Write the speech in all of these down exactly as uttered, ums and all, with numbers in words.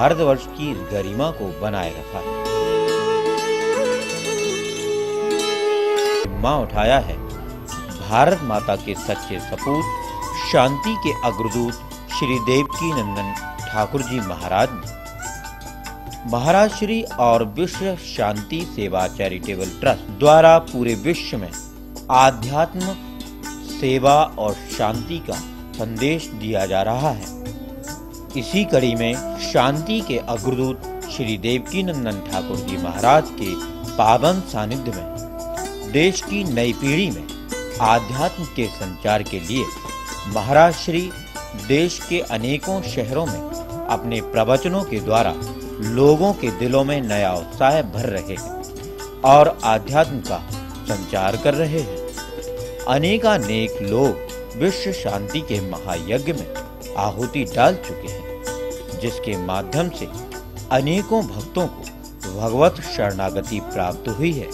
भारतवर्ष की गरिमा को बनाए रखा है, मां उठाया है भारत माता के सच्चे सपूत शांति के अग्रदूत श्री देवकी नंदन ठाकुर जी महाराज ने। महाराज श्री और विश्व शांति सेवा चैरिटेबल ट्रस्ट द्वारा पूरे विश्व में आध्यात्म, सेवा और शांति का संदेश दिया जा रहा है। इसी कड़ी में शांति के अग्रदूत श्री देवकी नंदन ठाकुर जी महाराज के पावन सानिध्य में देश की नई पीढ़ी में आध्यात्म के संचार के लिए महाराज श्री देश के अनेकों शहरों में अपने प्रवचनों के द्वारा लोगों के दिलों में नया उत्साह भर रहे हैं और आध्यात्म का संचार कर रहे हैं। अनेकानेक लोग विश्व शांति के महायज्ञ में आहुति डाल चुके हैं, जिसके माध्यम से अनेकों भक्तों को भगवत शरणागति प्राप्त हुई है।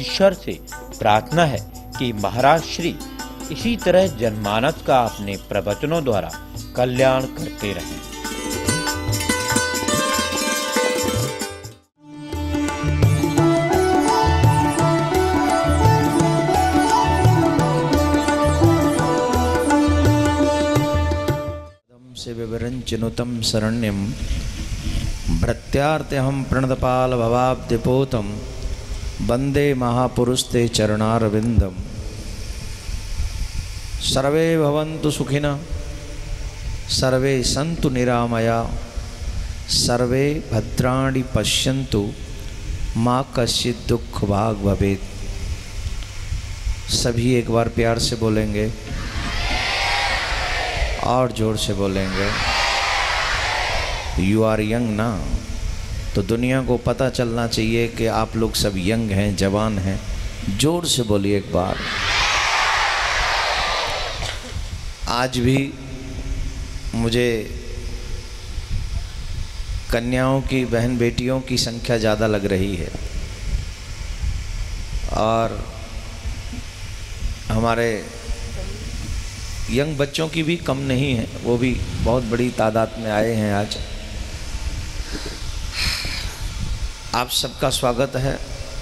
ईश्वर से प्रार्थना है कि महाराज श्री इसी तरह जनमानस का अपने प्रवचनों द्वारा कल्याण करते रहें। विवरण चिनुतम शरण्यम भ्रत्यार्त्यहं प्रणतपाल भवाब्धिपोतम वंदे महापुरुषते चरणारविंदम। सर्वे भवन्तु सुखिनः, सर्वे सन्तु निरामया, सर्वे भद्राणि पश्यन्तु माँ कश्चित् दुःख भाग् भवेत्। सभी एक बार प्यार से बोलेंगे और जोर से बोलेंगे। यू आर यंग ना, तो दुनिया को पता चलना चाहिए कि आप लोग सब यंग हैं, जवान हैं। जोर से बोलिए एक बार। आज भी मुझे कन्याओं की, बहन बेटियों की संख्या ज़्यादा लग रही है और हमारे यंग बच्चों की भी कम नहीं है, वो भी बहुत बड़ी तादाद में आए हैं। आज आप सबका स्वागत है।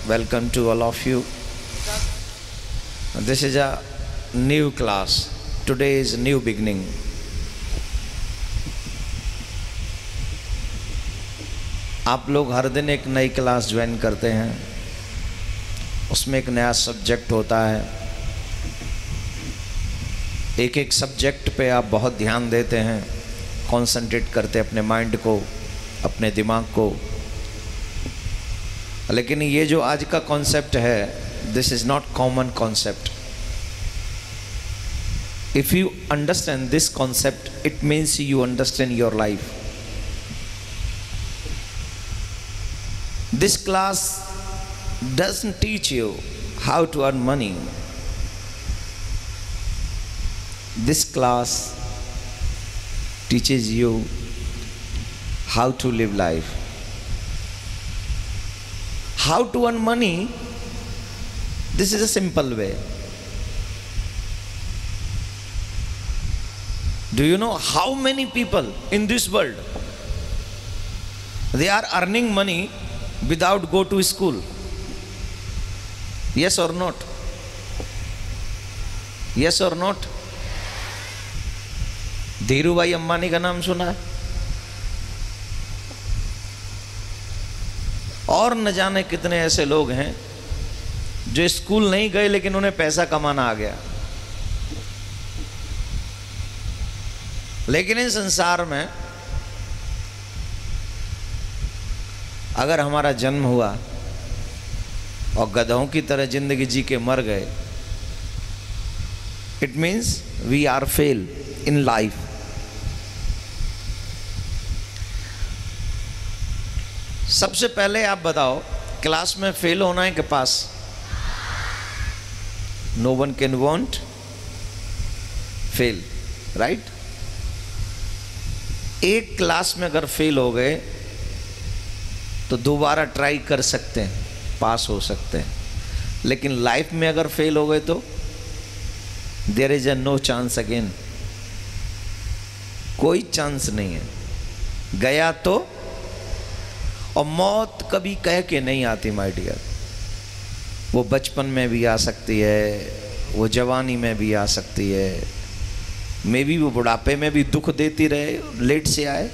Welcome to all of you. This is a new class, today is new beginning. आप लोग हर दिन एक नई क्लास ज्वाइन करते हैं, उसमें एक नया सब्जेक्ट होता है। एक एक सब्जेक्ट पे आप बहुत ध्यान देते हैं, कॉन्संट्रेट करते हैं अपने माइंड को, अपने दिमाग को। लेकिन ये जो आज का कॉन्सेप्ट है, this is not common concept. If you understand this concept, it means you understand your life. This class doesn't teach you how to earn money. This class teaches you how to live life. How to earn money, this is a simple way. Do you know how many people in this world, they are earning money without go to school? Yes or not? Yes or not? Dhiru भाई अंबानी का नाम सुना है और न जाने कितने ऐसे लोग हैं जो स्कूल नहीं गए लेकिन उन्हें पैसा कमाना आ गया। लेकिन इस संसार में अगर हमारा जन्म हुआ और गधों की तरह जिंदगी जी के मर गए, it means we are fail in life. सबसे पहले आप बताओ, क्लास में फेल होना है के पास? No one can want fail, right? एक क्लास में अगर फेल हो गए तो दोबारा ट्राई कर सकते हैं, पास हो सकते हैं। लेकिन लाइफ में अगर फेल हो गए तो there is a no chance again. कोई चांस नहीं है, गया तो। और मौत कभी कह के नहीं आती माय डियर, वो बचपन में भी आ सकती है, वो जवानी में भी आ सकती है, मे बी वो बुढ़ापे में भी दुख देती रहे, लेट से आए।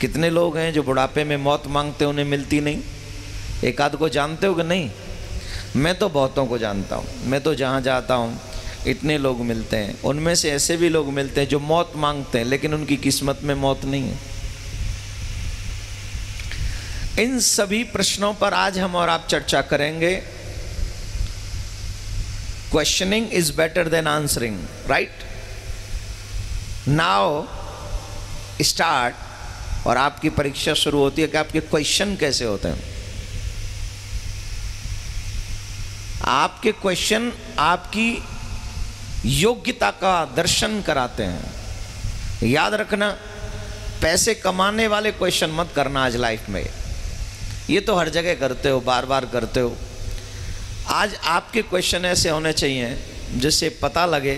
कितने लोग हैं जो बुढ़ापे में मौत मांगते उन्हें मिलती नहीं। एक आध को जानते हो कि नहीं? मैं तो बहुतों को जानता हूँ, मैं तो जहाँ जाता हूँ इतने लोग मिलते हैं। उनमें से ऐसे भी लोग मिलते हैं जो मौत मांगते हैं लेकिन उनकी किस्मत में मौत नहीं है। इन सभी प्रश्नों पर आज हम और आप चर्चा करेंगे। Questioning is better than answering, right? Now start. और आपकी परीक्षा शुरू होती है कि आपके क्वेश्चन कैसे होते हैं। आपके क्वेश्चन आपकी योग्यता का दर्शन कराते हैं। याद रखना, पैसे कमाने वाले क्वेश्चन मत करना आज लाइफ में। ये तो हर जगह करते हो, बार बार करते हो। आज आपके क्वेश्चन ऐसे होने चाहिए जिससे पता लगे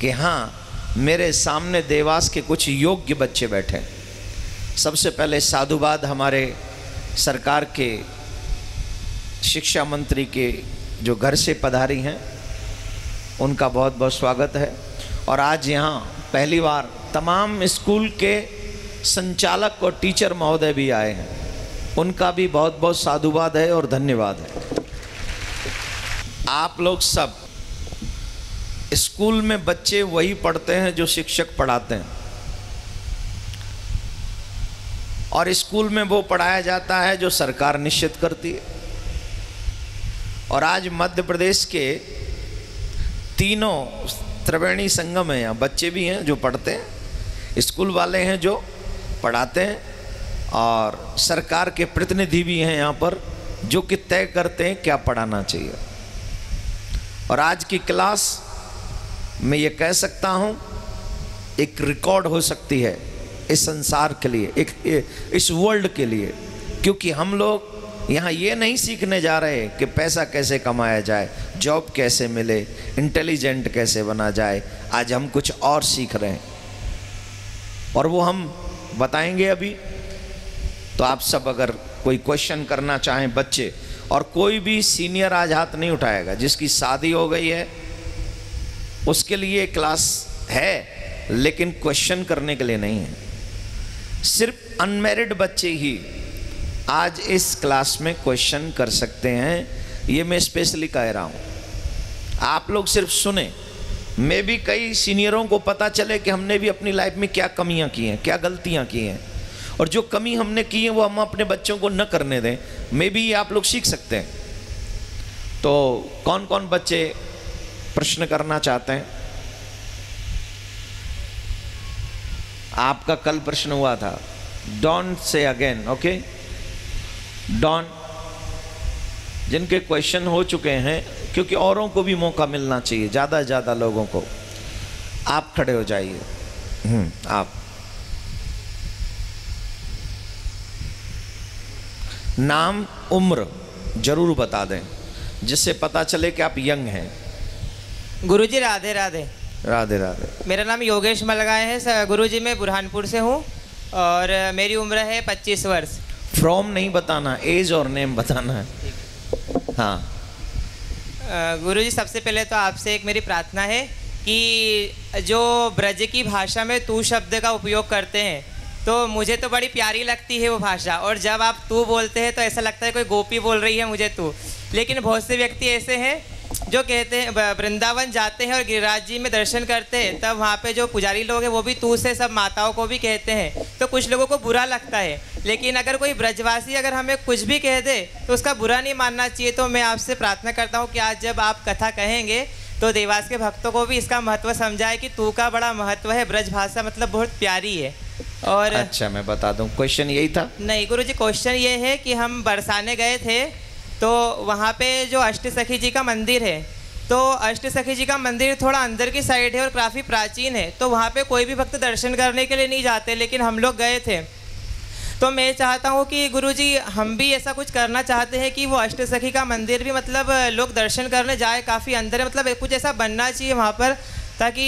कि हाँ, मेरे सामने देवास के कुछ योग्य बच्चे बैठे। सबसे पहले साधुवाद हमारे सरकार के शिक्षा मंत्री के जो घर से पधारी हैं, उनका बहुत बहुत स्वागत है। और आज यहाँ पहली बार तमाम स्कूल के संचालक और टीचर महोदय भी आए हैं, उनका भी बहुत बहुत साधुवाद है और धन्यवाद है। आप लोग सब स्कूल में बच्चे वही पढ़ते हैं जो शिक्षक पढ़ाते हैं, और स्कूल में वो पढ़ाया जाता है जो सरकार निश्चित करती है। और आज मध्य प्रदेश के तीनों त्रिवेणी संगम है, यहाँ बच्चे भी हैं जो पढ़ते हैं, स्कूल वाले हैं जो पढ़ाते हैं, और सरकार के प्रतिनिधि भी हैं यहाँ पर जो कि तय करते हैं क्या पढ़ाना चाहिए। और आज की क्लास मैं ये कह सकता हूँ एक रिकॉर्ड हो सकती है इस संसार के लिए, एक इस वर्ल्ड के लिए, क्योंकि हम लोग यहाँ ये नहीं सीखने जा रहे कि पैसा कैसे कमाया जाए, जॉब कैसे मिले, इंटेलिजेंट कैसे बना जाए। आज हम कुछ और सीख रहे हैं और वो हम बताएंगे अभी। तो आप सब अगर कोई क्वेश्चन करना चाहें बच्चे, और कोई भी सीनियर आज हाथ नहीं उठाएगा। जिसकी शादी हो गई है उसके लिए क्लास है, लेकिन क्वेश्चन करने के लिए नहीं है। सिर्फ अनमैरिड बच्चे ही आज इस क्लास में क्वेश्चन कर सकते हैं, ये मैं स्पेशली कह रहा हूँ। आप लोग सिर्फ सुने, मे भी कई सीनियरों को पता चले कि हमने भी अपनी लाइफ में क्या कमियाँ की हैं, क्या गलतियाँ की हैं, और जो कमी हमने की है वो हम अपने बच्चों को न करने दें। मे भी आप लोग सीख सकते हैं। तो कौन कौन बच्चे प्रश्न करना चाहते हैं? आपका कल प्रश्न हुआ था, don't say again, okay done. जिनके क्वेश्चन हो चुके हैं, क्योंकि औरों को भी मौका मिलना चाहिए, ज़्यादा से ज़्यादा लोगों को। आप खड़े हो जाइए। हम्म आप नाम उम्र जरूर बता दें जिससे पता चले कि आप यंग हैं। गुरुजी राधे राधे। राधे राधे। मेरा नाम योगेश मलगाय है गुरुजी, मैं बुरहानपुर से हूँ और मेरी उम्र है पच्चीस वर्ष। फ्रॉम नहीं बताना, एज और नेम बताना है। हाँ गुरुजी, सबसे पहले तो आपसे एक मेरी प्रार्थना है कि जो ब्रज की भाषा में तू शब्द का उपयोग करते हैं, तो मुझे तो बड़ी प्यारी लगती है वो भाषा, और जब आप तू बोलते हैं तो ऐसा लगता है कोई गोपी बोल रही है मुझे तू। लेकिन बहुत से व्यक्ति ऐसे हैं जो कहते हैं वृंदावन जाते हैं और गिरिराज जी में दर्शन करते हैं, तब वहाँ पे जो पुजारी लोग हैं वो भी तू से सब माताओं को भी कहते हैं, तो कुछ लोगों को बुरा लगता है। लेकिन अगर कोई ब्रजवासी अगर हमें कुछ भी कह दे तो उसका बुरा नहीं मानना चाहिए। तो मैं आपसे प्रार्थना करता हूँ कि आज जब आप कथा कहेंगे तो देवास के भक्तों को भी इसका महत्व समझाए कि तू का बड़ा महत्व है, ब्रज भाषा मतलब बहुत प्यारी है। और अच्छा, मैं बता दूँ क्वेश्चन यही था? नहीं गुरु जी, क्वेश्चन ये है कि हम बरसाने गए थे तो वहाँ पे जो अष्ट सखी जी का मंदिर है, तो अष्ट सखी जी का मंदिर थोड़ा अंदर की साइड है और काफ़ी प्राचीन है, तो वहाँ पे कोई भी भक्त दर्शन करने के लिए नहीं जाते, लेकिन हम लोग गए थे। तो मैं चाहता हूँ कि गुरुजी हम भी ऐसा कुछ करना चाहते हैं कि वो अष्ट सखी का मंदिर भी मतलब लोग दर्शन करने जाए, काफ़ी अंदर है, मतलब कुछ ऐसा बनना चाहिए वहाँ पर ताकि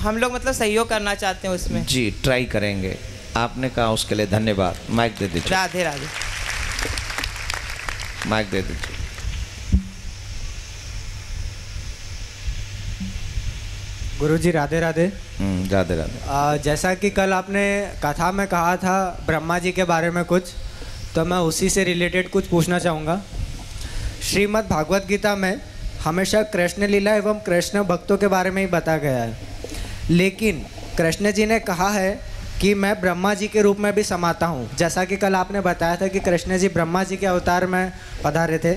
हम लोग मतलब सहयोग करना चाहते हैं उसमें। जी ट्राई करेंगे, आपने कहा उसके लिए धन्यवाद। माइक दे दीजिए। राधे राधे। माइक दे दीजिए। गुरुजी राधे राधे। राधे राधे। आ, जैसा कि कल आपने कथा में कहा था ब्रह्मा जी के बारे में कुछ, तो मैं उसी से रिलेटेड कुछ पूछना चाहूँगा। श्रीमद् भागवत गीता में हमेशा कृष्ण लीला एवं कृष्ण भक्तों के बारे में ही बताया गया है, लेकिन कृष्ण जी ने कहा है कि मैं ब्रह्मा जी के रूप में भी समाता हूँ। जैसा कि कल आपने बताया था कि कृष्ण जी ब्रह्मा जी के अवतार में पधारे थे,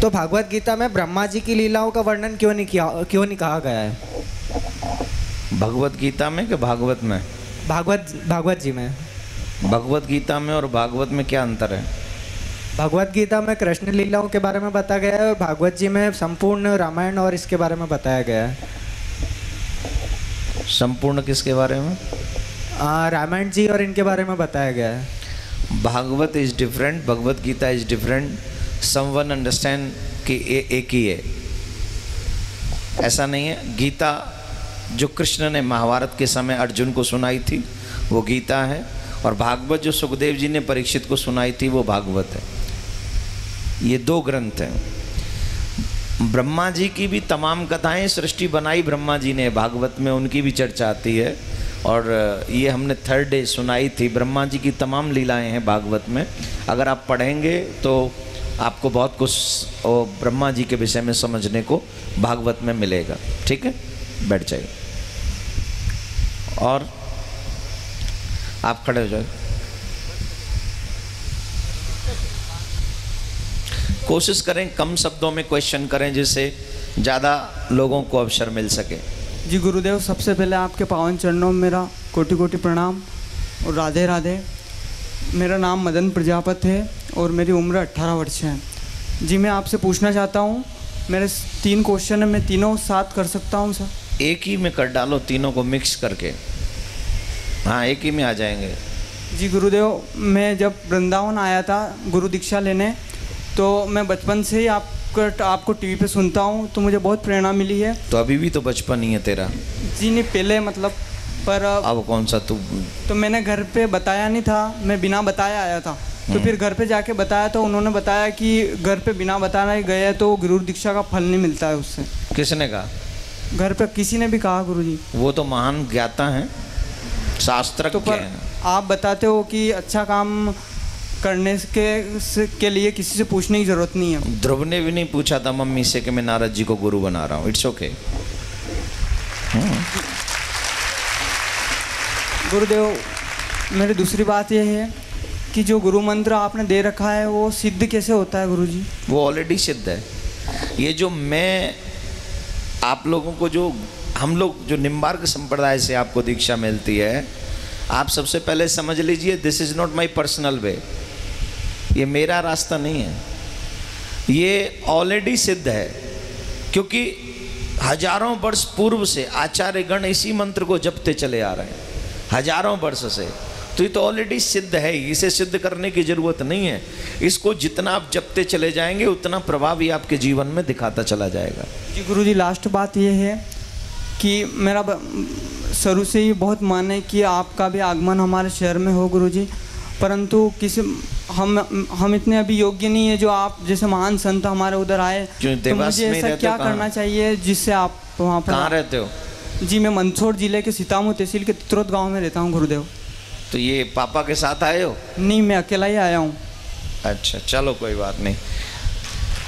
तो भागवत गीता में ब्रह्मा जी की लीलाओं का वर्णन क्यों नहीं किया, क्यों नहीं कहा गया है? भगवत गीता में कि भागवत में? भागवत भागवत जी में। भगवत गीता में और भागवत में क्या अंतर है? भगवत गीता में कृष्ण लीलाओं के बारे में बताया गया है और भागवत जी में संपूर्ण रामायण और इसके बारे में बताया गया है। संपूर्ण किसके बारे में? रामायण जी और इनके बारे में बताया गया है। Bhagwat is different, Bhagavad Gita is different. Someone understand कि एक ही है, ऐसा नहीं है। गीता जो कृष्ण ने महाभारत के समय अर्जुन को सुनाई थी वो गीता है, और भागवत जो सुखदेव जी ने परीक्षित को सुनाई थी वो भागवत है। ये दो ग्रंथ हैं। ब्रह्मा जी की भी तमाम कथाएं, सृष्टि बनाई ब्रह्मा जी ने, भागवत में उनकी भी चर्चा आती है, और ये हमने थर्ड डे सुनाई थी। ब्रह्मा जी की तमाम लीलाएं हैं भागवत में। अगर आप पढ़ेंगे तो आपको बहुत कुछ ब्रह्मा जी के विषय में समझने को भागवत में मिलेगा। ठीक है, बैठ जाइए और आप खड़े हो जाए। कोशिश करें कम शब्दों में क्वेश्चन करें, जिससे ज़्यादा लोगों को अवसर मिल सके। जी गुरुदेव, सबसे पहले आपके पावन चरणों में मेरा कोटि कोटि प्रणाम और राधे राधे। मेरा नाम मदन प्रजापत है और मेरी उम्र अठारह वर्ष है। जी मैं आपसे पूछना चाहता हूँ, मेरे तीन क्वेश्चन है, मैं तीनों साथ कर सकता हूँ सर? एक ही में कर डालो, तीनों को मिक्स करके। हाँ, एक ही में आ जाएंगे। जी गुरुदेव, मैं जब वृंदावन आया था गुरु दीक्षा लेने, तो मैं बचपन से ही आप आपको टीवी पे सुनता हूँ, तो मुझे बहुत प्रेरणा मिली है। तो अभी भी तो बचपन ही है तेरा? जी नहीं, पहले मतलब, पर अब कौन सा तू? तो मैंने घर पे बताया नहीं था, मैं बिना बताया आया था। तो फिर घर पे जाके बताया, तो उन्होंने बताया कि घर पे बिना बताने गए तो गुरु दीक्षा का फल नहीं मिलता है उससे। किसने कहा? घर पे किसी ने भी कहा गुरु जी। वो तो महान ज्ञाता है, शास्त्र। तो पर आप बताते हो कि अच्छा काम करने के के लिए किसी से पूछने की ज़रूरत नहीं है। ध्रुव ने भी नहीं पूछा था मम्मी से कि मैं नारद जी को गुरु बना रहा हूँ। It's okay. गुरुदेव, मेरी दूसरी बात यह है कि जो गुरु मंत्र आपने दे रखा है वो सिद्ध कैसे होता है गुरु जी? वो ऑलरेडी सिद्ध है। ये जो मैं आप लोगों को, जो हम लोग जो निम्बार्क संप्रदाय से आपको दीक्षा मिलती है, आप सबसे पहले समझ लीजिए this is not my personal way. ये मेरा रास्ता नहीं है, ये ऑलरेडी सिद्ध है, क्योंकि हजारों वर्ष पूर्व से आचार्यगण इसी मंत्र को जपते चले आ रहे हैं, हजारों वर्ष से। तो ये तो ऑलरेडी सिद्ध है, इसे सिद्ध करने की ज़रूरत नहीं है। इसको जितना आप जपते चले जाएंगे उतना प्रभाव ही आपके जीवन में दिखाता चला जाएगा। जी गुरु जी, लास्ट बात ये है कि मेरा शुरू से ही बहुत मान है कि आपका भी आगमन हमारे शहर में हो गुरुजी, परंतु किसी हम हम इतने अभी योग्य नहीं है जो आप जैसे महान संत हमारे उधर आए। तो मुझे ऐसा क्या करना चाहिए जिससे आप वहाँ पर? कहाँ रहते हो? जी मैं मंदसौर जिले के सीतामऊ तहसील के तित्रोत गांव में रहता हूँ गुरुदेव। तो ये पापा के साथ आए हो? नहीं, मैं अकेला ही आया हूँ। अच्छा, चलो कोई बात नहीं।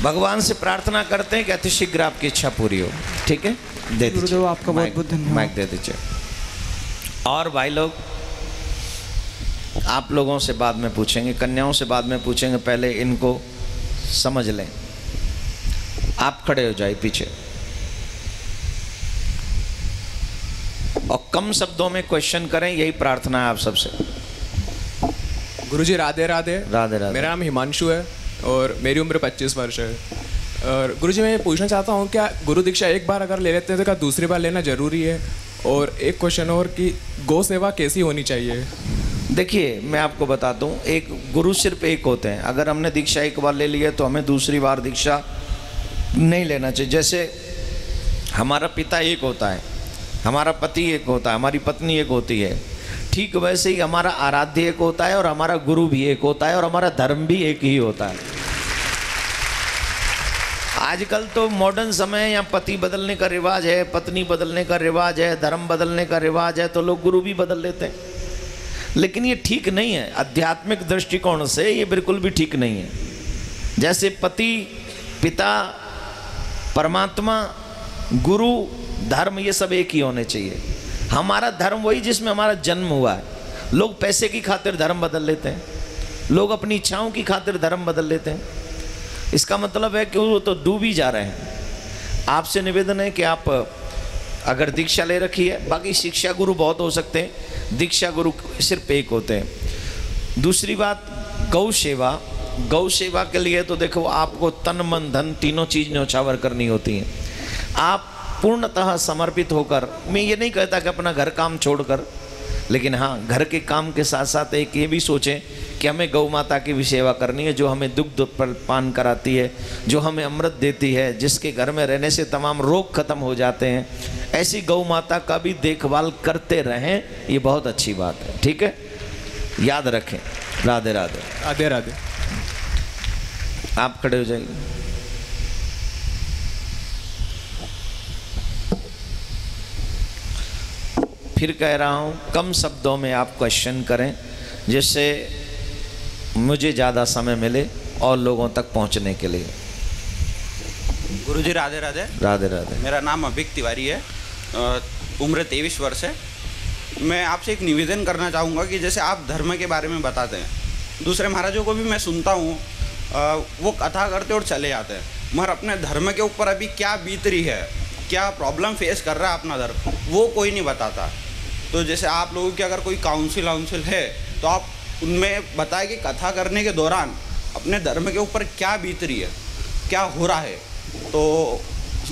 भगवान से प्रार्थना करते हैं कि अतिशीघ्र आपकी इच्छा पूरी हो। ठीक है, दे दीजिए। आपका बहुत बहुत धन्यवाद। माइक दे दीजिए। और भाई लोग, आप लोगों से बाद में पूछेंगे, कन्याओं से बाद में पूछेंगे, पहले इनको समझ लें। आप खड़े हो जाए पीछे और कम शब्दों में क्वेश्चन करें, यही प्रार्थना है आप सबसे। गुरुजी राधे राधे। राधे राधे। मेरा नाम हिमांशु है और मेरी उम्र पच्चीस वर्ष है। और गुरुजी मैं ये पूछना चाहता हूँ, क्या गुरु दीक्षा एक बार अगर ले लेते हैं तो क्या दूसरी बार लेना ज़रूरी है? और एक क्वेश्चन और कि गौ सेवा कैसी होनी चाहिए? देखिए मैं आपको बता दूँ, एक गुरु सिर्फ एक होते हैं। अगर हमने दीक्षा एक बार ले ली है तो हमें दूसरी बार दीक्षा नहीं लेना चाहिए। जैसे हमारा पिता एक होता है, हमारा पति एक होता है, हमारी पत्नी एक होती है, ठीक वैसे ही हमारा आराध्य एक होता है और हमारा गुरु भी एक होता है और हमारा धर्म भी एक ही होता है। आजकल तो मॉडर्न समय या पति बदलने का रिवाज है, पत्नी बदलने का रिवाज है, धर्म बदलने का रिवाज है, तो लोग गुरु भी बदल लेते हैं, लेकिन ये ठीक नहीं है। आध्यात्मिक दृष्टिकोण से ये बिल्कुल भी ठीक नहीं है। जैसे पति, पिता, परमात्मा, गुरु, धर्म, ये सब एक ही होने चाहिए। हमारा धर्म वही जिसमें हमारा जन्म हुआ है। लोग पैसे की खातिर धर्म बदल लेते हैं, लोग अपनी इच्छाओं की खातिर धर्म बदल लेते हैं। इसका मतलब है कि वो तो डूब ही जा रहे हैं। आपसे निवेदन है कि आप अगर दीक्षा ले रखी है, बाकी शिक्षा गुरु बहुत हो सकते हैं, दीक्षा गुरु सिर्फ एक होते हैं। दूसरी बात, गौ सेवा। गौ सेवा के लिए तो देखो, आपको तन मन धन तीनों चीज़ न्योछावर करनी होती हैं। आप पूर्णतः समर्पित होकर, मैं ये नहीं कहता कि अपना घर काम छोड़कर, लेकिन हाँ, घर के काम के साथ साथ एक ये भी सोचें कि हमें गौ माता की भी सेवा करनी है, जो हमें दुग्ध पान कराती है, जो हमें अमृत देती है, जिसके घर में रहने से तमाम रोग खत्म हो जाते हैं। ऐसी गौ माता का भी देखभाल करते रहें, ये बहुत अच्छी बात है। ठीक है, याद रखें। राधे राधे। राधे राधे। आप खड़े हो जाइए। फिर कह रहा हूँ, कम शब्दों में आप क्वेश्चन करें, जिससे मुझे ज़्यादा समय मिले और लोगों तक पहुँचने के लिए। गुरुजी राधे राधे। राधे राधे। मेरा नाम अभिक तिवारी है, उम्र तेईस वर्ष है। मैं आपसे एक निवेदन करना चाहूँगा कि जैसे आप धर्म के बारे में बताते हैं, दूसरे महाराजों को भी मैं सुनता हूँ, वो कथा करते और चले जाते हैं, मगर अपने धर्म के ऊपर अभी क्या बीत रही है, क्या प्रॉब्लम फेस कर रहा है अपना धर्म, वो कोई नहीं बताता। तो जैसे आप लोगों की अगर कोई काउंसिल वाउंसिल है, तो आप उनमें बताएं कि कथा करने के दौरान अपने धर्म के ऊपर क्या बीत रही है, क्या हो रहा है, तो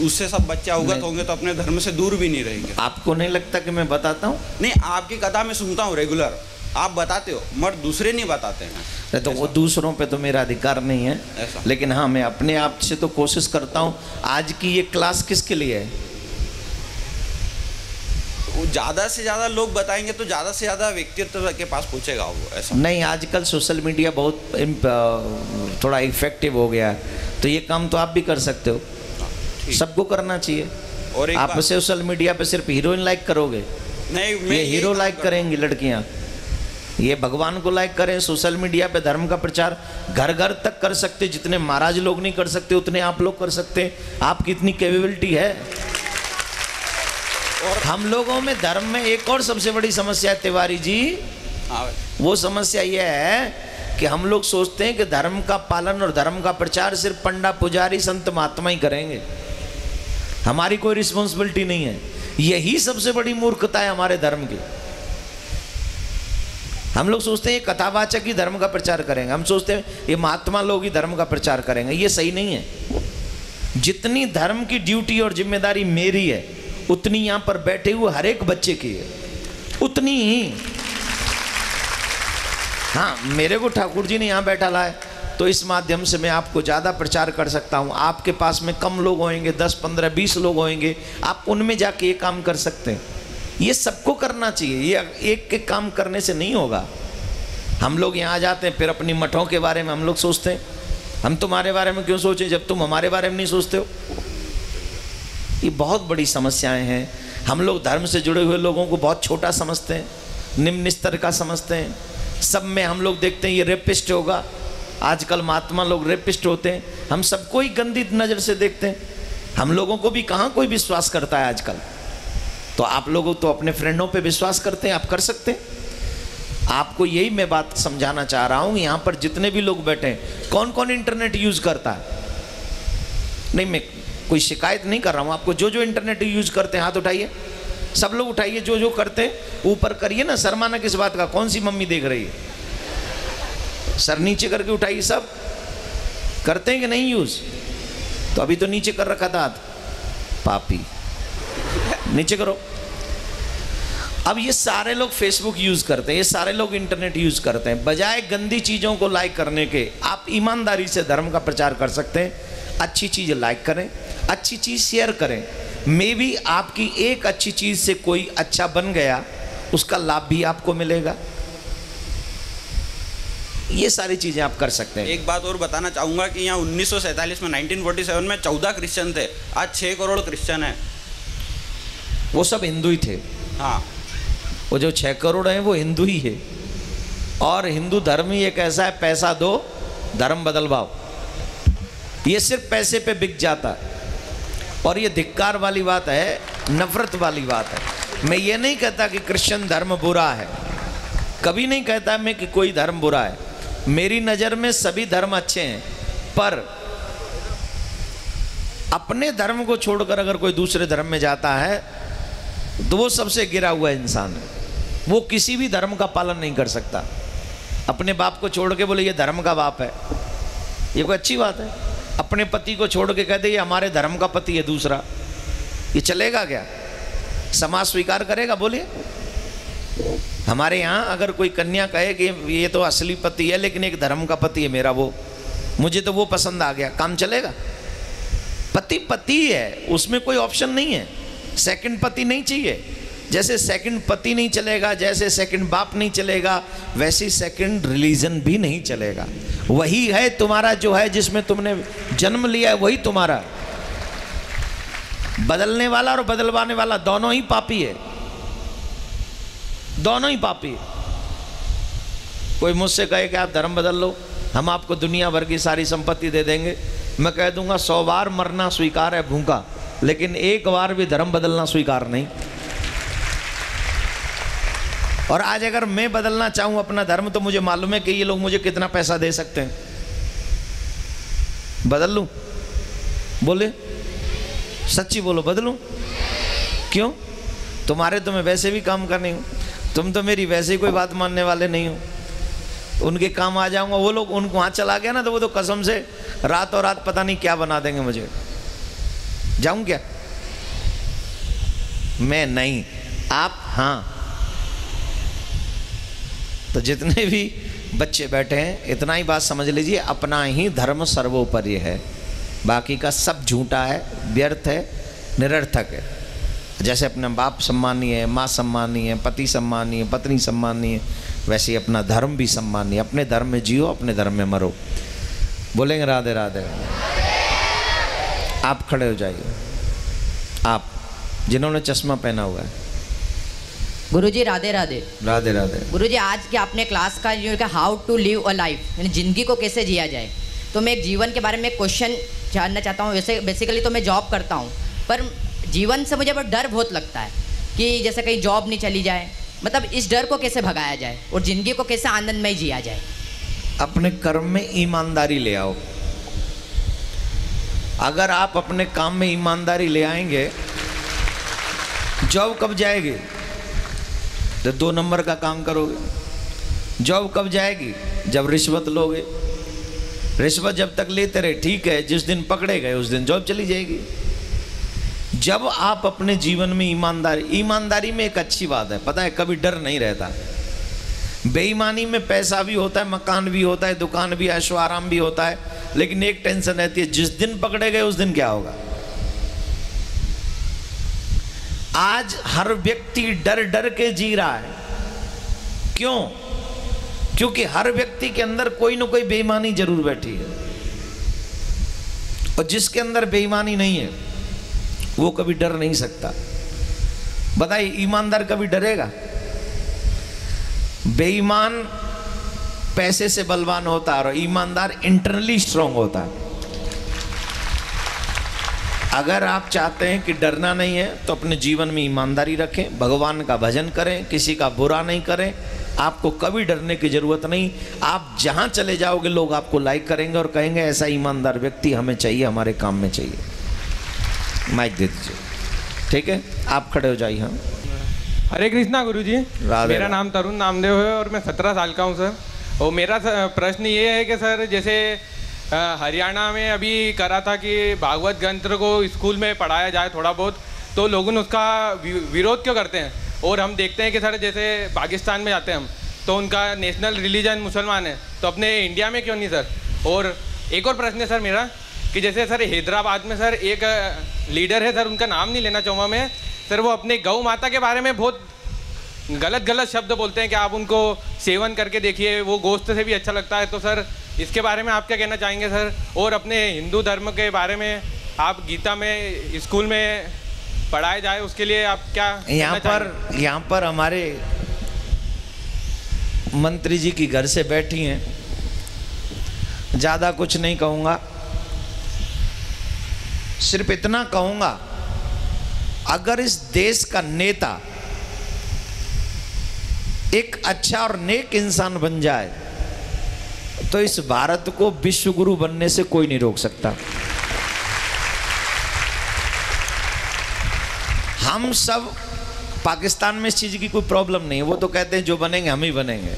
उससे सब बच्चे अवगत होंगे, तो अपने धर्म से दूर भी नहीं रहेंगे। आपको नहीं लगता कि मैं बताता हूँ? नहीं, आपकी कथा मैं सुनता हूँ रेगुलर, आप बताते हो, मगर दूसरे नहीं बताते हैं। तो वो दूसरों पे तो मेरा अधिकार नहीं है, लेकिन हाँ, मैं अपने आप से तो कोशिश करता हूँ। आज की ये क्लास किसके लिए है? ज़्यादा से ज़्यादा लोग बताएंगे तो ज़्यादा से ज़्यादा व्यक्तित्व के पास पहुँचेगा वो, ऐसा नहीं। आजकल सोशल मीडिया बहुत थोड़ा इफेक्टिव हो गया है, तो ये काम तो आप भी कर सकते हो, सबको करना चाहिए। और आप सोशल मीडिया पर सिर्फ हीरोइन लाइक करोगे? नहीं, ये हीरो लाइक करेंगी लड़कियाँ, ये भगवान को लाइक करें। सोशल मीडिया पे धर्म का प्रचार घर घर तक कर सकते, जितने महाराज लोग नहीं कर सकते उतने आप लोग कर सकते। आपकी इतनी कैपेबिलिटी है। और हम लोगों में धर्म में एक और सबसे बड़ी समस्या है तिवारी जी, वो समस्या ये है कि हम लोग सोचते हैं कि धर्म का पालन और धर्म का प्रचार सिर्फ पंडा पुजारी संत महात्मा ही करेंगे, हमारी कोई रिस्पॉन्सिबिलिटी नहीं है। यही सबसे बड़ी मूर्खता है हमारे धर्म की। हम लोग सोचते हैं कथावाचक ही धर्म का प्रचार करेंगे, हम सोचते हैं ये महात्मा लोग ही धर्म का प्रचार करेंगे, ये सही नहीं है। जितनी धर्म की ड्यूटी और जिम्मेदारी मेरी है, उतनी यहाँ पर बैठे हुए हर एक बच्चे की है, उतनी ही। हाँ, मेरे को ठाकुर जी ने यहाँ बैठा लाए, तो इस माध्यम से मैं आपको ज़्यादा प्रचार कर सकता हूँ। आपके पास में कम लोग होंगे, दस पंद्रह बीस लोग होंगे, आप उनमें जाके ये काम कर सकते हैं। ये सबको करना चाहिए, ये एक के काम करने से नहीं होगा। हम लोग यहाँ आ जाते हैं, फिर अपनी मठों के बारे में हम लोग सोचते हैं। हम तुम्हारे बारे में क्यों सोचें जब तुम हमारे बारे में नहीं सोचते हो? ये बहुत बड़ी समस्याएं हैं। हम लोग धर्म से जुड़े हुए लोगों को बहुत छोटा समझते हैं, निम्न स्तर का समझते हैं। सब में हम लोग देखते हैं ये रेपिस्ट होगा, आजकल महात्मा लोग रेपिस्ट होते हैं, हम सबको ही गंदी नज़र से देखते हैं। हम लोगों को भी कहाँ कोई विश्वास करता है आजकल। तो आप लोगों तो अपने फ्रेंडों पे विश्वास करते हैं, आप कर सकते हैं। आपको यही मैं बात समझाना चाह रहा हूँ। यहाँ पर जितने भी लोग बैठे हैं, कौन कौन इंटरनेट यूज़ करता है? नहीं, मैं कोई शिकायत नहीं कर रहा हूँ आपको। जो जो इंटरनेट यूज़ करते हैं हाथ उठाइए, सब लोग उठाइए। जो जो करते हैं ऊपर करिए ना, शर्माना किस बात का? कौन सी मम्मी देख रही है? सर नीचे करके उठाइए। सब करते हैं कि नहीं यूज़? तो अभी तो नीचे कर रखा था हाथ, पापी, नीचे करो। अब ये सारे लोग फेसबुक यूज़ करते हैं, ये सारे लोग इंटरनेट यूज़ करते हैं। बजाय गंदी चीज़ों को लाइक करने के, आप ईमानदारी से धर्म का प्रचार कर सकते हैं। अच्छी चीज़ लाइक करें, अच्छी चीज़ शेयर करें, मे भी आपकी एक अच्छी चीज़ से कोई अच्छा बन गया, उसका लाभ भी आपको मिलेगा। ये सारी चीज़ें आप कर सकते हैं। एक बात और बताना चाहूँगा कि यहाँ उन्नीस सौ सैंतालीस में नाइनटीन फोर्टी सेवन में चौदह क्रिश्चियन थे, आज छः करोड़ क्रिश्चियन हैं। वो सब हिंदू ही थे। हाँ, वो जो छः करोड़ हैं वो हिंदू ही है। और हिंदू धर्म ही एक ऐसा है, पैसा दो धर्म बदलवाओ, ये सिर्फ पैसे पे बिक जाता। और ये धिक्कार वाली बात है, नफरत वाली बात है। मैं ये नहीं कहता कि क्रिश्चियन धर्म बुरा है, कभी नहीं कहता मैं कि कोई धर्म बुरा है। मेरी नज़र में सभी धर्म अच्छे हैं, पर अपने धर्म को छोड़कर अगर कोई दूसरे धर्म में जाता है तो वो सबसे गिरा हुआ इंसान है। वो किसी भी धर्म का पालन नहीं कर सकता। अपने बाप को छोड़ के बोले ये धर्म का बाप है, ये कोई अच्छी बात है? अपने पति को छोड़ के कहते ये हमारे धर्म का पति है दूसरा, ये चलेगा क्या? समाज स्वीकार करेगा? बोलिए। हमारे यहाँ अगर कोई कन्या कहे कि ये तो असली पति है लेकिन एक धर्म का पति है मेरा, वो मुझे तो वो पसंद आ गया, काम चलेगा? पति पति है, उसमें कोई ऑप्शन नहीं है। सेकंड पति नहीं चाहिए। जैसे सेकंड पति नहीं चलेगा, जैसे सेकंड बाप नहीं चलेगा, वैसे सेकंड रिलीजन भी नहीं चलेगा। वही है तुम्हारा, जो है जिसमें तुमने जन्म लिया है वही तुम्हारा। बदलने वाला और बदलवाने वाला दोनों ही पापी है, दोनों ही पापी है। कोई मुझसे कहे कि आप धर्म बदल लो, हम आपको दुनिया भर की सारी संपत्ति दे देंगे, मैं कह दूंगा सौ बार मरना स्वीकार है भूखा, लेकिन एक बार भी धर्म बदलना स्वीकार नहीं। और आज अगर मैं बदलना चाहूँ अपना धर्म तो मुझे मालूम है कि ये लोग मुझे कितना पैसा दे सकते हैं, बदल लूँ? बोले, सच्ची बोलो, बदलूँ? क्यों? तुम्हारे तो मैं वैसे भी काम का नहीं हूँ, तुम तो मेरी वैसे ही कोई बात मानने वाले नहीं हो, उनके काम आ जाऊँगा। वो लोग, उनको वहाँ चला गया ना तो वो तो कसम से रात और रात पता नहीं क्या बना देंगे मुझे, जाऊँ क्या? मैं नहीं, आप हाँ। तो जितने भी बच्चे बैठे हैं इतना ही बात समझ लीजिए, अपना ही धर्म सर्वोपरि है, बाकी का सब झूठा है, व्यर्थ है, निरर्थक है। जैसे अपना बाप सम्मानीय है, माँ सम्मानीय है, पति सम्मानीय है, पत्नी सम्मानीय है, वैसे ही अपना धर्म भी सम्मानीय है। अपने धर्म में जियो, अपने धर्म में मरो। बोलेंगे राधे राधे। आप खड़े हो जाइए, आप जिन्होंने चश्मा पहना हुआ है। गुरुजी राधे राधे। राधे राधे। गुरुजी आज के आपने क्लास का जो है how to live a life, यानी ज़िंदगी को कैसे जिया जाए, तो मैं एक जीवन के बारे में क्वेश्चन जानना चाहता हूँ। वैसे बेसिकली तो मैं जॉब करता हूँ, पर जीवन से मुझे बहुत डर बहुत लगता है कि जैसे कहीं जॉब नहीं चली जाए, मतलब इस डर को कैसे भगाया जाए और ज़िंदगी को कैसे आनंदमय जिया जाए? अपने कर्म में ईमानदारी ले आओ। अगर आप अपने काम में ईमानदारी ले आएंगे, जॉब कब जाएगी? तो दो नंबर का काम करोगे। जॉब कब जाएगी? जब रिश्वत लोगे। रिश्वत जब तक लेते रहे ठीक है, जिस दिन पकड़े गए उस दिन जॉब चली जाएगी। जब आप अपने जीवन में ईमानदारी, ईमानदारी में एक अच्छी बात है, पता है कभी डर नहीं रहता। बेईमानी में पैसा भी होता है, मकान भी होता है, दुकान भी, ऐशो आराम भी होता है, लेकिन एक टेंशन रहती है, जिस दिन पकड़े गए उस दिन क्या होगा। आज हर व्यक्ति डर डर के जी रहा है। क्यों? क्योंकि हर व्यक्ति के अंदर कोई ना कोई बेईमानी जरूर बैठी है, और जिसके अंदर बेईमानी नहीं है वो कभी डर नहीं सकता। बताइए, ईमानदार कभी डरेगा? बेईमान पैसे से बलवान होता है और ईमानदार इंटरनली स्ट्रांग होता है। अगर आप चाहते हैं कि डरना नहीं है तो अपने जीवन में ईमानदारी रखें, भगवान का भजन करें, किसी का बुरा नहीं करें, आपको कभी डरने की ज़रूरत नहीं। आप जहां चले जाओगे लोग आपको लाइक करेंगे और कहेंगे ऐसा ईमानदार व्यक्ति हमें चाहिए, हमारे काम में चाहिए। माइक दे दीजिए। ठीक है, आप खड़े हो जाइए। हम हरे कृष्णा गुरु जी। मेरा नाम तरुण नामदेव है और मैं सत्रह साल का हूँ सर। और मेरा प्रश्न ये है कि सर, जैसे हरियाणा में अभी करा था कि भागवत ग्रंथ को स्कूल में पढ़ाया जाए थोड़ा बहुत, तो लोग उसका विरोध क्यों करते हैं? और हम देखते हैं कि सर जैसे पाकिस्तान में जाते हैं हम, तो उनका नेशनल रिलीजन मुसलमान है, तो अपने इंडिया में क्यों नहीं सर? और एक और प्रश्न है सर मेरा कि जैसे सर हैदराबाद में सर एक लीडर है सर, उनका नाम नहीं लेना चाहूँगा मैं सर, वो अपने गौ माता के बारे में बहुत गलत गलत शब्द बोलते हैं कि आप उनको सेवन करके देखिए, वो गोश्त से भी अच्छा लगता है। तो सर इसके बारे में आप क्या कहना चाहेंगे सर, और अपने हिंदू धर्म के बारे में आप गीता में स्कूल में पढ़ाए जाए उसके लिए आप क्या? यहाँ पर यहाँ पर हमारे मंत्री जी की घर से बैठी हैं, ज़्यादा कुछ नहीं कहूँगा, सिर्फ इतना कहूँगा, अगर इस देश का नेता एक अच्छा और नेक इंसान बन जाए तो इस भारत को विश्व गुरु बनने से कोई नहीं रोक सकता। हम सब, पाकिस्तान में इस चीज़ की कोई प्रॉब्लम नहीं है, वो तो कहते हैं जो बनेंगे हम ही बनेंगे।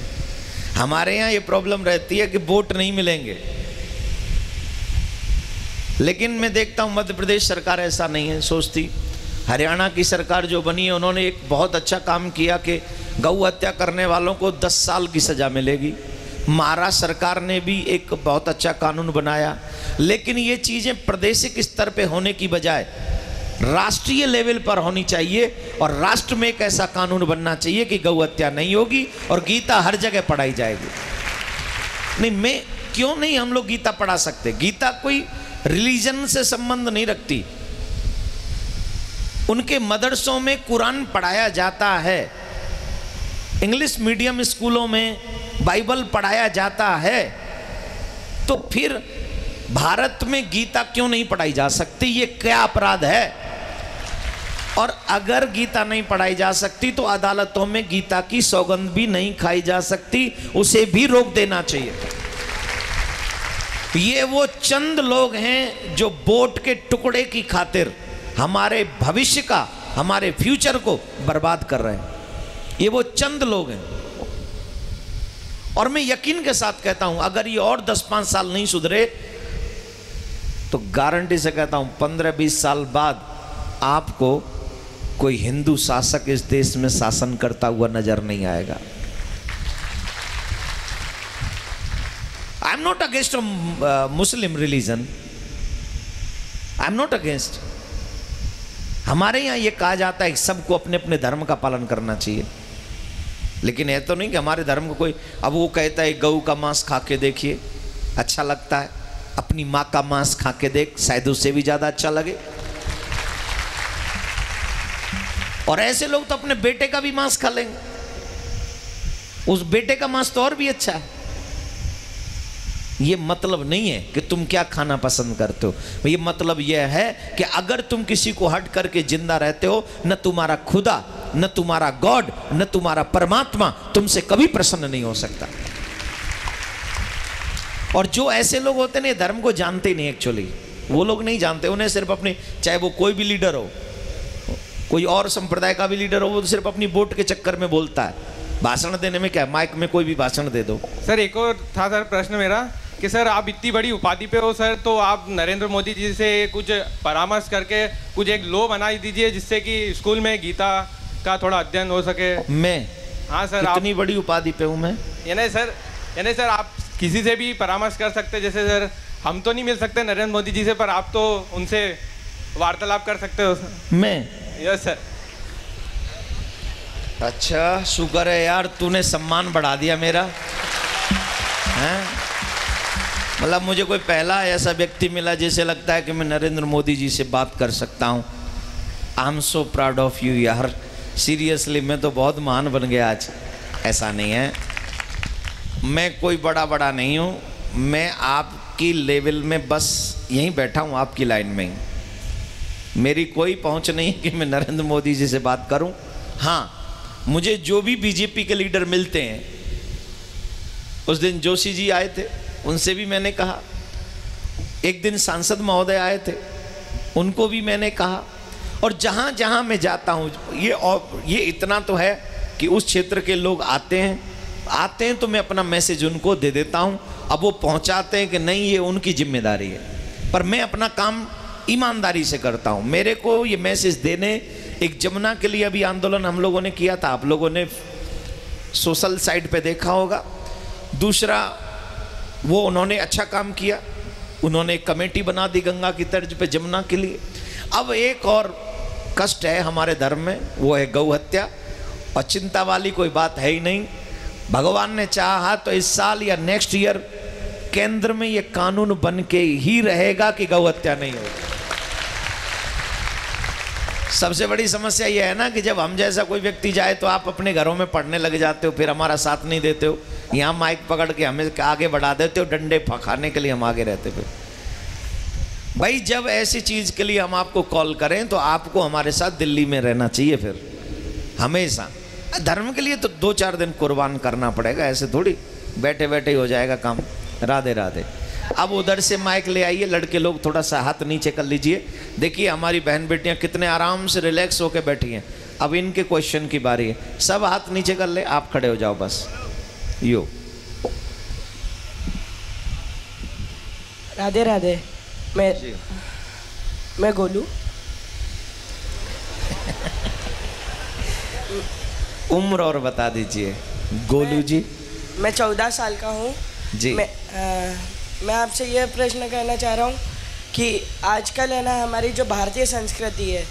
हमारे यहाँ ये प्रॉब्लम रहती है कि वोट नहीं मिलेंगे, लेकिन मैं देखता हूँ मध्य प्रदेश सरकार ऐसा नहीं है सोचती। हरियाणा की सरकार जो बनी है उन्होंने एक बहुत अच्छा काम किया कि गौ हत्या करने वालों को दस साल की सज़ा मिलेगी। महाराष्ट्र सरकार ने भी एक बहुत अच्छा कानून बनाया, लेकिन ये चीज़ें प्रादेशिक स्तर पे होने की बजाय राष्ट्रीय लेवल पर होनी चाहिए, और राष्ट्र में एक ऐसा कानून बनना चाहिए कि गौ हत्या नहीं होगी और गीता हर जगह पढ़ाई जाएगी। नहीं, मैं क्यों नहीं हम लोग गीता पढ़ा सकते? गीता कोई रिलीजन से संबंध नहीं रखती। उनके मदरसों में कुरान पढ़ाया जाता है, इंग्लिश मीडियम स्कूलों में बाइबल पढ़ाया जाता है, तो फिर भारत में गीता क्यों नहीं पढ़ाई जा सकती? ये क्या अपराध है? और अगर गीता नहीं पढ़ाई जा सकती तो अदालतों में गीता की सौगंध भी नहीं खाई जा सकती, उसे भी रोक देना चाहिए। ये वो चंद लोग हैं जो वोट के टुकड़े की खातिर हमारे भविष्य का, हमारे फ्यूचर को बर्बाद कर रहे हैं। ये वो चंद लोग हैं, और मैं यकीन के साथ कहता हूं अगर ये और दस पाँच साल नहीं सुधरे तो गारंटी से कहता हूं पंद्रह बीस साल बाद आपको कोई हिंदू शासक इस देश में शासन करता हुआ नजर नहीं आएगा। I am not against Muslim religion, I am not against. हमारे यहाँ ये कहा जाता है कि सबको अपने अपने धर्म का पालन करना चाहिए, लेकिन यह तो नहीं कि हमारे धर्म को कोई, अब वो कहता है गऊ का मांस खा के देखिए अच्छा लगता है, अपनी माँ का मांस खा के देख शायद उससे भी ज़्यादा अच्छा लगे, और ऐसे लोग तो अपने बेटे का भी मांस खा लेंगे, उस बेटे का मांस तो और भी अच्छा है। ये मतलब नहीं है कि तुम क्या खाना पसंद करते हो, ये मतलब यह है कि अगर तुम किसी को हट करके जिंदा रहते हो, न तुम्हारा खुदा, न तुम्हारा गॉड, न तुम्हारा परमात्मा तुमसे कभी प्रसन्न नहीं हो सकता। और जो ऐसे लोग होते हैं धर्म को जानते ही नहीं, एक्चुअली वो लोग नहीं जानते, उन्हें सिर्फ अपने, चाहे वो कोई भी लीडर हो, कोई और संप्रदाय का भी लीडर हो, वो सिर्फ अपनी वोट के चक्कर में बोलता है। भाषण देने में क्या, माइक में कोई भी भाषण दे दो। सर एक और था सर प्रश्न मेरा कि सर आप इतनी बड़ी उपाधि पे हो सर, तो आप नरेंद्र मोदी जी से कुछ परामर्श करके कुछ एक लॉ बना दीजिए जिससे कि स्कूल में गीता का थोड़ा अध्ययन हो सके। मैं? हाँ सर। इतनी बड़ी उपाधि पे हूँ मैं? यानी सर, यानी सर आप किसी से भी परामर्श कर सकते, जैसे सर हम तो नहीं मिल सकते नरेंद्र मोदी जी से, पर आप तो उनसे वार्तालाप कर सकते हो सर। मैं? Yes sir. अच्छा शुक्र है यार, तूने सम्मान बढ़ा दिया मेरा, हैं? मतलब मुझे कोई पहला ऐसा व्यक्ति मिला जिसे लगता है कि मैं नरेंद्र मोदी जी से बात कर सकता हूँ। I am so proud of you यार, सीरियसली मैं तो बहुत महान बन गया आज। ऐसा नहीं है, मैं कोई बड़ा बड़ा नहीं हूँ, मैं आपकी लेवल में बस यहीं बैठा हूँ, आपकी लाइन में ही। मेरी कोई पहुँच नहीं है कि मैं नरेंद्र मोदी जी से बात करूँ। हाँ, मुझे जो भी बीजेपी के लीडर मिलते हैं, उस दिन जोशी जी आए थे, उनसे भी मैंने कहा, एक दिन सांसद महोदय आए थे, उनको भी मैंने कहा, और जहाँ जहाँ मैं जाता हूँ, ये और ये इतना तो है कि उस क्षेत्र के लोग आते हैं आते हैं तो मैं अपना मैसेज उनको दे देता हूँ, अब वो पहुँचाते हैं कि नहीं ये उनकी जिम्मेदारी है, पर मैं अपना काम ईमानदारी से करता हूँ। मेरे को ये मैसेज देने, एक जमुना के लिए अभी आंदोलन हम लोगों ने किया था, आप लोगों ने सोशल साइट पे देखा होगा। दूसरा, वो उन्होंने अच्छा काम किया, उन्होंने एक कमेटी बना दी गंगा की तर्ज पे जमुना के लिए। अब एक और कष्ट है हमारे धर्म में, वो है गौ हत्या, और चिंता वाली कोई बात है ही नहीं। भगवान ने चाहा तो इस साल या नेक्स्ट ईयर केंद्र में ये कानून बन के ही रहेगा कि गौ हत्या नहीं होगी। सबसे बड़ी समस्या ये है ना कि जब हम जैसा कोई व्यक्ति जाए तो आप अपने घरों में पढ़ने लग जाते हो, फिर हमारा साथ नहीं देते हो, यहाँ माइक पकड़ के हमें आगे बढ़ा देते हो, डंडे फकाने के लिए हम आगे रहते थे। भाई जब ऐसी चीज़ के लिए हम आपको कॉल करें तो आपको हमारे साथ दिल्ली में रहना चाहिए, फिर हमेशा धर्म के लिए तो दो चार दिन कुर्बान करना पड़ेगा, ऐसे थोड़ी बैठे बैठे ही हो जाएगा काम। राधे राधे। अब उधर से माइक ले आइए, लड़के लोग थोड़ा सा हाथ नीचे कर लीजिए। देखिए हमारी बहन बेटियाँ कितने आराम से रिलैक्स होकर बैठी हैं। अब इनके क्वेश्चन की बारी है, सब हाथ नीचे कर ले, आप खड़े हो जाओ बस। यो राधे राधे। मैं मैं गोलू। उम्र और बता दीजिए गोलू जी। मैं चौदह साल का हूँ जी। मैं आ, मैं आपसे यह प्रश्न करना चाह रहा हूँ कि आजकल है ना हमारी जो भारतीय संस्कृति है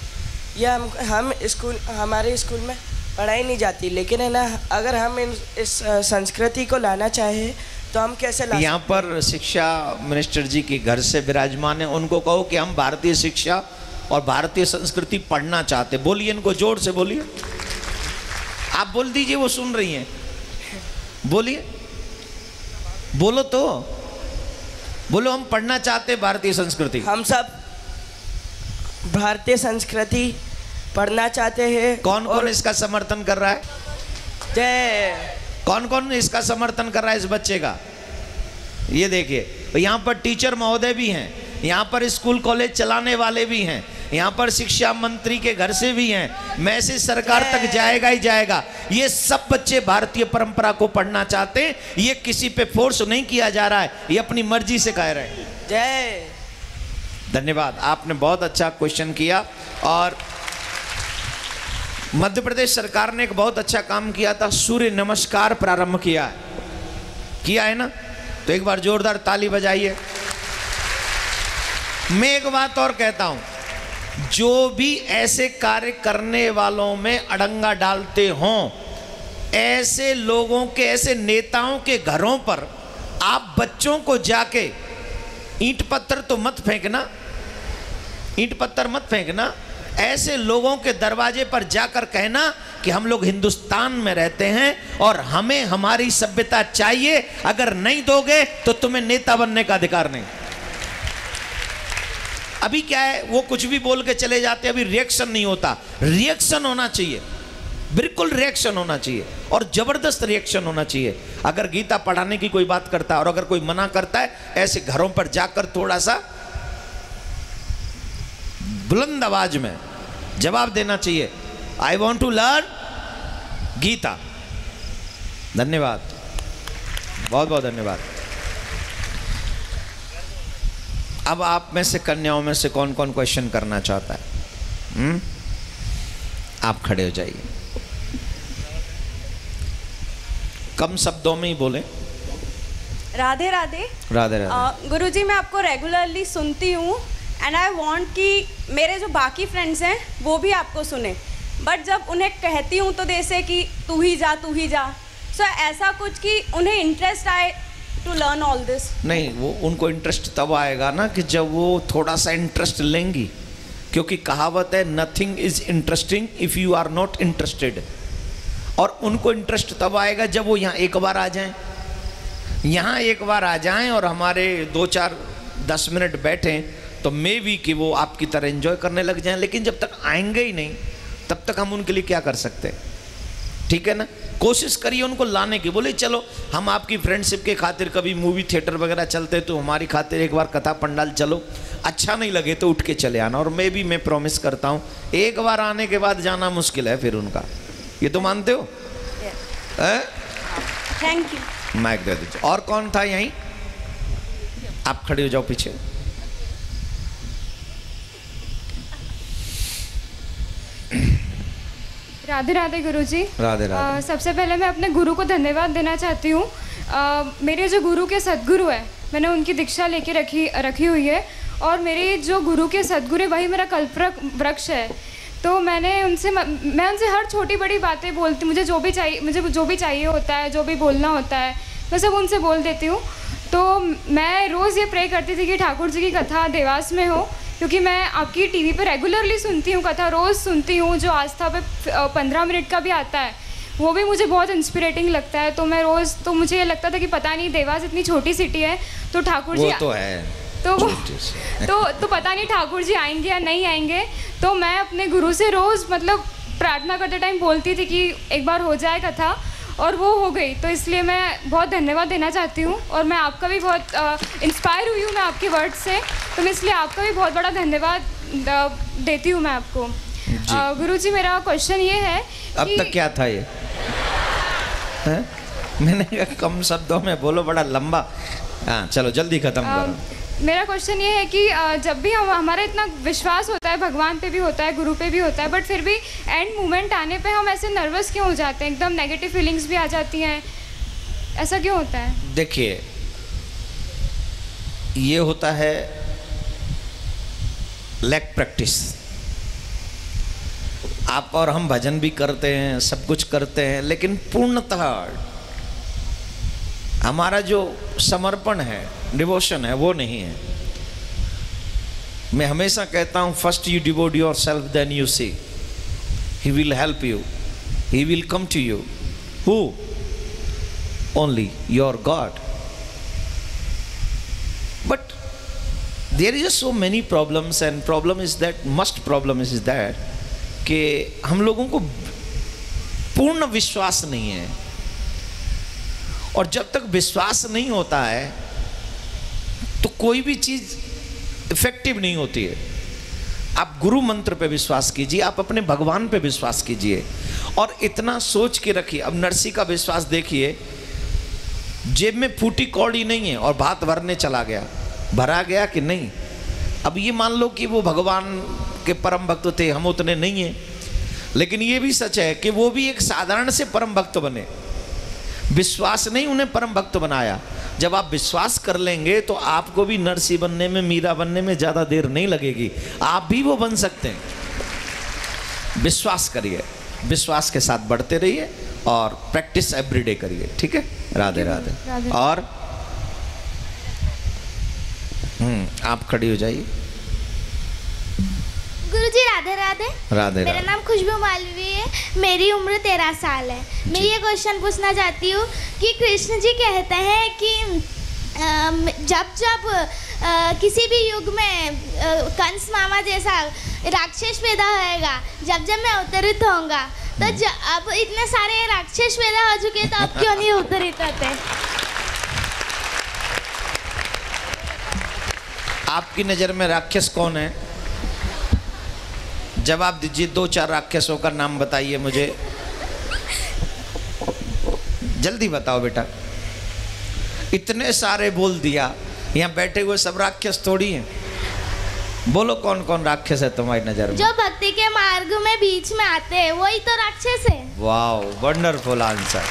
यह हम हम स्कूल हमारे स्कूल में पढ़ाई नहीं जाती, लेकिन है ना अगर हम इन, इस संस्कृति को लाना चाहें तो हम कैसे ला? यहाँ पर शिक्षा मिनिस्टर जी के घर से विराजमान है, उनको कहो कि हम भारतीय शिक्षा और भारतीय संस्कृति पढ़ना चाहते। बोलिए, इनको जोर से बोलिए, आप बोल दीजिए, वो सुन रही हैं। बोलिए, बोलो तो, बोलो हम पढ़ना चाहते भारतीय संस्कृति। हम सब भारतीय संस्कृति पढ़ना चाहते हैं। कौन कौन इसका समर्थन कर रहा है? जय। कौन कौन इसका समर्थन कर रहा है इस बच्चे का? ये देखिए, यहाँ पर टीचर महोदय भी हैं, यहाँ पर स्कूल कॉलेज चलाने वाले भी हैं, यहाँ पर शिक्षा मंत्री के घर से भी हैं, मैसेज सरकार तक जाएगा ही जाएगा। ये सब बच्चे भारतीय परंपरा को पढ़ना चाहते हैं, ये किसी पे फोर्स नहीं किया जा रहा है, ये अपनी मर्जी से कह रहे हैं। जय। धन्यवाद, आपने बहुत अच्छा क्वेश्चन किया। और मध्य प्रदेश सरकार ने एक बहुत अच्छा काम किया था, सूर्य नमस्कार प्रारंभ किया है, किया है ना, तो एक बार जोरदार ताली बजाइए। मैं एक बात और कहता हूं, जो भी ऐसे कार्य करने वालों में अड़ंगा डालते हों, ऐसे लोगों के, ऐसे नेताओं के घरों पर आप बच्चों को जाके ईंट पत्थर तो मत फेंकना, ईंट पत्थर मत फेंकना, ऐसे लोगों के दरवाजे पर जाकर कहना कि हम लोग हिंदुस्तान में रहते हैं और हमें हमारी सभ्यता चाहिए, अगर नहीं दोगे तो तुम्हें नेता बनने का अधिकार नहीं। अभी क्या है, वो कुछ भी बोल के चले जाते हैं, अभी रिएक्शन नहीं होता। रिएक्शन होना चाहिए, बिल्कुल रिएक्शन होना चाहिए, और जबरदस्त रिएक्शन होना चाहिए। अगर गीता पढ़ाने की कोई बात करता है और अगर कोई मना करता है, ऐसे घरों पर जाकर थोड़ा सा बुलंद आवाज में जवाब देना चाहिए, I want to learn Gita. धन्यवाद, बहुत बहुत धन्यवाद। अब आप में से, कन्याओं में से कौन कौन क्वेश्चन करना चाहता है? हुँ? आप खड़े हो जाइए, कम शब्दों में ही बोलें। राधे राधे। राधे राधे। गुरुजी मैं आपको रेगुलरली सुनती हूँ एंड आई वॉन्ट कि मेरे जो बाकी फ्रेंड्स हैं वो भी आपको सुने, बट जब उन्हें कहती हूँ तो जैसे कि तू ही जा तू ही जा, सो so, ऐसा कुछ कि उन्हें इंटरेस्ट आए टू लर्न ऑल दिस। नहीं, वो उनको इंटरेस्ट तब आएगा ना कि जब वो थोड़ा सा इंटरेस्ट लेंगी, क्योंकि कहावत है nothing is interesting if you are not interested. और उनको इंटरेस्ट तब आएगा जब वो यहाँ एक बार आ जाएँ, यहाँ एक बार आ जाएँ और हमारे दो चार दस मिनट बैठें, तो मे भी कि वो आपकी तरह एंजॉय करने लग जाएं। लेकिन जब तक आएंगे ही नहीं तब तक हम उनके लिए क्या कर सकते हैं? ठीक है ना, कोशिश करिए उनको लाने की। बोले चलो हम आपकी फ्रेंडशिप के खातिर कभी मूवी थिएटर वगैरह चलते तो हमारी खातिर एक बार कथा पंडाल चलो, अच्छा नहीं लगे तो उठ के चले आना। और मे भी, मैं प्रॉमिस करता हूँ एक बार आने के बाद जाना मुश्किल है फिर उनका, ये तो मानते हो? Thank you. माइक दे दीजिए। और कौन था यहीं? आप खड़े हो जाओ पीछे। राधे राधे गुरुजी। राधे राधे। सबसे पहले मैं अपने गुरु को धन्यवाद देना चाहती हूँ। मेरे जो गुरु के सद्गुरु है, मैंने उनकी दीक्षा लेके रखी रखी हुई है और मेरे जो गुरु के सद्गुरु वही मेरा कल्प वृक्ष है। तो मैंने उनसे मैं उनसे हर छोटी बड़ी बातें बोलती, मुझे जो भी चाहिए मुझे जो भी चाहिए होता है, जो भी बोलना होता है मैं सब उनसे बोल देती हूँ। तो मैं रोज़ ये प्रे करती थी कि ठाकुर जी की कथा देवास में हो, क्योंकि मैं आपकी टीवी पर रेगुलरली सुनती हूँ, कथा रोज़ सुनती हूँ। जो आस्था पे पंद्रह मिनट का भी आता है वो भी मुझे बहुत इंस्पिरेटिंग लगता है। तो मैं रोज़, तो मुझे ये लगता था कि पता नहीं देवास इतनी छोटी सिटी है तो ठाकुर जी तो है तो तो तो पता नहीं ठाकुर जी आएंगे या नहीं आएंगे। तो मैं अपने गुरु से रोज़ मतलब प्रार्थना करते टाइम बोलती थी कि एक बार हो जाए कथा, और वो हो गई। तो इसलिए मैं बहुत धन्यवाद देना चाहती हूँ, और मैं आपका भी बहुत इंस्पायर हुई हूँ मैं आपके वर्ड से। तो मैं इसलिए आपका भी बहुत बड़ा धन्यवाद देती हूँ मैं आपको। गुरु जी मेरा क्वेश्चन ये है, अब तक क्या था ये है? मैंने कहा कम शब्दों में बोलो, बड़ा लंबा। हाँ चलो जल्दी ख़त्म करो। मेरा क्वेश्चन ये है कि जब भी हम हमारा इतना विश्वास होता है, भगवान पे भी होता है, गुरु पे भी होता है, बट फिर भी एंड मोमेंट आने पे हम ऐसे नर्वस क्यों हो जाते हैं? एकदम नेगेटिव फीलिंग्स भी आ जाती हैं, ऐसा क्यों होता है? देखिए ये होता है लैक प्रैक्टिस। आप और हम भजन भी करते हैं, सब कुछ करते हैं, लेकिन पूर्णतः हमारा जो समर्पण है, डिवोशन है, वो नहीं है। मैं हमेशा कहता हूँ, first you devote your self then you see he will help you, he will come to you. Who? Only your God. But there is so many problems and problem is that must problem is that कि हम लोगों को पूर्ण विश्वास नहीं है, और जब तक विश्वास नहीं होता है तो कोई भी चीज़ इफेक्टिव नहीं होती है। आप गुरु मंत्र पे विश्वास कीजिए, आप अपने भगवान पे विश्वास कीजिए, और इतना सोच के रखिए। अब नरसी का विश्वास देखिए, जेब में फूटी कौड़ी नहीं है और भात भरने चला गया, भरा गया कि नहीं। अब ये मान लो कि वो भगवान के परम भक्त थे, हम उतने नहीं हैं, लेकिन ये भी सच है कि वो भी एक साधारण से परम भक्त बने। विश्वास नहीं उन्हें परम भक्त बनाया। जब आप विश्वास कर लेंगे तो आपको भी नरसी बनने में, मीरा बनने में ज़्यादा देर नहीं लगेगी, आप भी वो बन सकते हैं। विश्वास करिए, विश्वास के साथ बढ़ते रहिए, और प्रैक्टिस एवरीडे करिए। ठीक है, राधे राधे। और हम्म आप खड़ी हो जाइए। गुरुजी राधे राधे। राधे मेरा नाम खुशबू मालवी है, मेरी उम्र तेरह साल है। मैं ये क्वेश्चन पूछना चाहती हूँ कि कृष्ण जी कहते हैं कि जब जब किसी भी युग में कंस मामा जैसा राक्षस पैदा होएगा, जब जब मैं अवतरित होऊंगा, तो अब इतने सारे राक्षस पैदा हो चुके तो अब क्यों नहीं अवतरित होते? आपकी नज़र में राक्षस कौन है? जवाब दीजिए, दो चार राक्षसों का नाम बताइए मुझे, जल्दी बताओ बेटा। इतने सारे बोल दिया, यहाँ बैठे हुए सब राक्षस थोड़ी हैं। बोलो कौन कौन राक्षस है तुम्हारी नजर में? जो भक्ति के मार्ग में बीच में आते हैं वही तो राक्षस है। वाह, wonderful answer,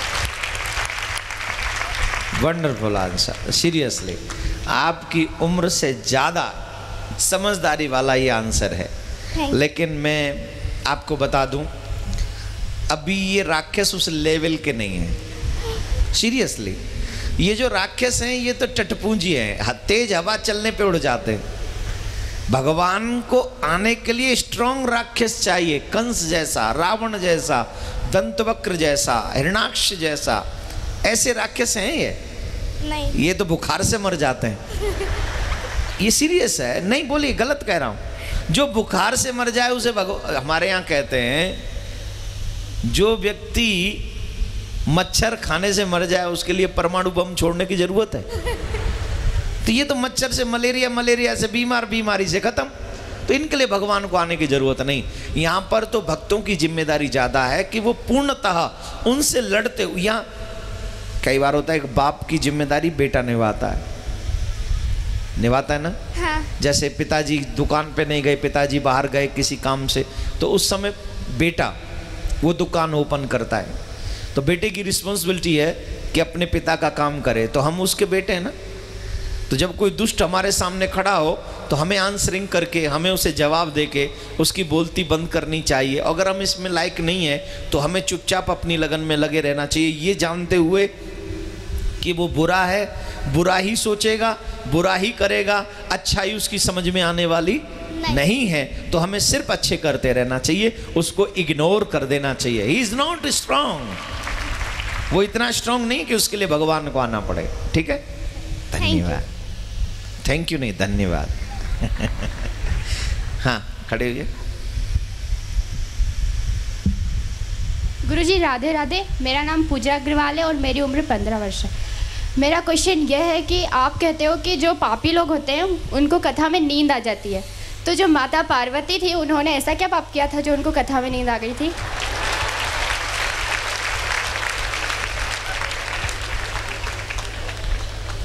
wonderful answer. Seriously आपकी उम्र से ज्यादा समझदारी वाला ये आंसर है। लेकिन मैं आपको बता दूं, अभी ये राक्षस उस लेवल के नहीं हैं। सीरियसली ये जो राक्षस हैं ये तो टटपूंजी हैं, तेज हवा चलने पे उड़ जाते हैं। भगवान को आने के लिए स्ट्रॉन्ग राक्षस चाहिए, कंस जैसा, रावण जैसा, दंतवक्र जैसा, हिरणाक्ष जैसा। ऐसे राक्षस हैं ये नहीं, ये तो बुखार से मर जाते हैं। ये सीरियस है, नहीं बोलिए, गलत कह रहा हूँ। जो बुखार से मर जाए उसे भगवान, हमारे यहाँ कहते हैं जो व्यक्ति मच्छर खाने से मर जाए उसके लिए परमाणु बम छोड़ने की जरूरत है। तो ये तो मच्छर से मलेरिया, मलेरिया से बीमार, बीमारी से खत्म। तो इनके लिए भगवान को आने की जरूरत नहीं। यहाँ पर तो भक्तों की जिम्मेदारी ज़्यादा है कि वो पूर्णतः उनसे लड़ते हुए। यहाँ कई बार होता है एक बाप की जिम्मेदारी बेटा निभाता है, निभाता है ना। हाँ। जैसे पिताजी दुकान पे नहीं गए, पिताजी बाहर गए किसी काम से, तो उस समय बेटा वो दुकान ओपन करता है। तो बेटे की रिस्पॉन्सिबिलिटी है कि अपने पिता का काम करे, तो हम उसके बेटे हैं ना। तो जब कोई दुष्ट हमारे सामने खड़ा हो तो हमें आंसरिंग करके, हमें उसे जवाब देके उसकी बोलती बंद करनी चाहिए। अगर हम इसमें लायक नहीं है तो हमें चुपचाप अपनी लगन में लगे रहना चाहिए, ये जानते हुए कि वो बुरा है, बुरा ही सोचेगा, बुरा ही करेगा, अच्छाई उसकी समझ में आने वाली नहीं, नहीं है। तो हमें सिर्फ अच्छे करते रहना चाहिए, उसको इग्नोर कर देना चाहिए। ही इज़ नॉट स्ट्रॉन्ग, वो इतना स्ट्रॉन्ग नहीं कि उसके लिए भगवान को आना पड़े। ठीक है, धन्यवाद। थैंक यू नहीं, धन्यवाद। हाँ, खड़े हुए। गुरुजी राधे राधे, मेरा नाम पूजा अग्रवाल है और मेरी उम्र पंद्रह वर्ष है। मेरा क्वेश्चन यह है कि आप कहते हो कि जो पापी लोग होते हैं उनको कथा में नींद आ जाती है, तो जो माता पार्वती थी उन्होंने ऐसा क्या पाप किया था जो उनको कथा में नींद आ गई थी?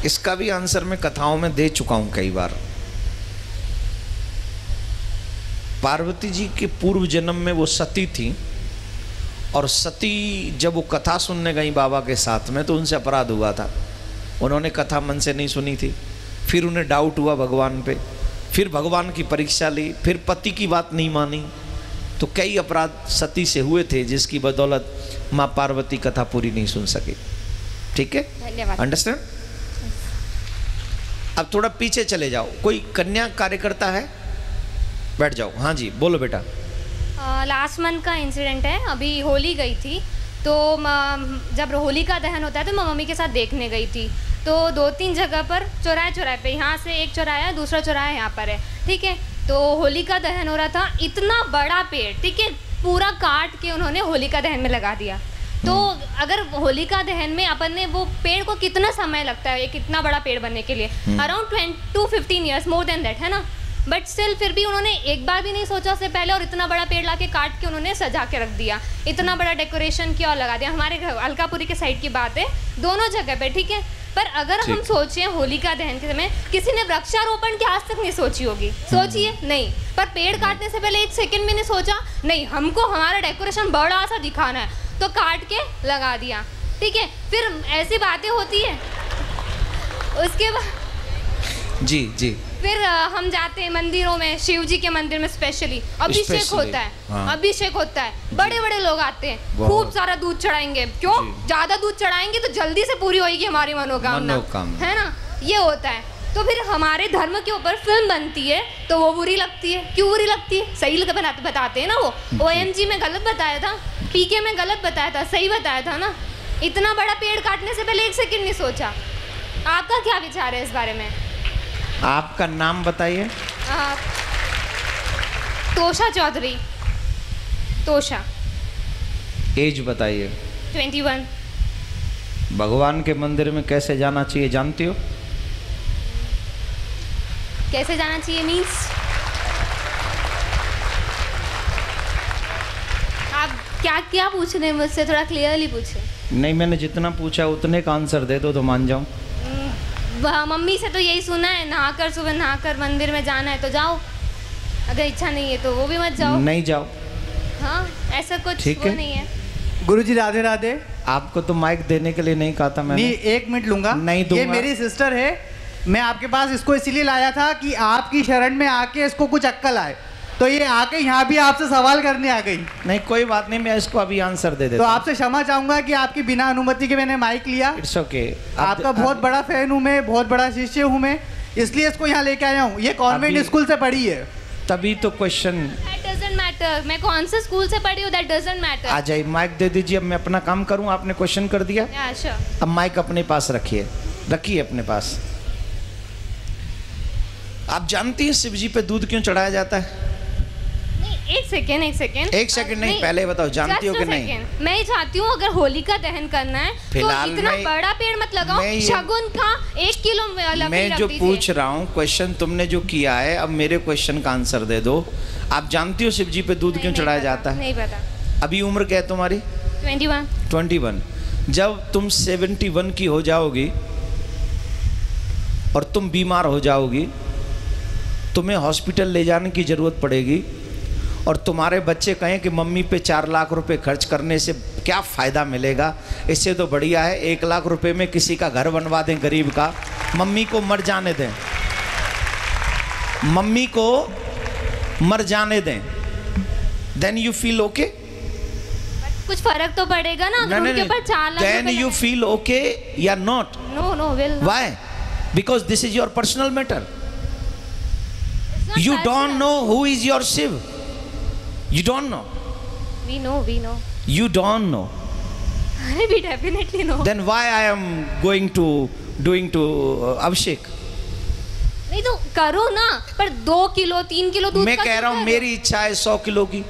इसका भी आंसर मैं कथाओं में दे चुका हूं कई बार। पार्वती जी के पूर्व जन्म में वो सती थी, और सती जब वो कथा सुनने गई बाबा के साथ में तो उनसे अपराध हुआ था, उन्होंने कथा मन से नहीं सुनी थी। फिर उन्हें डाउट हुआ भगवान पे, फिर भगवान की परीक्षा ली, फिर पति की बात नहीं मानी, तो कई अपराध सती से हुए थे जिसकी बदौलत माँ पार्वती कथा पूरी नहीं सुन सकी। ठीक है, धन्यवाद। अंडरस्टैंड। अब थोड़ा पीछे चले जाओ, कोई कन्या कार्यकर्ता है? बैठ जाओ। हाँ जी, बोलो बेटा। लास्ट मंथ का इंसिडेंट है, अभी होली गई थी, तो जब होली का दहन होता है तो मैं मम्मी के साथ देखने गई थी। तो दो तीन जगह पर चौराहे चौराहे पे, यहाँ से एक चौराहा है, दूसरा चौराहा यहाँ पर है, ठीक है। तो होली का दहन हो रहा था, इतना बड़ा पेड़, ठीक है, पूरा काट के उन्होंने होली का दहन में लगा दिया। तो अगर होली का दहन में अपन ने वो पेड़ को कितना समय लगता है, ये कितना बड़ा पेड़ बनने के लिए, around to fifteen years, more than that, है ना। बट स्टिल फिर भी उन्होंने एक बार भी नहीं सोचा उससे पहले, और इतना बड़ा पेड़ लाके काट के उन्होंने सजा के रख दिया, इतना बड़ा डेकोरेशन किया और लगा दिया। हमारे घर अलकापुरी के साइड की बात है, दोनों जगह पे, ठीक है। पर अगर हम सोचें होलिका दहन के समय किसी ने वृक्षारोपण की आज तक नहीं सोची होगी, सोचिए नहीं। पर पेड़ काटने से पहले एक सेकेंड भी नहीं सोचा, नहीं हमको हमारा डेकोरेशन बड़ा सा दिखाना है, तो काट के लगा दिया, ठीक है। फिर ऐसी बातें होती है। उसके बाद जी जी फिर हम जाते हैं मंदिरों में, शिव जी के मंदिर में स्पेशली अभिषेक होता है। हाँ। अभिषेक होता है, बड़े बड़े लोग आते हैं, खूब सारा दूध चढ़ाएंगे। क्यों? ज्यादा दूध चढ़ाएंगे तो जल्दी से पूरी होगी हमारी मनोकामना, है ना, ये होता है। तो फिर हमारे धर्म के ऊपर फिल्म बनती है तो वो बुरी लगती है। क्यों बुरी लगती है? सही बताते है ना, वो ओएमजी में गलत बताया था, पीके में गलत बताया था, सही बताया था ना। इतना बड़ा पेड़ काटने से पहले एक सेकेंड नहीं सोचा। आपका क्या विचार है इस बारे में? आपका नाम बताइए। तोशा चौधरी। तोशा। एज बताइए। इक्कीस। भगवान के मंदिर में कैसे जाना चाहिए जानती हो? कैसे जाना चाहिए मीन्स आप क्या क्या पूछ रहे हैं मुझसे? थोड़ा क्लियरली पूछे। नहीं, मैंने जितना पूछा उतने का आंसर दे दो तो मान जाऊं। मम्मी से तो यही सुना है, नहाकर सुबह नहाकर मंदिर में जाना है तो जाओ, अगर इच्छा नहीं है तो वो भी मत जाओ, नहीं जाओ। हाँ, ऐसा कुछ ठीक है, नहीं है। गुरुजी राधे राधे। आपको तो माइक देने के लिए नहीं कहा था मैंने। नहीं, एक मिनट लूंगा, नहीं दूंगा। ये मेरी सिस्टर है, मैं आपके पास इसको इसीलिए लाया था कि आपकी शरण में आके इसको कुछ अक्कल आए, तो ये आके यहाँ भी आपसे सवाल करने आ गई। नहीं, कोई बात नहीं, मैं इसको अभी आंसर दे देता हूं। तो आपसे क्षमा चाहूंगा कि आपकी बिना अनुमति के मैंने माइक लिया। It's okay. आपका बहुत बड़ा फैन हूँ मैं, बहुत बड़ा शिष्य हूँ मैं, इसलिए इसको यहाँ लेके आया हूँ। ये कॉन्वेंट स्कूल से पढ़ी है, तभी तो क्वेश्चन। दैट डजंट मैटर, मैं कौन से स्कूल से पढ़ी हूँ, दैट डजंट मैटर। आ जाइए, माइक दे दीजिए, अब मैं अपना काम करूँ। आपने क्वेश्चन कर दिया, अब माइक अपने पास रखिए, रखिए अपने पास। आप जानती है शिव जी पे दूध क्यों चढ़ाया जाता है? एक सेकेंड एक सेकेंड एक सेकेंड नहीं, नहीं पहले बताओ जानती हो कि नहीं? मैं चाहती हूँ अगर होली का दहन करना है तो इतना बड़ा पेड़ मत लगाओ, शगुन का एक किलो में लकड़ी। मैं जो पूछ रहा हूँ क्वेश्चन, तुमने जो किया है, अब मेरे क्वेश्चन का आंसर दे दो। आप जानती हो शिव जी पे दूध क्यों चढ़ाया जाता है? नहीं पता। अभी उम्र क्या है तुम्हारी? Twenty one. जब तुम सेवेंटी वन की हो जाओगी और तुम बीमार हो जाओगी, तुम्हें हॉस्पिटल ले जाने की जरूरत पड़ेगी, और तुम्हारे बच्चे कहें कि मम्मी पे चार लाख रुपए खर्च करने से क्या फ़ायदा मिलेगा, इससे तो बढ़िया है एक लाख रुपए में किसी का घर बनवा दें गरीब का, मम्मी को मर जाने दें। मम्मी को मर जाने दें, देन यू फील ओके, कुछ फर्क तो पड़ेगा ना, ना, ना, उनके ऊपर चाल। देन यू फील ओके या not? No no will. Why? Because this is your personal matter. You don't know who is your Shiv. You don't know. We know, we know. You don't know. We definitely know. Then why I am going to doing to uh, Abhishek? नहीं तो करो ना, पर दो kilo तीन kilo दूध का। मैं कह रहा हूँ मेरी इच्छा है सौ किलो की।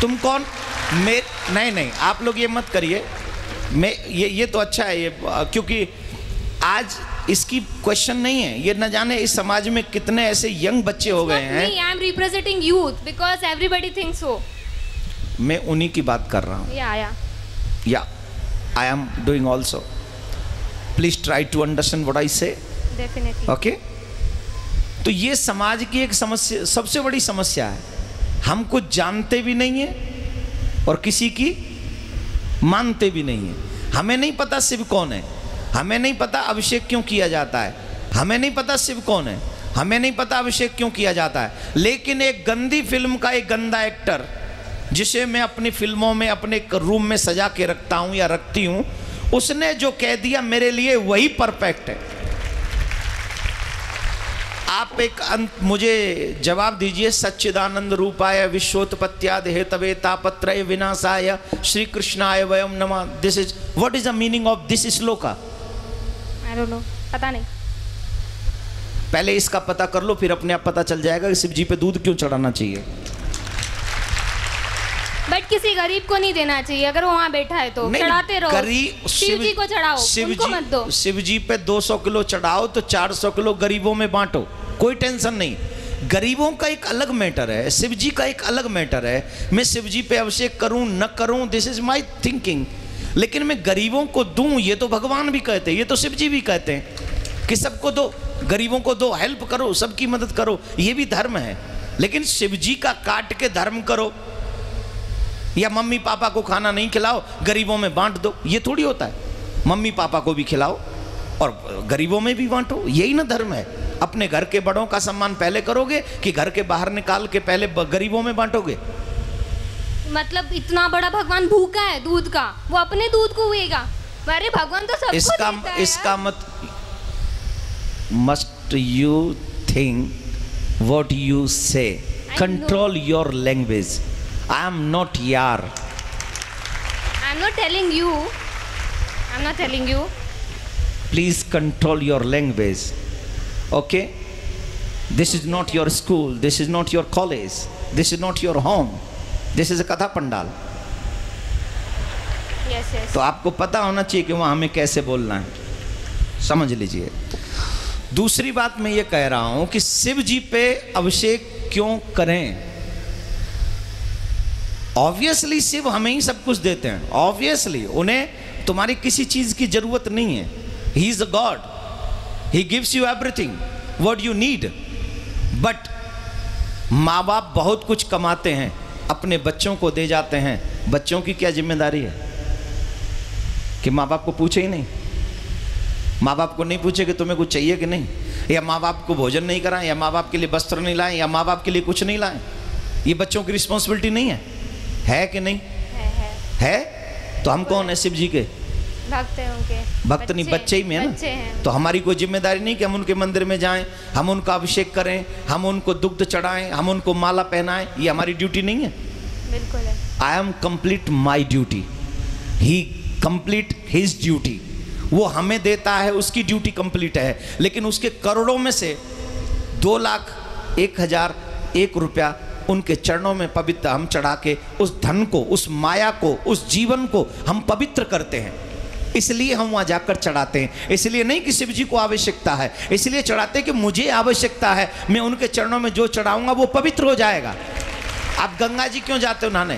तुम कौन? मैं नहीं नहीं आप लोग ये मत करिए। मैं ये ये तो अच्छा है ये, क्योंकि आज इसकी क्वेश्चन नहीं है। ये न जाने इस समाज में कितने ऐसे यंग बच्चे हो गए हैं। नहीं, I am representing youth because everybody thinks so. मैं उन्हीं की बात कर रहा हूँ। Yeah, yeah. Yeah, I am doing also. Please try to understand what I say. Definitely. Okay? तो ये समाज की एक समस्या, सबसे बड़ी समस्या है। हम कुछ जानते भी नहीं है और किसी की मानते भी नहीं है। हमें नहीं पता शिव कौन है, हमें नहीं पता अभिषेक क्यों किया जाता है, हमें नहीं पता शिव कौन है, हमें नहीं पता अभिषेक क्यों किया जाता है। लेकिन एक गंदी फिल्म का एक गंदा एक्टर, जिसे मैं अपनी फिल्मों में अपने रूम में सजा के रखता हूँ या रखती हूँ, उसने जो कह दिया मेरे लिए वही परफेक्ट है। आप एक अंत मुझे जवाब दीजिए। सच्चिदानंद रूपाय विश्वोत्पत्त्याद हेतवे तापत्रय विनाशाय श्री कृष्णाय वयम नमः। This is what is the meaning of this shloka? पता नहीं, पहले इसका पता कर लो, फिर अपने आप पता चल जाएगा कि शिव जी पे दूध क्यों चढ़ाना चाहिए। बट किसी गरीब को नहीं देना चाहिए, अगर वो वहाँ बैठा है तो चढ़ाते रहो। गरीब शिव जी को चढ़ाओ, शिव जी मत दो। शिव जी पे दो सौ किलो चढ़ाओ तो चार सौ किलो गरीबों में बांटो, कोई टेंशन नहीं। गरीबों का एक अलग मैटर है, शिव जी का एक अलग मैटर है। मैं शिव जी पे अभिषेक करूँ न करूँ, दिस इज माई थिंकिंग। लेकिन मैं गरीबों को दूं, ये तो भगवान भी कहते हैं, ये तो शिव जी भी कहते हैं कि सबको दो, गरीबों को दो, हेल्प करो, सबकी मदद करो, ये भी धर्म है। लेकिन शिव जी का काट के धर्म करो, या मम्मी पापा को खाना नहीं खिलाओ गरीबों में बांट दो, ये थोड़ी होता है। मम्मी पापा को भी खिलाओ और गरीबों में भी बांटो, यही ना धर्म है। अपने घर के बड़ों का सम्मान पहले करोगे कि घर के बाहर निकाल के पहले गरीबों में बांटोगे? मतलब इतना बड़ा भगवान भूखा है दूध का, वो अपने दूध को हुएगा? अरे भगवान तो सबको इसका देता है। इसका मत must you think what you say, control your language. I am not यार, I am not telling you, I am not telling you. Please control your language, okay? This is not your school, this is not your college, this is not your home, this is katha pandal. yes, yes. तो आपको पता होना चाहिए कि वहाँ हमें कैसे बोलना है, समझ लीजिए। दूसरी बात मैं ये कह रहा हूँ कि शिव जी पे अभिषेक क्यों करें? ऑब्वियसली शिव हमें ही सब कुछ देते हैं, ऑब्वियसली उन्हें तुम्हारी किसी चीज़ की ज़रूरत नहीं है। He is a God, he gives you everything what you need. But माँ बाप बहुत कुछ कमाते हैं, अपने बच्चों को दे जाते हैं, बच्चों की क्या जिम्मेदारी है कि माँ बाप को पूछे ही नहीं? माँ बाप को नहीं पूछे कि तुम्हें कुछ चाहिए कि नहीं, या माँ बाप को भोजन नहीं कराएं, या माँ बाप के लिए वस्त्र नहीं लाएं, या माँ बाप के लिए कुछ नहीं लाएं। ये बच्चों की रिस्पॉन्सिबिलिटी नहीं है, है कि नहीं? है, है, है? तो हम कौन है? शिव जी के भक्त हैं, उनके भक्त नहीं, बच्चे ही में है ना। तो हमारी कोई जिम्मेदारी नहीं कि हम उनके मंदिर में जाएं, हम उनका अभिषेक करें, हम उनको दुग्ध चढ़ाएं, हम उनको माला पहनाएं, ये हमारी ड्यूटी नहीं है। बिल्कुल है। I am complete my duty, he complete his duty. वो हमें देता है, उसकी ड्यूटी कंप्लीट है। लेकिन उसके करोड़ों में से दो लाख एक हजार एक रुपया उनके चरणों में पवित्र हम चढ़ा के उस धन को, उस माया को, उस जीवन को हम पवित्र करते हैं। इसलिए हम वहाँ जाकर चढ़ाते हैं, इसलिए नहीं कि शिव जी को आवश्यकता है, इसलिए चढ़ाते हैं कि मुझे आवश्यकता है, मैं उनके चरणों में जो चढ़ाऊँगा वो पवित्र हो जाएगा। आप गंगा जी क्यों जाते हो नहाने?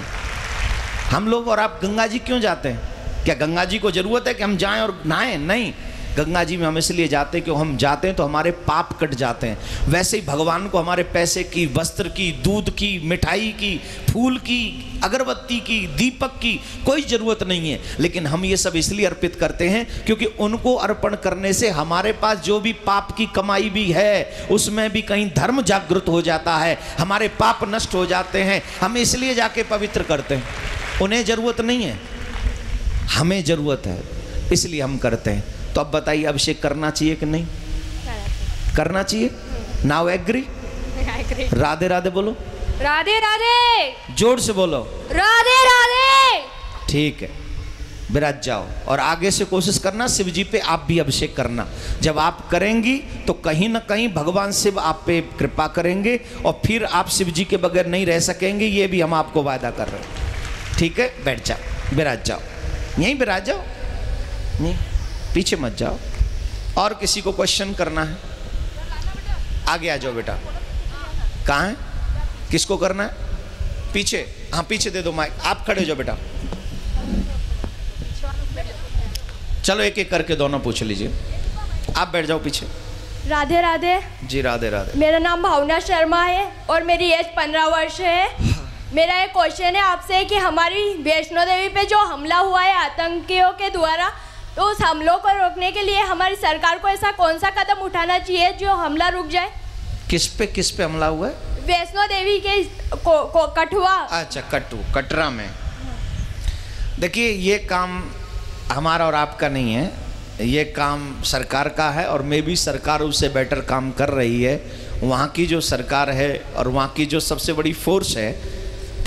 हम लोग और आप गंगा जी क्यों जाते हैं? क्या गंगा जी को ज़रूरत है कि हम जाएं और नहाएं? नहीं, गंगा जी में हम इसलिए जाते हैं कि हम जाते हैं तो हमारे पाप कट जाते हैं। वैसे ही भगवान को हमारे पैसे की, वस्त्र की, दूध की, मिठाई की, फूल की, अगरबत्ती की, दीपक की कोई ज़रूरत नहीं है, लेकिन हम ये सब इसलिए अर्पित करते हैं क्योंकि उनको अर्पण करने से हमारे पास जो भी पाप की कमाई भी है उसमें भी कहीं धर्म जागृत हो जाता है, हमारे पाप नष्ट हो जाते हैं। हम इसलिए जाके पवित्र करते हैं, उन्हें ज़रूरत नहीं है, हमें ज़रूरत है, इसलिए हम करते हैं। तो अब बताइए अभिषेक करना चाहिए कि नहीं करना चाहिए? Now agree? राधे राधे बोलो, राधे राधे, जोर से बोलो राधे राधे। ठीक है, विराज जाओ और आगे से कोशिश करना शिव जी पे आप भी अभिषेक करना। जब आप करेंगी तो कहीं ना कहीं भगवान शिव आप पे कृपा करेंगे और फिर आप शिव जी के बगैर नहीं रह सकेंगे, ये भी हम आपको वादा कर रहे हैं। ठीक है, बैठ जाओ, विराज जाओ, यहीं विराज जाओ, नहीं पीछे मत जाओ। और किसी को क्वेश्चन करना है? आगे आ जाओ बेटा, कहाँ है? किसको करना है? पीछे, हाँ पीछे दे दो माइक। आप खड़े हो जाओ बेटा, चलो एक एक करके दोनों पूछ लीजिए। आप बैठ जाओ पीछे। राधे राधे जी, राधे राधे। मेरा नाम भावना शर्मा है और मेरी एज पंद्रह वर्ष है। मेरा एक क्वेश्चन है आपसे कि हमारी वैष्णो देवी पे जो हमला हुआ है आतंकियों के द्वारा, तो उस हमलों को रोकने के लिए हमारी सरकार को ऐसा कौन सा कदम उठाना चाहिए जो हमला रुक जाए? किस पे किस पे हमला हुआ है? वैष्णो देवी के को, को कठुआ। अच्छा, कटु कटरा में। देखिए, ये काम हमारा और आपका नहीं है, ये काम सरकार का है और मे भी सरकार उससे बेटर काम कर रही है। वहाँ की जो सरकार है और वहाँ की जो सबसे बड़ी फोर्स है,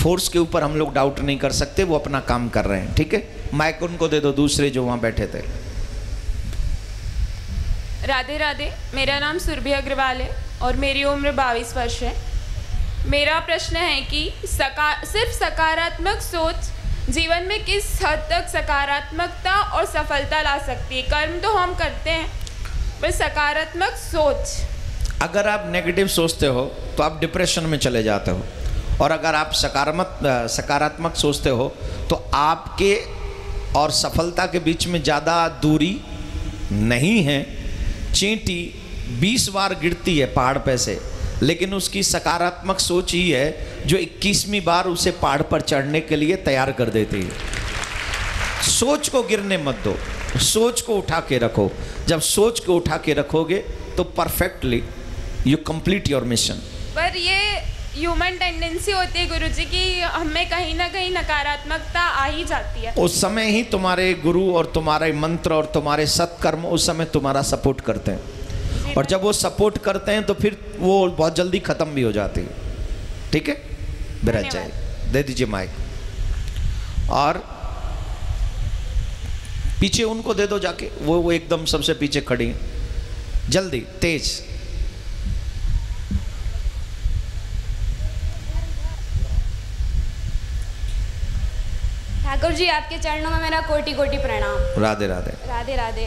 फोर्स के ऊपर हम लोग डाउट नहीं कर सकते, वो अपना काम कर रहे हैं। ठीक है, माइक उनको दे दो, दूसरे जो वहाँ बैठे थे। राधे राधे, मेरा नाम सुरभि अग्रवाल है और मेरी उम्र बाईस वर्ष है। मेरा प्रश्न है कि सका, सिर्फ सकारात्मक सोच जीवन में किस हद तक सकारात्मकता और सफलता ला सकती है? कर्म तो हम करते हैं, पर सकारात्मक सोच। अगर आप नेगेटिव सोचते हो तो आप डिप्रेशन में चले जाते हो, और अगर आप सकारात्मक सकारात्मक सोचते हो तो आपके और सफलता के बीच में ज़्यादा दूरी नहीं है। चींटी बीस बार गिरती है पहाड़ पे से, लेकिन उसकी सकारात्मक सोच ही है जो इक्कीसवीं बार उसे पहाड़ पर चढ़ने के लिए तैयार कर देती है। सोच को गिरने मत दो, सोच को उठा के रखो। जब सोच को उठा के रखोगे तो perfectly you complete your mission. पर ये ह्यूमन टेंडेंसी होती है गुरुजी की हमें कहीं ना कहीं नकारात्मकता आ ही जाती है। उस समय ही तुम्हारे गुरु और तुम्हारे मंत्र और तुम्हारे सत्कर्म उस समय तुम्हारा सपोर्ट करते हैं, और जब वो सपोर्ट करते हैं तो फिर वो बहुत जल्दी ख़त्म भी हो जाती है। ठीक है, बिराज जाए, दे दीजिए माइक, और पीछे उनको दे दो जाके, वो वो एकदम सबसे पीछे खड़ी हैं। जल्दी, तेज। ठाकुर जी, आपके चरणों में मेरा कोटि कोटि प्रणाम। राधे राधे। राधे राधे।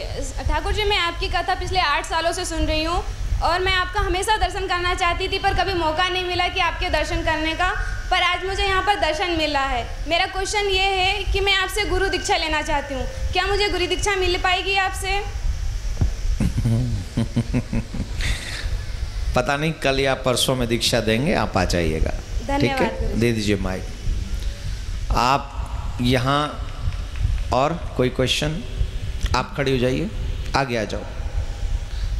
ठाकुर जी, मैं आपकी कथा पिछले आठ सालों से सुन रही हूँ और मैं आपका हमेशा दर्शन करना चाहती थी, पर कभी मौका नहीं मिला कि आपके दर्शन करने का, पर आज मुझे यहाँ पर दर्शन मिला है। मेरा क्वेश्चन ये है कि मैं आपसे गुरु दीक्षा लेना चाहती हूँ, क्या मुझे गुरु दीक्षा मिल पाएगी आपसे? पता नहीं, कल या परसों में दीक्षा देंगे, आप आ जाइएगा। धन्यवाद। दे दीजिए माइक। आप यहाँ, और कोई क्वेश्चन? आप खड़े हो जाइए, आगे आ जाओ,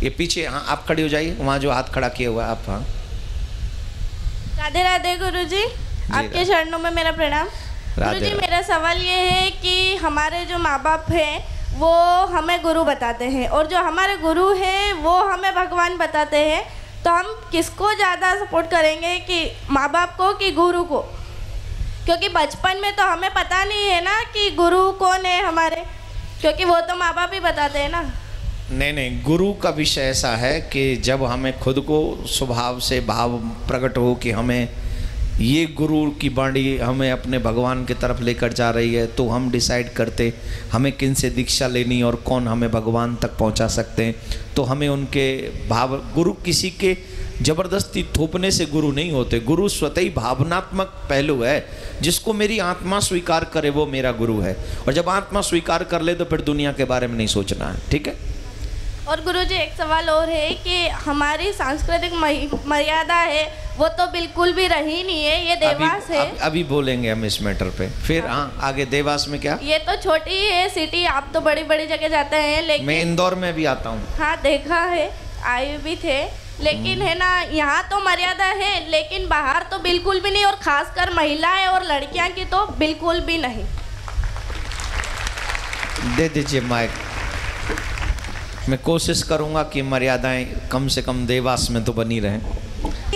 ये पीछे। हाँ, आप खड़े हो जाइए, वहाँ जो हाथ खड़ा किया हुआ आप। हाँ, राधे राधे गुरुजी, आपके चरणों में मेरा प्रणाम। गुरुजी, मेरा सवाल ये है कि हमारे जो माँ बाप हैं वो हमें गुरु बताते हैं, और जो हमारे गुरु हैं वो हमें भगवान बताते हैं, तो हम किसको ज़्यादा सपोर्ट करेंगे, कि माँ बाप को कि गुरु को? क्योंकि बचपन में तो हमें पता नहीं है ना कि गुरु कौन है हमारे, क्योंकि वो तो माँ बाप ही बताते हैं ना। नहीं नहीं, गुरु का विषय ऐसा है कि जब हमें खुद को स्वभाव से भाव प्रकट हो कि हमें ये गुरु की बाणी हमें अपने भगवान की तरफ लेकर जा रही है, तो हम डिसाइड करते हमें किन से दीक्षा लेनी और कौन हमें भगवान तक पहुँचा सकते हैं। तो हमें उनके भाव, गुरु किसी के जबरदस्ती थोपने से गुरु नहीं होते। गुरु स्वतः ही भावनात्मक पहलू है, जिसको मेरी आत्मा स्वीकार करे वो मेरा गुरु है, और जब आत्मा स्वीकार कर ले तो फिर दुनिया के बारे में नहीं सोचना है। ठीक है, और गुरुजी एक सवाल और है कि हमारी सांस्कृतिक मर्यादा है वो तो बिल्कुल भी रही नहीं है, ये देवास अभी, है अभी, अभी बोलेंगे हम इस मैटर पे फिर। हाँ आगे देवास में क्या, ये तो छोटी है सिटी, आप तो बड़ी बड़ी जगह जाते हैं, लेकिन मैं इंदौर में भी आता हूँ। हाँ देखा है, आए भी थे, लेकिन है ना यहाँ तो मर्यादा है लेकिन बाहर तो बिल्कुल भी नहीं, और खासकर महिलाएं और लड़कियाँ की तो बिल्कुल भी नहीं। दे दीजिए माइक। मैं कोशिश करूंगा कि मर्यादाएं कम से कम देवास में तो बनी रहें।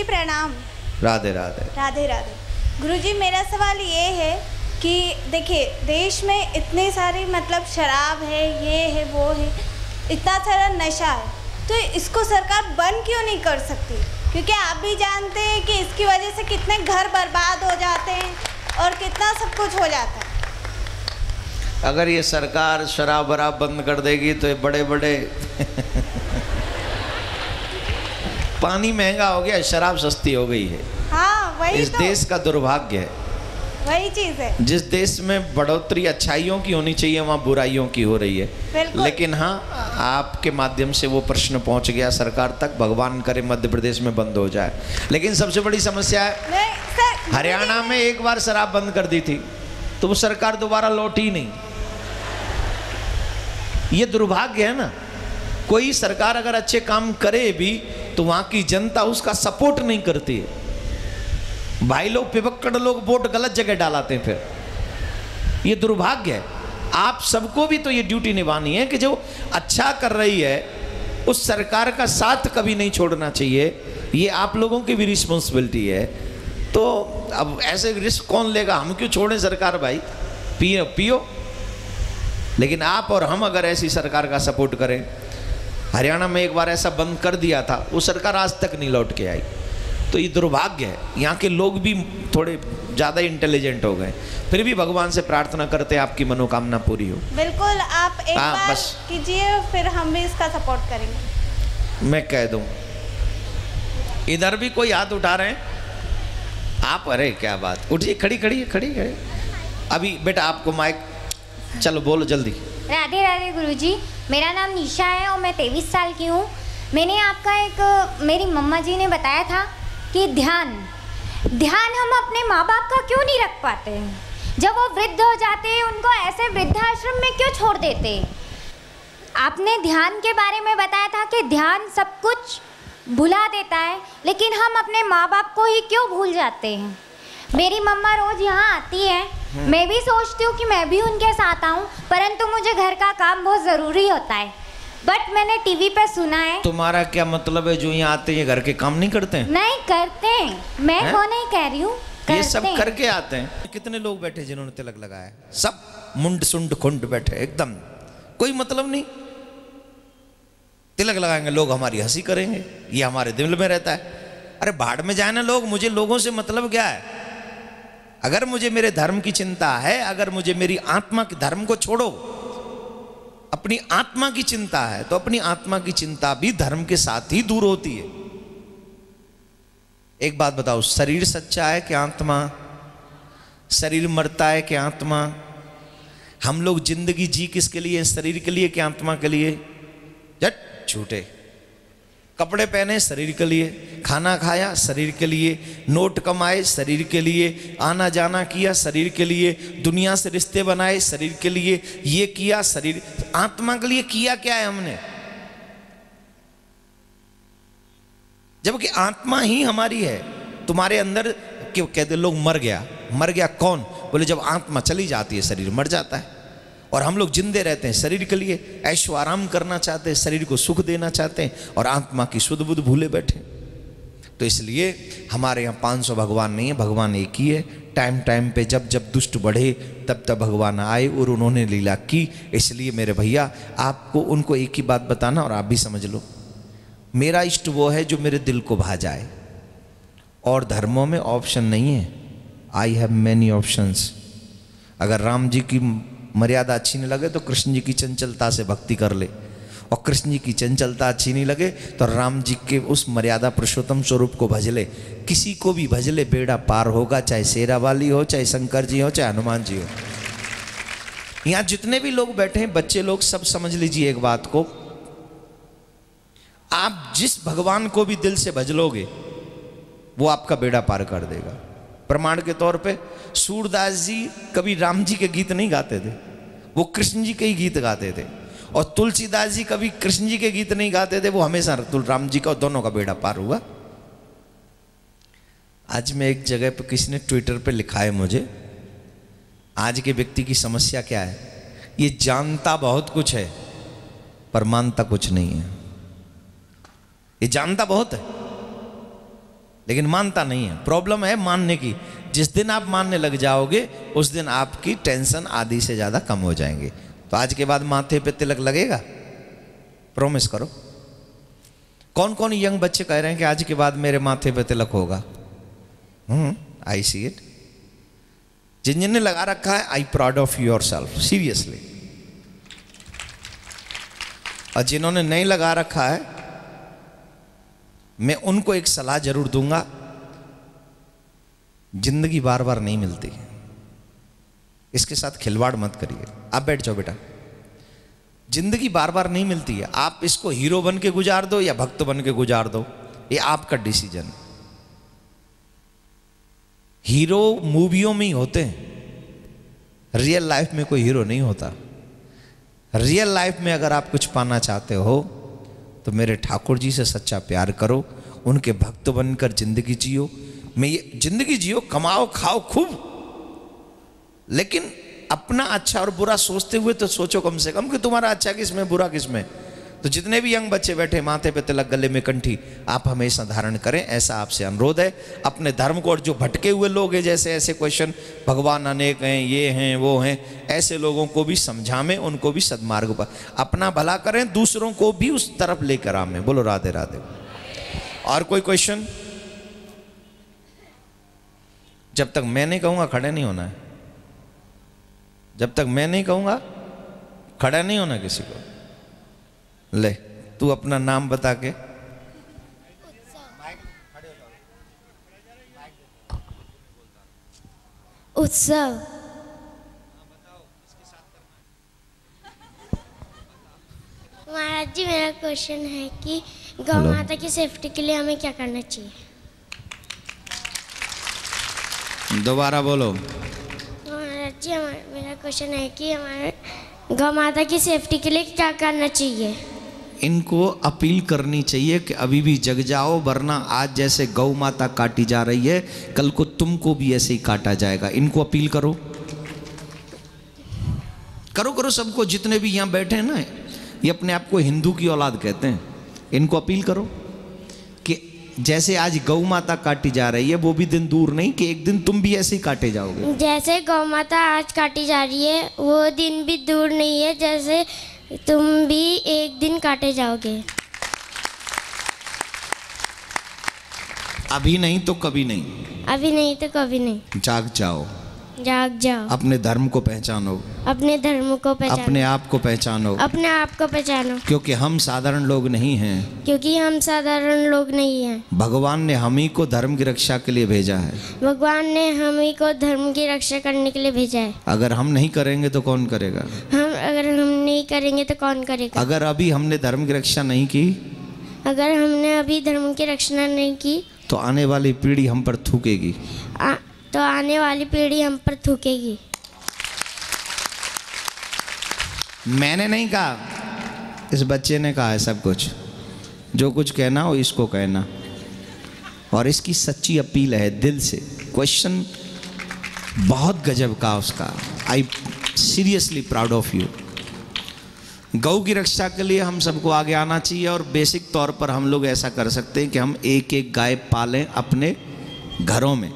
प्रणाम। राधे राधे। राधे राधे। गुरुजी मेरा सवाल ये है कि देखिए देश में इतने सारे मतलब शराब है, ये है, वो है, इतना सारा नशा है, तो इसको सरकार बंद क्यों नहीं कर सकती? क्योंकि आप भी जानते हैं कि इसकी वजह से कितने घर बर्बाद हो जाते हैं और कितना सब कुछ हो जाता है। अगर ये सरकार शराब वराब बंद कर देगी तो ये बड़े बड़े पानी महंगा हो गया, शराब सस्ती हो गई है। हाँ, वही इस तो। देश का दुर्भाग्य है, वही चीज़ है। जिस देश में बढ़ोतरी अच्छाइयों की होनी चाहिए वहाँ बुराइयों की हो रही है। लेकिन हाँ आपके माध्यम से वो प्रश्न पहुँच गया सरकार तक, भगवान करे मध्य प्रदेश में बंद हो जाए। लेकिन सबसे बड़ी समस्या है हरियाणा में एक बार शराब बंद कर दी थी तो वो सरकार दोबारा लौटी नहीं। ये दुर्भाग्य है ना, कोई सरकार अगर अच्छे काम करे भी तो वहां की जनता उसका सपोर्ट नहीं करती है। भाई लोग पिपक्कड़ लोग वोट गलत जगह डालाते हैं फिर। ये दुर्भाग्य है। आप सबको भी तो ये ड्यूटी निभानी है कि जो अच्छा कर रही है उस सरकार का साथ कभी नहीं छोड़ना चाहिए। ये आप लोगों की भी रिस्पॉन्सिबिलिटी है। तो अब ऐसे रिस्क कौन लेगा, हम क्यों छोड़ें सरकार? भाई पियो पियो, लेकिन आप और हम अगर ऐसी सरकार का सपोर्ट करें। हरियाणा में एक बार ऐसा बंद कर दिया था, वो सरकार आज तक नहीं लौट के आई। तो ये दुर्भाग्य है। यहाँ के लोग भी थोड़े ज़्यादा इंटेलिजेंट हो गए। फिर भी भगवान से प्रार्थना करते हैं आपकी मनोकामना पूरी हो। बिल्कुल, आप एक बार कीजिए फिर हम भी इसका सपोर्ट करेंगे। मैं कह दूँ इधर भी कोई हाथ उठा रहे हैं आप? अरे क्या बात, उठिए, खड़ी खड़ी खड़ी खड़ी। अभी बेटा आपको माइक, चलो बोलो जल्दी। राधे राधे गुरुजी, मेरा नाम निशा है और मैं तेईस साल की हूँ। मैंने आपका एक, मेरी मम्मा जी ने बताया था कि ध्यान ध्यान हम अपने माँ बाप का क्यों नहीं रख पाते हैं? जब वो वृद्ध हो जाते हैं उनको ऐसे वृद्धाश्रम में क्यों छोड़ देते हैं? आपने ध्यान के बारे में बताया था कि ध्यान सब कुछ भुला देता है, लेकिन हम अपने माँ बाप को ही क्यों भूल जाते हैं? मेरी मम्मा रोज़ यहाँ आती है, मैं भी सोचती हूँ कि मैं भी उनके साथ आऊँ, परंतु मुझे घर का काम बहुत ज़रूरी होता है। बट मैंने टीवी पे सुना है। तुम्हारा क्या मतलब है जो यहाँ आते हैं घर के काम नहीं करते हैं? नहीं करते हैं, मैं वो नहीं कह रही हूँ, ये सब करके आते हैं। कितने लोग बैठे जिन्होंने तिलक लगाया? सब मुंड सुंड खुंड बैठे, एकदम कोई मतलब नहीं। तिलक लगाएंगे लोग, हमारी हंसी करेंगे, ये हमारे दिल में रहता है। अरे भाड़ में जाए ना लोग, मुझे लोगों से मतलब क्या है? अगर मुझे मेरे धर्म की चिंता है, अगर मुझे मेरी आत्मा के, धर्म को छोड़ो, अपनी आत्मा की चिंता है तो अपनी आत्मा की चिंता भी धर्म के साथ ही दूर होती है। एक बात बताओ, शरीर सच्चा है कि आत्मा? शरीर मरता है कि आत्मा? हम लोग जिंदगी जी किसके लिए? शरीर के लिए कि आत्मा के लिए? जट छूटे। कपड़े पहने शरीर के लिए, खाना खाया शरीर के लिए, नोट कमाए शरीर के लिए, आना जाना किया शरीर के लिए, दुनिया से रिश्ते बनाए शरीर के लिए, ये किया शरीर, आत्मा के लिए किया क्या है हमने? जबकि आत्मा ही हमारी है। तुम्हारे अंदर क्यों कहते लोग मर गया, मर गया कौन? बोले जब आत्मा चली जाती है शरीर मर जाता है, और हम लोग जिंदे रहते हैं शरीर के लिए। ऐशो आराम करना चाहते हैं, शरीर को सुख देना चाहते हैं, और आत्मा की शुद्ध बुद्ध भूले बैठे। तो इसलिए हमारे यहाँ पाँच सौ भगवान नहीं है, भगवान एक ही है। टाइम टाइम पे जब जब दुष्ट बढ़े तब तब भगवान आए और उन्होंने लीला की। इसलिए मेरे भैया आपको उनको एक ही बात बताना और आप भी समझ लो, मेरा इष्ट वो है जो मेरे दिल को भा जाए। और धर्मों में ऑप्शन नहीं है, आई हैव मैनी ऑप्शंस। अगर राम जी की मर्यादा अच्छी नहीं लगे तो कृष्ण जी की चंचलता से भक्ति कर ले, और कृष्ण जी की चंचलता अच्छी नहीं लगे तो राम जी के उस मर्यादा पुरुषोत्तम स्वरूप को भज ले। किसी को भी भज ले, बेड़ा पार होगा, चाहे शेरावाली हो, चाहे शंकर जी हो, चाहे हनुमान जी हो। यहाँ जितने भी लोग बैठे हैं बच्चे लोग, सब समझ लीजिए एक बात को, आप जिस भगवान को भी दिल से भज लोगे वो आपका बेड़ा पार कर देगा। प्रमाण के तौर पे सूरदास जी कभी राम जी के गीत नहीं गाते थे, वो कृष्ण जी के ही गीत गाते थे। और तुलसीदास जी कभी कृष्ण जी के गीत नहीं गाते थे, वो हमेशा राम जी का, और दोनों का बेड़ा पार हुआ। आज मैं एक जगह पर किसी ने ट्विटर पे लिखा है मुझे, आज के व्यक्ति की समस्या क्या है, ये जानता बहुत कुछ है पर मानता कुछ नहीं है। ये जानता बहुत है लेकिन मानता नहीं है। प्रॉब्लम है मानने की। जिस दिन आप मानने लग जाओगे उस दिन आपकी टेंशन आधी से ज़्यादा कम हो जाएंगे। तो आज के बाद माथे पे तिलक लगेगा, प्रॉमिस करो। कौन कौन यंग बच्चे कह रहे हैं कि आज के बाद मेरे माथे पे तिलक होगा? हम्म, आई सी इट। जिन जिन ने लगा रखा है, I proud of your self, seriously. और जिन्होंने नहीं लगा रखा है, मैं उनको एक सलाह जरूर दूंगा, जिंदगी बार बार नहीं मिलती है, इसके साथ खिलवाड़ मत करिए। आप बैठ जाओ बेटा, जिंदगी बार बार नहीं मिलती है। आप इसको हीरो बन के गुजार दो या भक्त बन के गुजार दो, ये आपका डिसीजन है। हीरो मूवियों में ही होते हैं, रियल लाइफ में कोई हीरो नहीं होता। रियल लाइफ में अगर आप कुछ पाना चाहते हो तो मेरे ठाकुर जी से सच्चा प्यार करो, उनके भक्त बनकर जिंदगी जियो। मैं ये जिंदगी जियो, कमाओ खाओ खूब, लेकिन अपना अच्छा और बुरा सोचते हुए तो सोचो कम से कम कि तुम्हारा अच्छा किसमें, बुरा किसमें। तो जितने भी यंग बच्चे बैठे, माथे पे तिलक, गले में कंठी, आप हमेशा धारण करें, ऐसा आपसे अनुरोध है। अपने धर्म को, और जो भटके हुए लोग हैं, जैसे ऐसे क्वेश्चन, भगवान अनेक हैं, ये हैं, वो हैं, ऐसे लोगों को भी समझाएं, उनको भी सद्मार्ग पर अपना भला करें, दूसरों को भी उस तरफ लेकर आएं। बोलो राधे राधे। और कोई क्वेश्चन? जब तक मैं नहीं कहूँगा खड़े नहीं होना है, जब तक मैं नहीं कहूँगा खड़ा नहीं होना किसी को। ले, तू अपना नाम बता के। उत्सव। महाराज जी, मेरा क्वेश्चन है कि गौ माता की सेफ्टी के लिए हमें क्या करना चाहिए? दोबारा बोलो। महाराज जी, मेरा क्वेश्चन है कि हमारे गौ माता की सेफ्टी के लिए क्या करना चाहिए? इनको अपील करनी चाहिए कि अभी भी जग जाओ, वरना आज जैसे गौ माता काटी जा रही है, कल को तुमको भी ऐसे ही काटा जाएगा। इनको अपील करो, करो करो सबको, जितने भी यहाँ बैठे हैं ना, ये अपने आप को हिंदू की औलाद कहते हैं, इनको अपील करो कि जैसे आज गौ माता काटी जा रही है, वो भी दिन दूर नहीं कि एक दिन तुम भी ऐसे ही काटे जाओगे। जैसे गौ माता आज काटी जा रही है, वो दिन भी दूर नहीं है जैसे तुम भी एक दिन काटे जाओगे। अभी नहीं तो कभी नहीं, अभी नहीं तो कभी नहीं। जाग जाओ, जाग जाओ। अपने धर्म को पहचानो, अपने धर्म को पहचानो। अपने आप को पहचानो, अपने आप को पहचानो। क्योंकि हम साधारण लोग नहीं हैं, क्योंकि हम साधारण लोग नहीं हैं। भगवान ने हम ही को धर्म की रक्षा के लिए भेजा है, भगवान ने हम ही को धर्म की रक्षा करने के लिए भेजा है। अगर हम नहीं करेंगे तो कौन करेगा? हम अगर हम नहीं करेंगे तो कौन करेगा? अगर अभी हमने धर्म की रक्षा नहीं की, अगर हमने अभी धर्म की रक्षा नहीं की, तो आने वाली पीढ़ी हम पर थूकेगी, तो आने वाली पीढ़ी हम पर थूकेगी। मैंने नहीं कहा, इस बच्चे ने कहा है सब कुछ। जो कुछ कहना हो इसको कहना, और इसकी सच्ची अपील है दिल से। क्वेश्चन बहुत गजब का उसका, I seriously proud of you. गौ की रक्षा के लिए हम सबको आगे आना चाहिए, और बेसिक तौर पर हम लोग ऐसा कर सकते हैं कि हम एक एक गाय पालें अपने घरों में।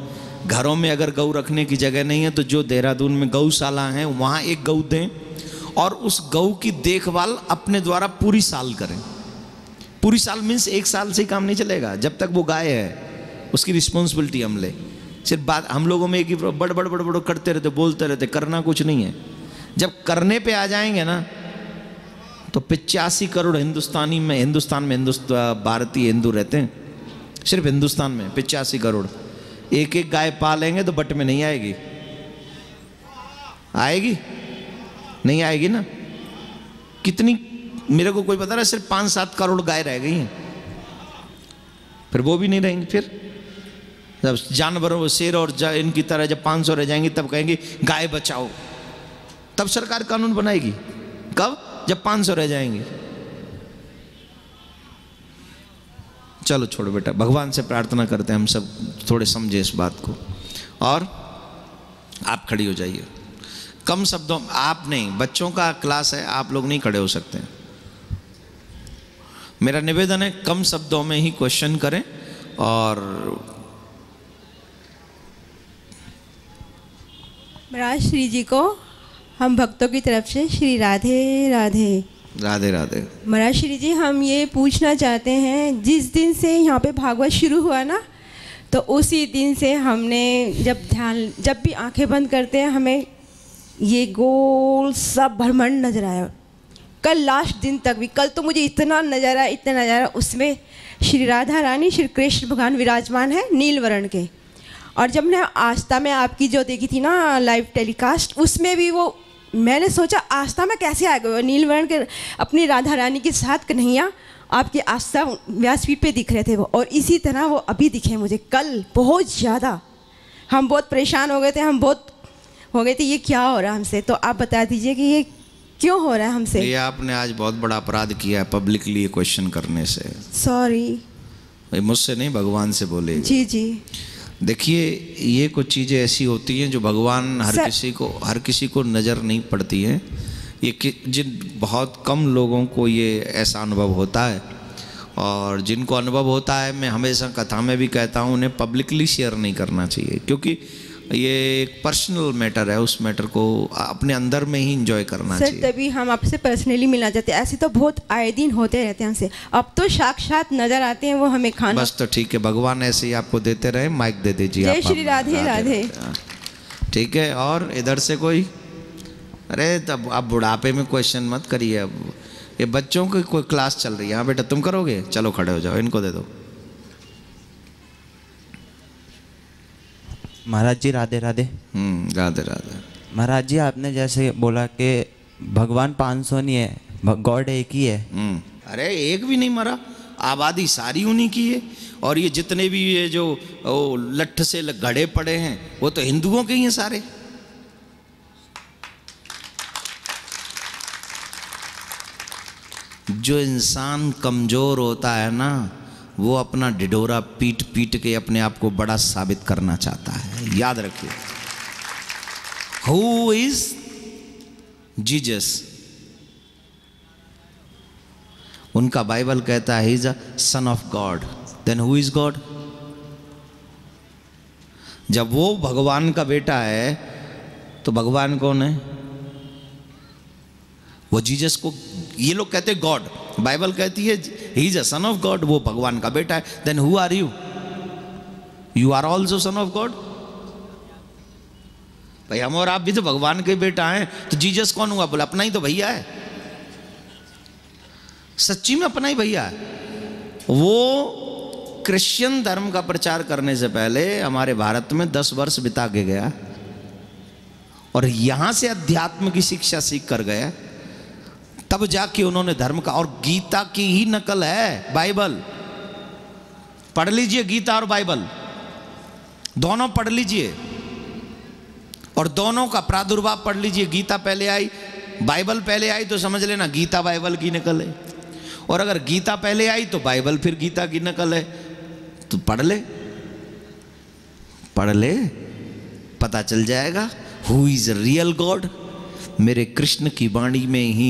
घरों में अगर गऊ रखने की जगह नहीं है तो जो देहरादून में गौशाला है, वहाँ एक गऊ दें, और उस गऊ की देखभाल अपने द्वारा पूरी साल करें। पूरी साल मीन्स एक साल से काम नहीं चलेगा, जब तक वो गाय है उसकी रिस्पॉन्सिबिलिटी हम ले। सिर्फ बात हम लोगों में एक ही, बड़ बड़ बड़ बड़ करते रहते, बोलते रहते, करना कुछ नहीं है। जब करने पे आ जाएंगे ना, तो पिचासी करोड़ हिंदुस्तानी में हिंदुस्तान में हिंदुस्तान भारतीय हिंदू रहते हैं, सिर्फ हिंदुस्तान में पिचासी करोड़। एक एक गाय पालेंगे तो बट में नहीं आएगी, आएगी नहीं आएगी ना। कितनी, मेरे को कोई पता नहीं, सिर्फ पाँच सात करोड़ गाय रह गई हैं। फिर वो भी नहीं रहेंगे। फिर जब जानवरों शेर और इनकी तरह जब पाँच सौ रह जाएंगे तब कहेंगे गाय बचाओ, तब सरकार कानून बनाएगी। कब? जब पाँच सौ रह जाएंगे। चलो छोड़ो बेटा, भगवान से प्रार्थना करते हैं हम सब थोड़े समझे इस बात को। और आप खड़ी हो जाइए, कम शब्दों, आप नहीं, बच्चों का क्लास है, आप लोग नहीं खड़े हो सकते। मेरा निवेदन है कम शब्दों में ही क्वेश्चन करें और महाराज श्री जी को हम भक्तों की तरफ से श्री राधे राधे। राधे राधे। महाराज श्री जी, हम ये पूछना चाहते हैं, जिस दिन से यहाँ पे भागवत शुरू हुआ ना, तो उसी दिन से हमने जब ध्यान, जब भी आंखें बंद करते हैं हमें ये गोल सा ब्रह्मांड नजर आया। कल लास्ट दिन तक भी, कल तो मुझे इतना नज़ारा इतना नज़ारा, उसमें श्री राधा रानी श्री कृष्ण भगवान विराजमान है नीलवर्ण के। और जब मैं आस्था में आपकी जो देखी थी ना लाइव टेलीकास्ट, उसमें भी वो मैंने सोचा आस्था में कैसे आ गए नीलवर्ण के अपनी राधा रानी के साथ कन्हैया, आपकी आस्था व्यासपीठ पे दिख रहे थे वो, और इसी तरह वो अभी दिखे मुझे कल बहुत ज़्यादा। हम बहुत परेशान हो गए थे, हम बहुत हो गए थे ये क्या हो रहा है हमसे, तो आप बता दीजिए कि ये क्यों हो रहा है हमसे। ये आपने आज बहुत बड़ा अपराध किया है पब्लिकली क्वेश्चन करने से। सॉरी, मुझसे नहीं भगवान से बोले। जी जी, देखिए ये कुछ चीज़ें ऐसी होती हैं जो भगवान हर किसी को हर किसी को नज़र नहीं पड़ती हैं। ये कि जिन बहुत कम लोगों को ये ऐसा अनुभव होता है, और जिनको अनुभव होता है मैं हमेशा कथा में भी कहता हूँ उन्हें पब्लिकली शेयर नहीं करना चाहिए, क्योंकि ये एक पर्सनल मैटर है। उस मैटर को अपने अंदर में ही एंजॉय करना सर, चाहिए। सर तभी हम आपसे पर्सनली मिलना चाहते हैं, ऐसे तो बहुत आए दिन होते रहते हैं हमसे, अब तो साक्षात नजर आते हैं वो हमें खाना। बस तो ठीक है, भगवान ऐसे ही आपको देते रहे। माइक दे दीजिए आप। जय श्री राधे राधे। ठीक है, और इधर से कोई? अरे तब आप बुढ़ापे में क्वेश्चन मत करिए। अब ये बच्चों की कोई क्लास चल रही है। हाँ बेटा तुम करोगे, चलो खड़े हो जाओ, इनको दे दो। महाराज जी राधे राधे। हम्म, राधे राधे। महाराज जी आपने जैसे बोला कि भगवान पाँच सौ नहीं है, गॉड एक ही है। अरे एक भी नहीं मरा, आबादी सारी उन्हीं की है। और ये जितने भी ये जो लठ से घड़े पड़े हैं वो तो हिंदुओं के ही हैं सारे। जो इंसान कमजोर होता है ना, वो अपना ढिढोरा पीट पीट के अपने आप को बड़ा साबित करना चाहता है। याद रखिए, हु इज जीजस, उनका बाइबल कहता है he is a son of God, then who is God. जब वो भगवान का बेटा है तो भगवान कौन है? वो जीजस को ये लोग कहते हैं गॉड। बाइबल कहती है he is a son of God, वो भगवान का बेटा है। Then who are you? You are also son of God. भाई हम और आप भी तो भगवान के बेटा हैं, तो जीजस कौन हुआ? बोला अपना ही तो भैया है, सच्ची में अपना ही भैया है। वो क्रिश्चियन धर्म का प्रचार करने से पहले हमारे भारत में दस वर्ष बिता के गया और यहां से अध्यात्म की शिक्षा सीख कर गया, तब जाके उन्होंने धर्म का। और गीता की ही नकल है बाइबल, पढ़ लीजिए गीता और बाइबल दोनों पढ़ लीजिए, और दोनों का प्रादुर्भाव पढ़ लीजिए। गीता पहले आई, बाइबल पहले आई, तो समझ लेना गीता बाइबल की नकल है, और अगर गीता पहले आई तो बाइबल फिर गीता की नकल है। तो पढ़ ले पढ़ ले पता चल जाएगा हु इज रियल गॉड। मेरे कृष्ण की वाणी में ही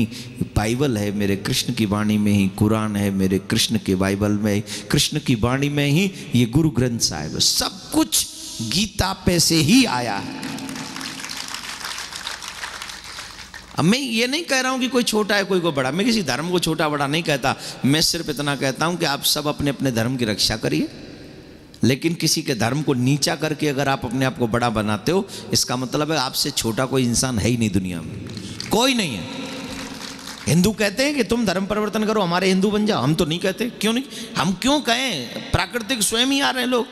बाइबल है, मेरे कृष्ण की वाणी में ही कुरान है, मेरे कृष्ण के बाइबल में, कृष्ण की वाणी में ही ये गुरु ग्रंथ साहिब, सब कुछ गीता पे से ही आया है। अब मैं ये नहीं कह रहा हूँ कि कोई छोटा है कोई को बड़ा, मैं किसी धर्म को छोटा बड़ा नहीं कहता। मैं सिर्फ इतना कहता हूँ कि आप सब अपने अपने धर्म की रक्षा करिए, लेकिन किसी के धर्म को नीचा करके अगर आप अपने आप को बड़ा बनाते हो, इसका मतलब है आपसे छोटा कोई इंसान है ही नहीं दुनिया में, कोई नहीं है। हिंदू कहते हैं कि तुम धर्म परिवर्तन करो, हमारे हिंदू बन जाओ, हम तो नहीं कहते। क्यों नहीं? हम क्यों कहें? प्राकृतिक स्वयं ही आ रहे हैं लोग।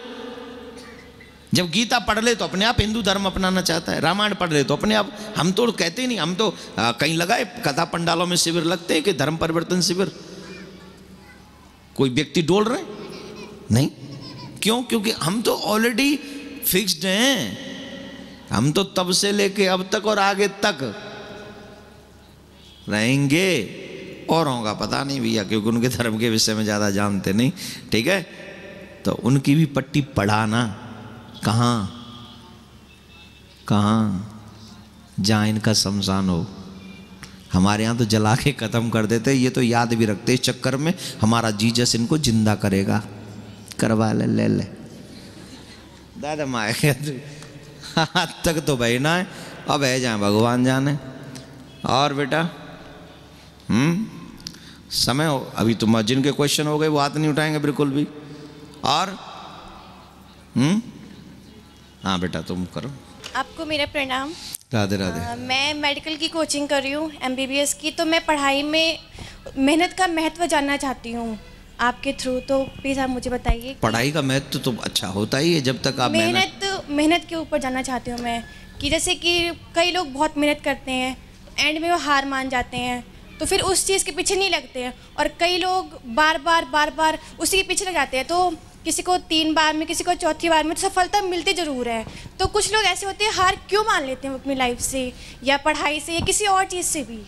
जब गीता पढ़ ले तो अपने आप हिंदू धर्म अपनाना चाहता है, रामायण पढ़ ले तो अपने आप। हम तो कहते ही नहीं, हम तो आ, कहीं लगाए कथा पंडालों में शिविर लगते हैं कि धर्म परिवर्तन शिविर, कोई व्यक्ति डोल रहे, नहीं। क्यों? क्योंकि हम तो ऑलरेडी फिक्स्ड हैं, हम तो तब से लेके अब तक और आगे तक रहेंगे, और होगा पता नहीं भैया, क्योंकि उनके धर्म के विषय में ज़्यादा जानते नहीं। ठीक है, तो उनकी भी पट्टी पढ़ाना। कहाँ कहाँ जहाँ इनका शमशान हो। हमारे यहाँ तो जला के ख़त्म कर देते, ये तो याद भी रखते इस चक्कर में हमारा जीजस इनको जिंदा करेगा। करवा ले ले ले दादा माए तक तो भाई ना है, अब है जाए भगवान जाने। और बेटा हम्म समय हो अभी, तुम जिनके क्वेश्चन हो गए वो हाथ नहीं उठाएंगे बिल्कुल भी। और हम्म हाँ बेटा तुम करो। आपको मेरा प्रणाम। राधे राधे। आ, मैं मेडिकल की कोचिंग कर रही हूँ एम बी बी एस की, तो मैं पढ़ाई में मेहनत का महत्व जानना चाहती हूँ आपके थ्रू, तो प्लीज आप मुझे बताइए। पढ़ाई का महत्व तो अच्छा होता ही है जब तक आप मेहनत मेहनत के ऊपर जानना चाहती हूँ मैं, कि जैसे कि कई लोग बहुत मेहनत करते हैं, एंड में वो हार मान जाते हैं, तो फिर उस चीज़ के पीछे नहीं लगते हैं, और कई लोग बार बार बार बार उसी के पीछे लग जाते हैं। तो किसी को तीन बार में, किसी को चौथी बार में तो सफलता मिलती ज़रूर है। तो कुछ लोग ऐसे होते हैं हार क्यों मान लेते हैं अपनी लाइफ से, या पढ़ाई से, या किसी और चीज़ से भी।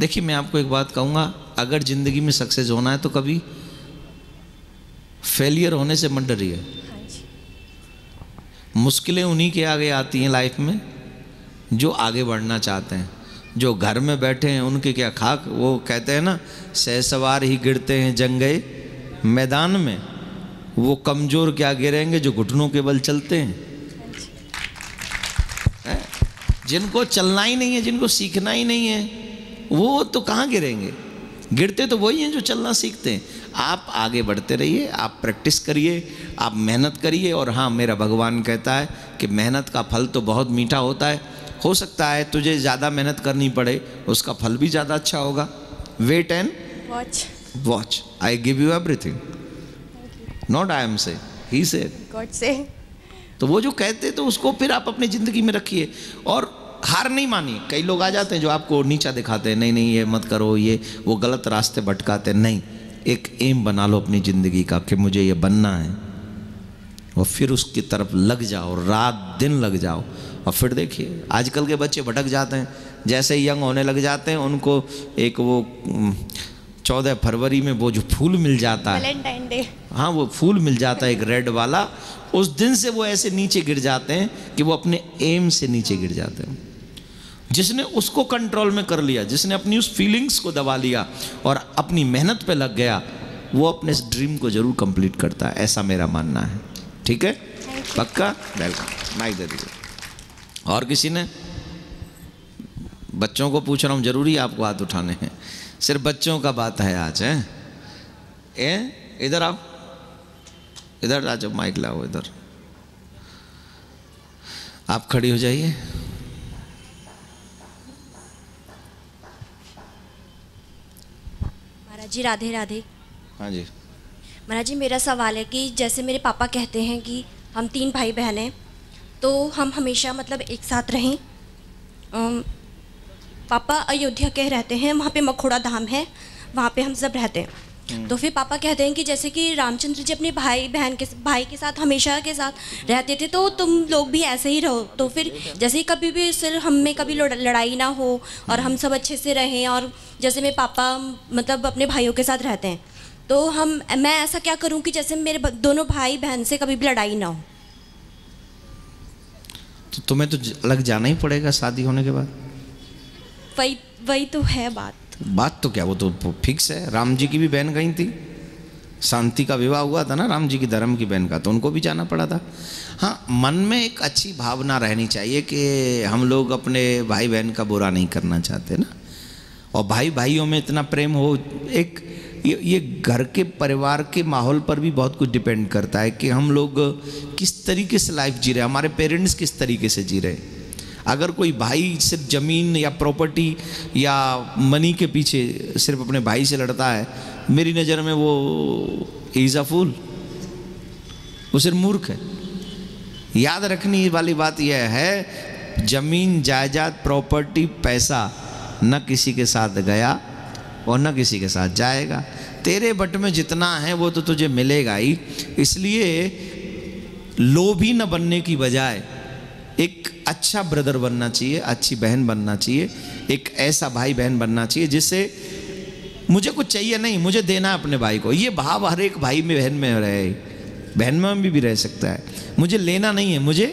देखिए मैं आपको एक बात कहूँगा, अगर ज़िंदगी में सक्सेस होना है तो कभी फेलियर होने से मत डरिए। हाँ जी, मुश्किलें उन्हीं के आगे आती हैं लाइफ में जो आगे बढ़ना चाहते हैं। जो घर में बैठे हैं उनके क्या खाक, वो कहते हैं ना सहसवार ही गिरते हैं जंगे मैदान में, वो कमज़ोर क्या गिरेंगे जो घुटनों के बल चलते हैं। जिनको चलना ही नहीं है, जिनको सीखना ही नहीं है, वो तो कहाँ गिरेंगे। गिरते तो वही हैं जो चलना सीखते हैं। आप आगे बढ़ते रहिए, आप प्रैक्टिस करिए, आप मेहनत करिए। और हाँ, मेरा भगवान कहता है कि मेहनत का फल तो बहुत मीठा होता है। हो सकता है तुझे ज़्यादा मेहनत करनी पड़े, उसका फल भी ज़्यादा अच्छा होगा। Wait and watch watch I give you everything, not I am say, he से, गॉड से। तो वो जो कहते तो उसको फिर आप अपनी ज़िंदगी में रखिए और हार नहीं मानिए। कई लोग आ जाते हैं जो आपको नीचा दिखाते हैं, नहीं नहीं ये मत करो, ये वो गलत रास्ते भटकाते हैं। नहीं, एक एम बना लो अपनी ज़िंदगी का कि मुझे ये बनना है, और फिर उसकी तरफ लग जाओ, रात दिन लग जाओ। और फिर देखिए आजकल के बच्चे भटक जाते हैं, जैसे ही यंग होने लग जाते हैं उनको एक वो चौदह फरवरी में वो जो फूल मिल जाता है, वैलेंटाइन डे, हाँ वो फूल मिल जाता है एक रेड वाला, उस दिन से वो ऐसे नीचे गिर जाते हैं कि वो अपने एम से नीचे गिर जाते हैं। जिसने उसको कंट्रोल में कर लिया, जिसने अपनी उस फीलिंग्स को दबा लिया और अपनी मेहनत पे लग गया, वो अपने इस ड्रीम को जरूर कंप्लीट करता है, ऐसा मेरा मानना है। ठीक है, पक्का। वेलकम, माइक दे दीजिए। और किसी ने, बच्चों को पूछ रहा हूँ, जरूरी आपको हाथ उठाने हैं, सिर्फ बच्चों का बात है आज। हैं ए इधर आओ, इधर आ जाओ, माइक लाओ इधर। आप खड़ी हो जाइए। महाराज जी राधे राधे। हाँ जी महाराज जी, मेरा सवाल है कि जैसे मेरे पापा कहते हैं कि हम तीन भाई बहन हैं तो हम हमेशा मतलब एक साथ रहें। आम, पापा अयोध्या के रहते हैं, वहाँ पे मखोड़ा धाम है, वहाँ पे हम सब रहते हैं। तो फिर पापा कहते हैं कि जैसे कि रामचंद्र जी अपने भाई बहन के भाई के साथ हमेशा के साथ रहते थे तो तुम लोग भी ऐसे ही रहो। तो फिर जैसे कभी भी सिर्फ हम में कभी लड़ाई ना हो और हम सब अच्छे से रहें। और जैसे मेरे पापा मतलब अपने भाइयों के साथ रहते हैं तो हम मैं ऐसा क्या करूं कि जैसे मेरे दोनों भाई बहन से कभी भी लड़ाई ना हो। तो तुम्हें तो अलग जाना ही पड़ेगा शादी होने के बाद। वही वही तो है बात। बात तो क्या, वो तो फिक्स है। राम जी की भी बहन गई थी, शांति का विवाह हुआ था ना राम जी की धर्म की बहन का, तो उनको भी जाना पड़ा था। हाँ, मन में एक अच्छी भावना रहनी चाहिए कि हम लोग अपने भाई बहन का बुरा नहीं करना चाहते ना, और भाई भाइयों में इतना प्रेम हो। एक ये ये घर के परिवार के माहौल पर भी बहुत कुछ डिपेंड करता है कि हम लोग किस तरीके से लाइफ जी रहे हैं, हमारे पेरेंट्स किस तरीके से जी रहे हैं। अगर कोई भाई सिर्फ ज़मीन या प्रॉपर्टी या मनी के पीछे सिर्फ अपने भाई से लड़ता है, मेरी नज़र में वो इज़ अ फूल, वो सिर्फ मूर्ख है। याद रखने वाली बात यह है, ज़मीन जायदाद प्रॉपर्टी पैसा न किसी के साथ गया और न किसी के साथ जाएगा। तेरे बट में जितना है वो तो तुझे मिलेगा ही। इसलिए लोभी न बनने की बजाय एक अच्छा ब्रदर बनना चाहिए, अच्छी बहन बनना चाहिए, एक ऐसा भाई बहन बनना चाहिए जिससे मुझे कुछ चाहिए नहीं, मुझे देना अपने भाई को। ये भाव हर एक भाई में बहन में रहे, बहन में भी, भी रह सकता है। मुझे लेना नहीं है, मुझे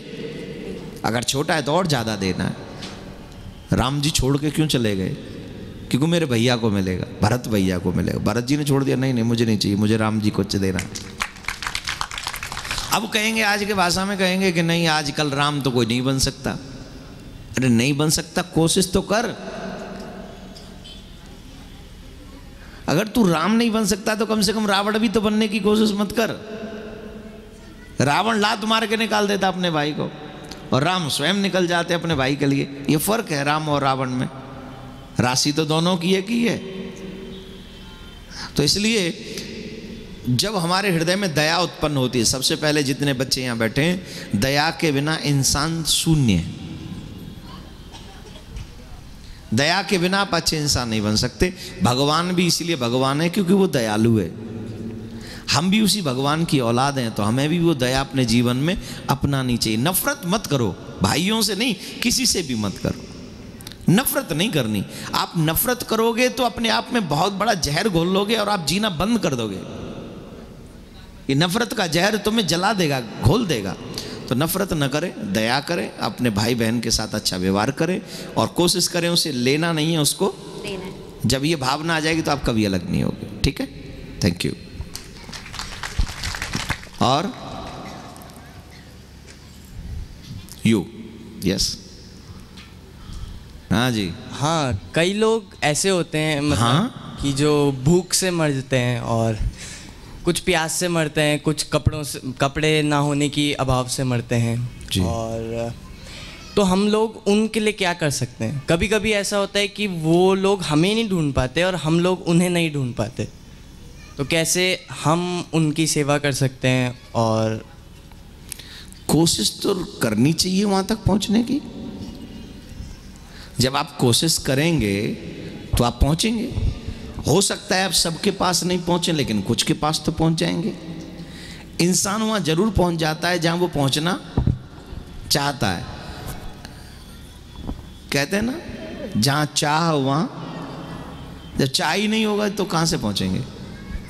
अगर छोटा है तो और ज़्यादा देना है। राम जी छोड़ के क्यों चले गए? क्योंकि मेरे भैया को मिलेगा, भरत भैया को मिलेगा। भरत जी ने छोड़ दिया, नहीं नहीं मुझे नहीं चाहिए, मुझे राम जी को देना। अब कहेंगे, आज के भाषा में कहेंगे कि नहीं आजकल राम तो कोई नहीं बन सकता। अरे नहीं बन सकता, कोशिश तो कर। अगर तू राम नहीं बन सकता तो कम से कम रावण भी तो बनने की कोशिश मत कर। रावण लात मार के निकाल देता अपने भाई को और राम स्वयं निकल जाते अपने भाई के लिए। ये फर्क है राम और रावण में। राशि तो दोनों की है की है। तो इसलिए जब हमारे हृदय में दया उत्पन्न होती है, सबसे पहले जितने बच्चे यहाँ बैठे हैं, दया के बिना इंसान शून्य है। दया के बिना आप अच्छे इंसान नहीं बन सकते। भगवान भी इसलिए भगवान है क्योंकि वो दयालु है। हम भी उसी भगवान की औलाद हैं, तो हमें भी वो दया अपने जीवन में अपनानी चाहिए। नफरत मत करो, भाइयों से नहीं, किसी से भी मत करो। नफरत नहीं करनी। आप नफरत करोगे तो अपने आप में बहुत बड़ा जहर घोल लोगे और आप जीना बंद कर दोगे। ये नफरत का जहर तुम्हें जला देगा, घोल देगा। तो नफरत न करें, दया करें, अपने भाई बहन के साथ अच्छा व्यवहार करें और कोशिश करें उसे लेना नहीं है, उसको देना है। जब ये भावना आ जाएगी तो आप कभी अलग नहीं होगे। ठीक है, थैंक यू। और यू यस हाँ जी हाँ कई लोग ऐसे होते हैं मतलब हाँ? कि जो भूख से मर जाते हैं और कुछ प्यास से मरते हैं, कुछ कपड़ों से, कपड़े ना होने की अभाव से मरते हैं जी। और तो हम लोग उनके लिए क्या कर सकते हैं? कभी कभी ऐसा होता है कि वो लोग हमें नहीं ढूंढ पाते और हम लोग उन्हें नहीं ढूंढ पाते, तो कैसे हम उनकी सेवा कर सकते हैं? और कोशिश तो करनी चाहिए वहाँ तक पहुँचने की। जब आप कोशिश करेंगे तो आप पहुँचेंगे। हो सकता है आप सबके पास नहीं पहुँचे, लेकिन कुछ के पास तो पहुँच जाएंगे। इंसान वहाँ ज़रूर पहुँच जाता है जहाँ वो पहुँचना चाहता है। कहते हैं ना, जहाँ चाह वहाँ। जब चाह ही नहीं होगा तो कहाँ से पहुँचेंगे?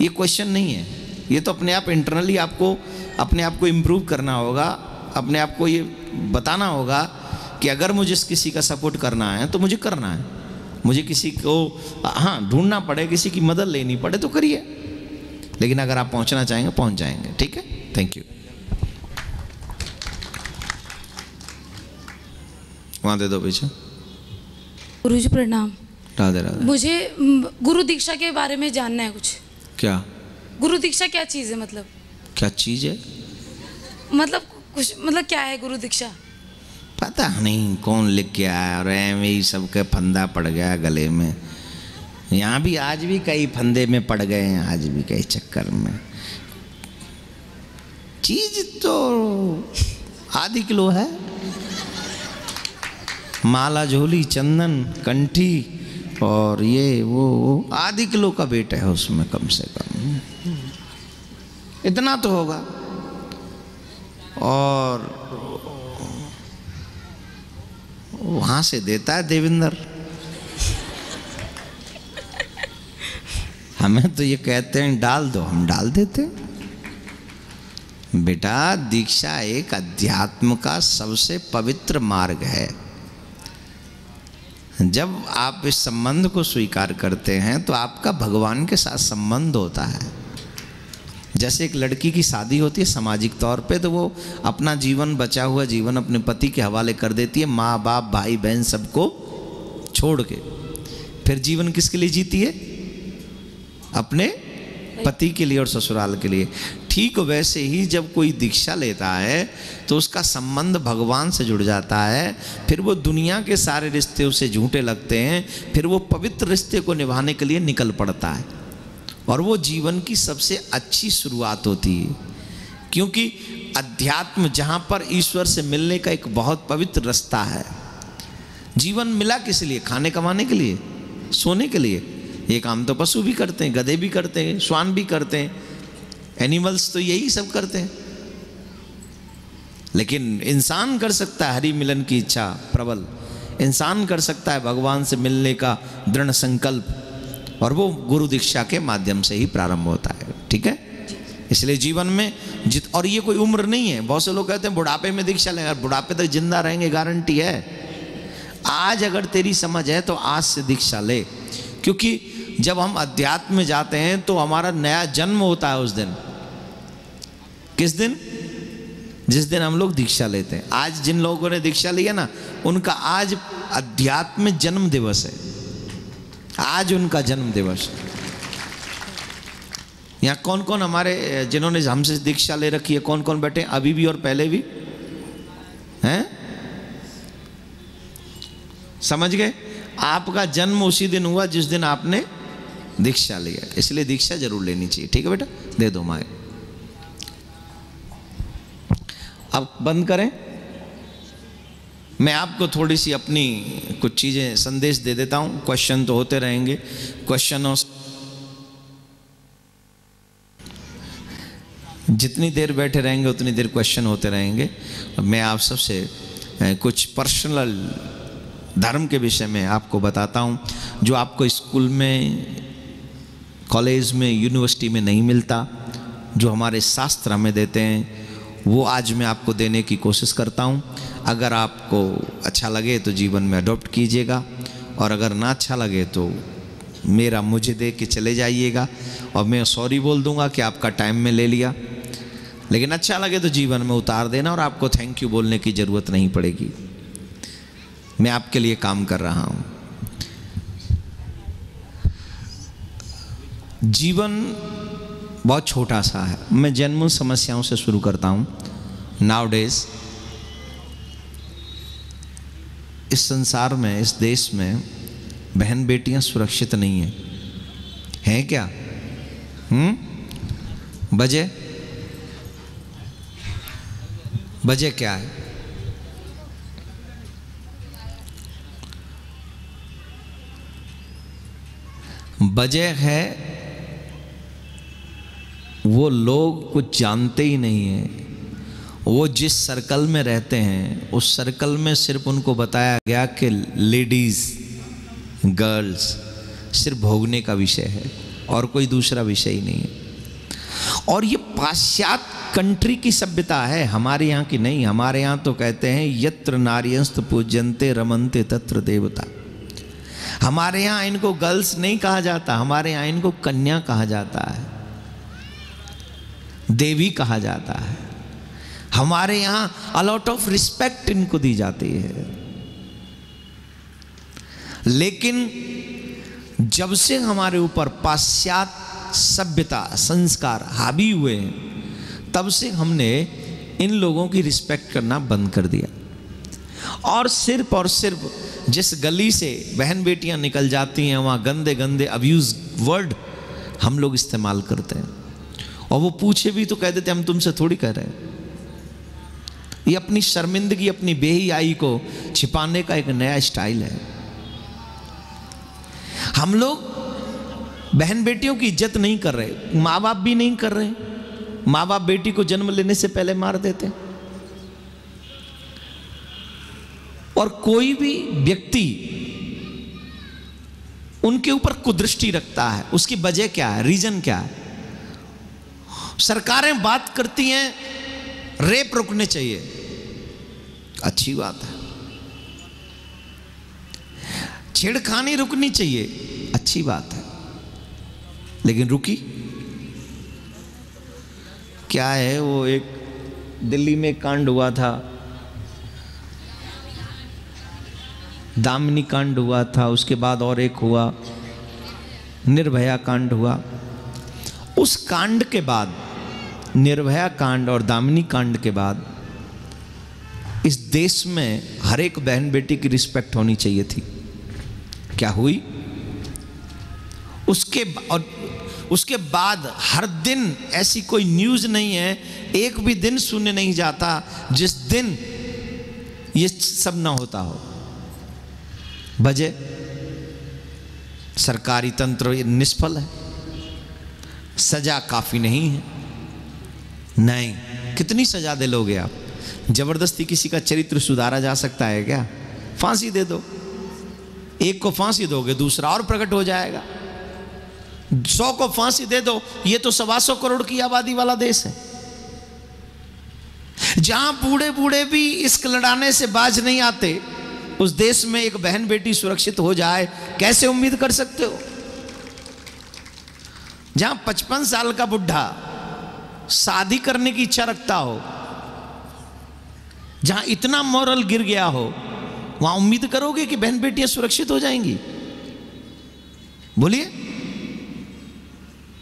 ये क्वेश्चन नहीं है। ये तो अपने आप इंटरनली आपको अपने आप को इम्प्रूव करना होगा, अपने आप को ये बताना होगा कि अगर मुझे किसी का सपोर्ट करना है तो मुझे करना है, मुझे किसी को हाँ ढूंढना पड़े, किसी की मदद लेनी पड़े तो करिए। लेकिन अगर आप पहुंचना चाहेंगे पहुंच जाएंगे। ठीक है, थैंक यू। वहाँ दे दो पीछे। गुरु जी प्रणाम। राधे राधे। मुझे गुरु दीक्षा के बारे में जानना है कुछ। क्या गुरु दीक्षा क्या चीज़ है? मतलब क्या चीज़ है? मतलब कुछ मतलब क्या है गुरु दीक्षा? पता नहीं कौन लिख के आया और एम ही सबके फंदा पड़ गया गले में। यहाँ भी आज भी कई फंदे में पड़ गए हैं, आज भी कई चक्कर में। चीज़ तो आधी किलो है। माला, झोली, चंदन, कंठी और ये वो, वो आधी किलो का वेट है उसमें, कम से कम इतना तो होगा। और वहाँ से देता है देवेंद्र। हमें तो ये कहते हैं डाल दो, हम डाल देते हैं। बेटा, दीक्षा एक अध्यात्म का सबसे पवित्र मार्ग है। जब आप इस संबंध को स्वीकार करते हैं तो आपका भगवान के साथ संबंध होता है। जैसे एक लड़की की शादी होती है सामाजिक तौर पे, तो वो अपना जीवन, बचा हुआ जीवन अपने पति के हवाले कर देती है, माँ बाप, भाई बहन सबको छोड़ के। फिर जीवन किसके लिए जीती है? अपने पति के लिए और ससुराल के लिए। ठीक वैसे ही जब कोई दीक्षा लेता है तो उसका संबंध भगवान से जुड़ जाता है। फिर वो दुनिया के सारे रिश्ते उसे झूठे लगते हैं, फिर वो पवित्र रिश्ते को निभाने के लिए निकल पड़ता है और वो जीवन की सबसे अच्छी शुरुआत होती है। क्योंकि अध्यात्म जहाँ पर ईश्वर से मिलने का एक बहुत पवित्र रास्ता है। जीवन मिला किस लिए? खाने कमाने के लिए, सोने के लिए। ये काम तो पशु भी करते हैं, गधे भी करते हैं, श्वान भी करते हैं, एनिमल्स तो यही सब करते हैं। लेकिन इंसान कर सकता है हरि मिलन की इच्छा प्रबल, इंसान कर सकता है भगवान से मिलने का दृढ़ संकल्प, और वो गुरु दीक्षा के माध्यम से ही प्रारंभ होता है। ठीक है, इसलिए जीवन में जित, और ये कोई उम्र नहीं है। बहुत से लोग कहते हैं बुढ़ापे में दीक्षा लेंगे, और बुढ़ापे तक जिंदा रहेंगे गारंटी है। आज अगर तेरी समझ है तो आज से दीक्षा ले, क्योंकि जब हम अध्यात्म में जाते हैं तो हमारा नया जन्म होता है उस दिन। किस दिन? जिस दिन हम लोग दीक्षा लेते हैं। आज जिन लोगों ने दीक्षा लिया ना, उनका आज अध्यात्म जन्म दिवस है, आज उनका जन्म दिवस है। यहाँ कौन कौन हमारे जिन्होंने हमसे दीक्षा ले रखी है, कौन कौन बैठे हैं अभी भी और पहले भी? हैं, समझ गए? आपका जन्म उसी दिन हुआ जिस दिन आपने दीक्षा लिया, इसलिए दीक्षा जरूर लेनी चाहिए। ठीक है बेटा, दे दो माए। अब बंद करें। मैं आपको थोड़ी सी अपनी कुछ चीज़ें संदेश दे देता हूँ। क्वेश्चन तो होते रहेंगे, क्वेश्चनों जितनी देर बैठे रहेंगे उतनी देर क्वेश्चन होते रहेंगे। मैं आप सबसे कुछ पर्सनल धर्म के विषय में आपको बताता हूँ, जो आपको स्कूल में, कॉलेज में, यूनिवर्सिटी में नहीं मिलता, जो हमारे शास्त्र हमें देते हैं, वो आज मैं आपको देने की कोशिश करता हूँ। अगर आपको अच्छा लगे तो जीवन में अडॉप्ट कीजिएगा, और अगर ना अच्छा लगे तो मेरा मुझे दे के चले जाइएगा, और मैं सॉरी बोल दूँगा कि आपका टाइम में ले लिया। लेकिन अच्छा लगे तो जीवन में उतार देना, और आपको थैंक यू बोलने की ज़रूरत नहीं पड़ेगी। मैं आपके लिए काम कर रहा हूँ। जीवन बहुत छोटा सा है। मैं जन्म समस्याओं से शुरू करता हूँ। नाउडेज इस संसार में, इस देश में बहन बेटियाँ सुरक्षित नहीं हैं। हैं क्या? हम्म वजह वजह क्या है? वजह है वो लोग कुछ जानते ही नहीं हैं। वो जिस सर्कल में रहते हैं उस सर्कल में सिर्फ उनको बताया गया कि लेडीज़, गर्ल्स सिर्फ भोगने का विषय है, और कोई दूसरा विषय ही नहीं है। और ये पाश्चात्य कंट्री की सभ्यता है, हमारे यहाँ की नहीं। हमारे यहाँ तो कहते हैं यत्र नार्यंस्तु पूज्यन्ते रमन्ते तत्र देवता। हमारे यहाँ इनको गर्ल्स नहीं कहा जाता, हमारे यहाँ इनको कन्या कहा जाता है, देवी कहा जाता है। हमारे यहाँ अ लॉट ऑफ रिस्पेक्ट इनको दी जाती है। लेकिन जब से हमारे ऊपर पाश्चात्य सभ्यता संस्कार हावी हुए हैं, तब से हमने इन लोगों की रिस्पेक्ट करना बंद कर दिया। और सिर्फ और सिर्फ जिस गली से बहन बेटियां निकल जाती हैं वहाँ गंदे गंदे अब्यूज वर्ड हम लोग इस्तेमाल करते हैं, और वो पूछे भी तो कह देते हम तुमसे थोड़ी कह रहे हैं। ये अपनी शर्मिंदगी, अपनी बेहियाई को छिपाने का एक नया स्टाइल है। हम लोग बहन बेटियों की इज्जत नहीं कर रहे, माँ बाप भी नहीं कर रहे। माँ बाप बेटी को जन्म लेने से पहले मार देते। और कोई भी व्यक्ति उनके ऊपर कुदृष्टि रखता है, उसकी वजह क्या है, रीजन क्या है? सरकारें बात करती हैं रेप रोकने चाहिए, अच्छी बात है। छेड़खानी रुकनी चाहिए, अच्छी बात है। लेकिन रुकी क्या है? वो एक दिल्ली में कांड हुआ था, दामिनी कांड हुआ था, उसके बाद और एक हुआ निर्भया कांड हुआ। उस कांड के बाद, निर्भया कांड और दामिनी कांड के बाद, इस देश में हर एक बहन बेटी की रिस्पेक्ट होनी चाहिए थी। क्या हुई? उसके और उसके बाद हर दिन ऐसी कोई न्यूज़ नहीं है, एक भी दिन सुनने नहीं जाता जिस दिन ये सब ना होता हो। वजह सरकारी तंत्र निष्फल है, सजा काफ़ी नहीं है। नहीं, कितनी सजा दे लोगे आप? जबरदस्ती किसी का चरित्र सुधारा जा सकता है क्या? फांसी दे दो, एक को फांसी दोगे दूसरा और प्रकट हो जाएगा, सौ को फांसी दे दो। ये तो सवा सौ करोड़ की आबादी वाला देश है, जहां बूढ़े बूढ़े भी इश्क लड़ाने से बाज नहीं आते, उस देश में एक बहन बेटी सुरक्षित हो जाए कैसे उम्मीद कर सकते हो? जहां पचपन साल का बुढ़ा शादी करने की इच्छा रखता हो, जहां इतना मॉरल गिर गया हो, वहां उम्मीद करोगे कि बहन बेटियां सुरक्षित हो जाएंगी? बोलिए,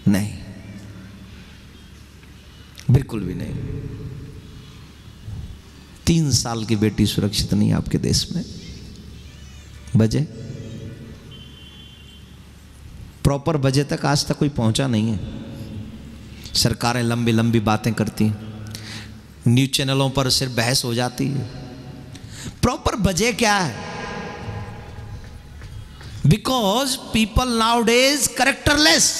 नहीं, बिल्कुल भी नहीं। तीन साल की बेटी सुरक्षित नहीं आपके देश में। बजे प्रॉपर बजे तक आज तक कोई पहुंचा नहीं है। सरकारें लंबी लंबी बातें करती हैं, न्यूज चैनलों पर सिर्फ बहस हो जाती है। प्रॉपर बजे क्या है? Because people nowadays characterless,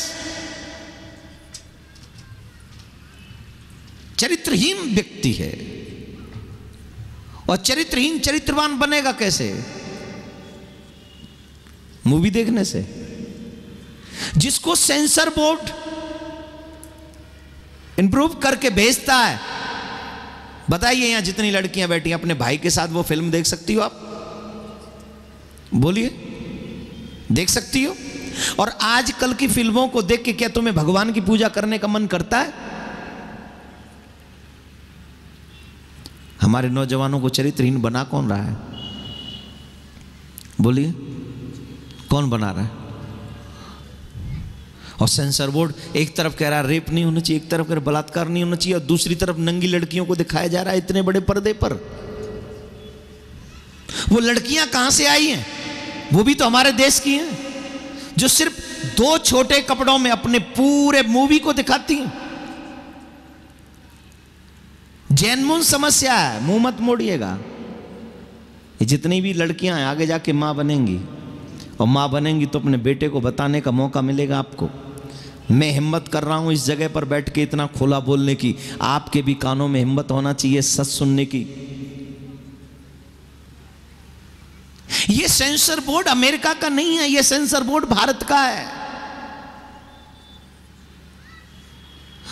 चरित्रहीन व्यक्ति है। और चरित्रहीन चरित्रवान बनेगा कैसे? मूवी देखने से, जिसको सेंसर बोर्ड इंप्रूव करके भेजता है। बताइए, यहां जितनी लड़कियां बैठी हैं, अपने भाई के साथ वो फिल्म देख सकती हो आप? बोलिए, देख सकती हो? और आजकल की फिल्मों को देख के क्या तुम्हें भगवान की पूजा करने का मन करता है? हमारे नौजवानों को चरित्रहीन बना कौन रहा है? बोलिए, कौन बना रहा है? और सेंसर बोर्ड एक तरफ कह रहा है रेप नहीं होना चाहिए, एक तरफ कह रहा है बलात्कार नहीं होना चाहिए, और दूसरी तरफ नंगी लड़कियों को दिखाया जा रहा है इतने बड़े पर्दे पर। वो लड़कियां कहां से आई हैं? वो भी तो हमारे देश की हैं, जो सिर्फ दो छोटे कपड़ों में अपने पूरे मूवी को दिखाती हैं। जैनमून समस्या है, मुंह मत मोड़िएगा। जितनी भी लड़कियां हैं आगे जाके मां बनेंगी, और मां बनेंगी तो अपने बेटे को बताने का मौका मिलेगा आपको। मैं हिम्मत कर रहा हूं इस जगह पर बैठ के इतना खुला बोलने की, आपके भी कानों में हिम्मत होना चाहिए सच सुनने की। ये सेंसर बोर्ड अमेरिका का नहीं है, ये सेंसर बोर्ड भारत का है।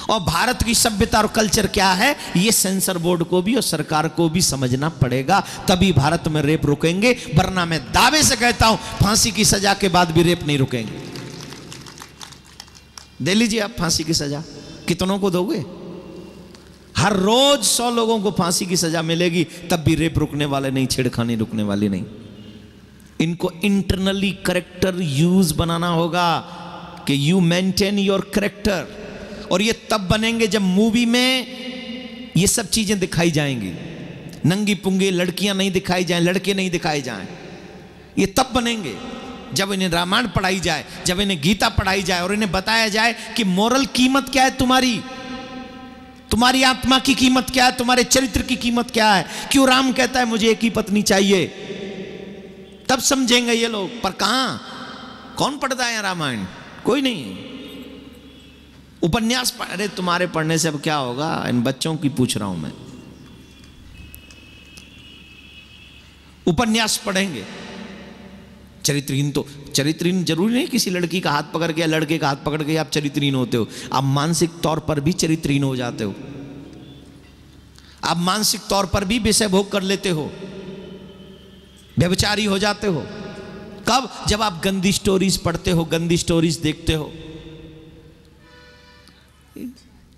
और भारत की सभ्यता और कल्चर क्या है, ये सेंसर बोर्ड को भी और सरकार को भी समझना पड़ेगा, तभी भारत में रेप रुकेंगे। वरना मैं दावे से कहता हूं फांसी की सजा के बाद भी रेप नहीं रुकेंगे। दे लीजिए आप फांसी की सजा, कितनों को दोगे? हर रोज सौ लोगों को फांसी की सजा मिलेगी, तब भी रेप रुकने वाले नहीं, छेड़खानी रुकने वाली नहीं। इनको इंटरनली करेक्टर यूज बनाना होगा कि यू मेंटेन योर करेक्टर। और ये तब बनेंगे जब मूवी में ये सब चीजें दिखाई जाएंगी, नंगी पुंगी लड़कियां नहीं दिखाई जाएं, लड़के नहीं दिखाए जाएं। ये तब बनेंगे जब इन्हें रामायण पढ़ाई जाए, जब इन्हें गीता पढ़ाई जाए, और इन्हें बताया जाए कि मोरल कीमत क्या है तुम्हारी, तुम्हारी आत्मा की कीमत क्या है, तुम्हारे चरित्र की कीमत क्या है। क्यों राम कहता है मुझे एक ही पत्नी चाहिए? तब समझेंगे ये लोग। पर कहाँ, कौन पढ़ता है रामायण? कोई नहीं। उपन्यास पढ़, अरे तुम्हारे पढ़ने से अब क्या होगा? इन बच्चों की पूछ रहा हूं मैं। उपन्यास पढ़ेंगे, चरित्रहीन तो चरित्रहीन जरूरी नहीं किसी लड़की का हाथ पकड़ के या लड़के का हाथ पकड़ के आप चरित्रहीन होते हो। आप मानसिक तौर पर भी चरित्रहीन हो जाते हो, आप मानसिक तौर पर भी विषय भोग कर लेते हो, व्यभिचारी हो जाते हो। कब? जब आप गंदी स्टोरीज पढ़ते हो, गंदी स्टोरीज देखते हो।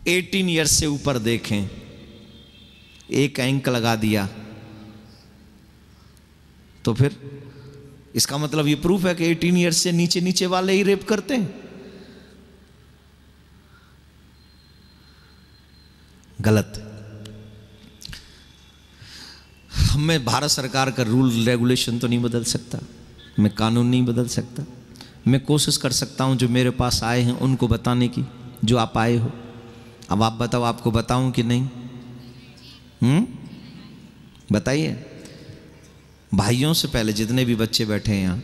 अठारह ईयर्स से ऊपर देखें, एक एंक लगा दिया तो फिर इसका मतलब ये प्रूफ है कि अठारह ईयर्स से नीचे नीचे वाले ही रेप करते हैं। गलत। मैं भारत सरकार का रूल रेगुलेशन तो नहीं बदल सकता, मैं कानून नहीं बदल सकता। मैं कोशिश कर सकता हूं जो मेरे पास आए हैं उनको बताने की, जो आप आए हो। अब आप बताओ, आपको बताऊं कि नहीं? हम्म, बताइए। भाइयों से पहले जितने भी बच्चे बैठे हैं यहाँ,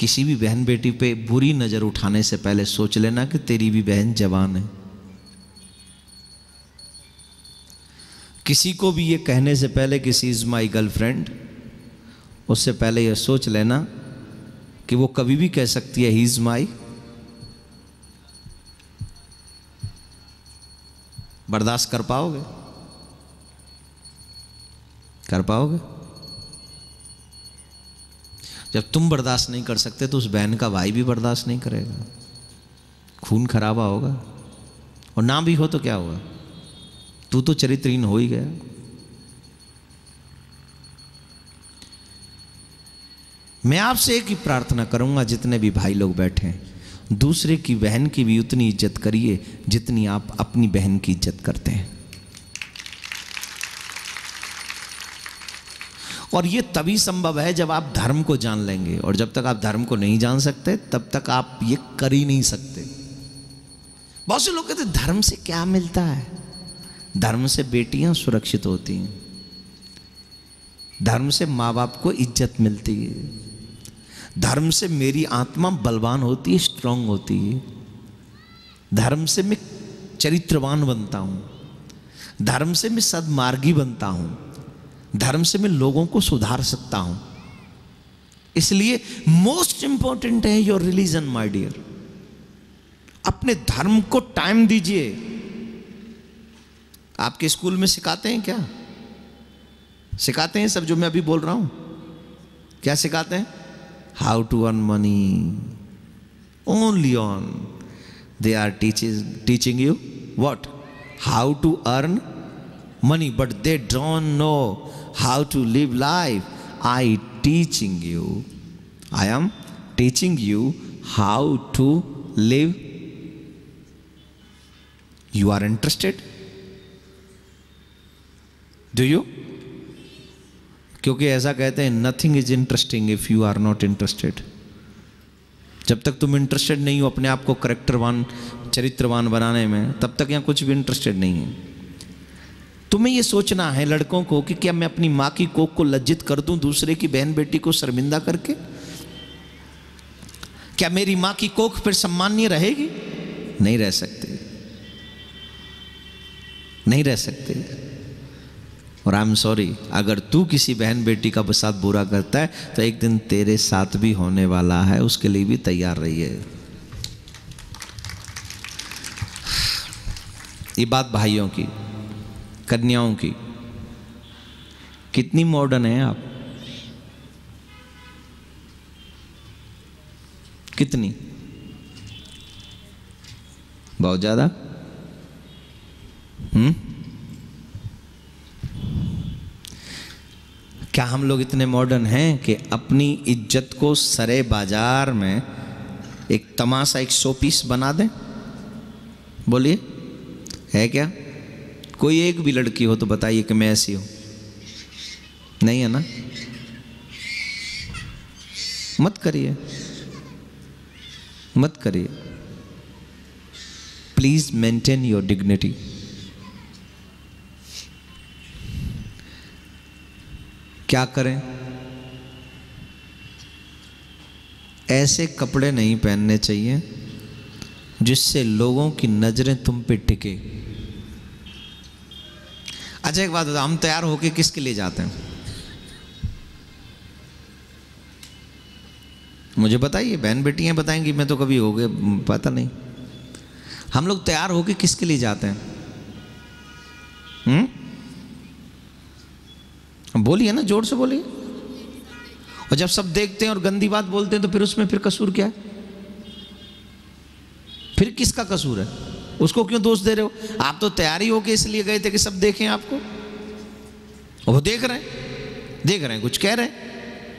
किसी भी बहन बेटी पे बुरी नज़र उठाने से पहले सोच लेना कि तेरी भी बहन जवान है। किसी को भी ये कहने से पहले कि शी इज़ माई गर्लफ्रेंड, उससे पहले यह सोच लेना कि वो कभी भी कह सकती है ही इज़ माई। बर्दाश्त कर पाओगे? कर पाओगे? जब तुम बर्दाश्त नहीं कर सकते तो उस बहन का भाई भी बर्दाश्त नहीं करेगा, खून खराबा होगा। और ना भी हो तो क्या हुआ, तू तो चरित्रहीन हो ही गया। मैं आपसे एक ही प्रार्थना करूंगा, जितने भी भाई लोग बैठे हैं, दूसरे की बहन की भी उतनी इज्जत करिए जितनी आप अपनी बहन की इज्जत करते हैं। और ये तभी संभव है जब आप धर्म को जान लेंगे, और जब तक आप धर्म को नहीं जान सकते तब तक आप ये कर ही नहीं सकते। बहुत से लोग कहते हैं धर्म से क्या मिलता है, धर्म से बेटियां सुरक्षित होती हैं, धर्म से माँ बाप को इज्जत मिलती है, धर्म से मेरी आत्मा बलवान होती है, स्ट्रांग होती है, धर्म से मैं चरित्रवान बनता हूँ, धर्म से मैं सद्मार्गी बनता हूँ, धर्म से मैं लोगों को सुधार सकता हूं। इसलिए मोस्ट इंपॉर्टेंट है योर रिलीजन माय डियर। अपने धर्म को टाइम दीजिए। आपके स्कूल में सिखाते हैं क्या? सिखाते हैं सब जो मैं अभी बोल रहा हूं? क्या सिखाते हैं? How to earn money, only on they are teaching you what, how to earn money, but they don't know how to live life. I teaching you, I am teaching you how to live. You are interested? Do you? क्योंकि ऐसा कहते हैं nothing is interesting if you are not interested. जब तक तुम interested नहीं हो अपने आप को characterवान चरित्रवान बनाने में, तब तक यहाँ कुछ भी interested नहीं है। तुम्हें ये सोचना है लड़कों को कि क्या मैं अपनी माँ की कोख को लज्जित कर दूं दूसरे की बहन बेटी को शर्मिंदा करके? क्या मेरी माँ की कोख पर सम्माननीय रहेगी? नहीं रह सकते, नहीं रह सकते। और आई एम सॉरी, अगर तू किसी बहन बेटी का साथ बुरा करता है तो एक दिन तेरे साथ भी होने वाला है, उसके लिए भी तैयार रहिए। ये बात भाइयों की, कन्याओं की। कितनी मॉडर्न है आप, कितनी? बहुत ज्यादा। हम्म क्या हम लोग इतने मॉडर्न हैं कि अपनी इज्जत को सरे बाजार में एक तमाशा, एक शो पीस बना दें? बोलिए, है क्या? कोई एक भी लड़की हो तो बताइए कि मैं ऐसी हूं। नहीं है ना? मत करिए, मत करिए। Please maintain your dignity. क्या करें? ऐसे कपड़े नहीं पहनने चाहिए जिससे लोगों की नजरें तुम पे टिके। अच्छा एक बात बताओ, हम तैयार होके किसके लिए जाते हैं? मुझे बताइए, बहन बेटियां बताएंगी, मैं तो कभी हो गए पता नहीं। हम लोग तैयार होके किसके लिए जाते हैं? हम्म बोलिए ना, जोर से बोलिए। और जब सब देखते हैं और गंदी बात बोलते हैं तो फिर उसमें फिर कसूर क्या है? फिर किसका कसूर है? उसको क्यों दोष दे रहे हो? आप तो तैयारी होके इसलिए गए थे कि सब देखें आपको, और वो देख रहे हैं, देख रहे हैं, कुछ कह रहे हैं।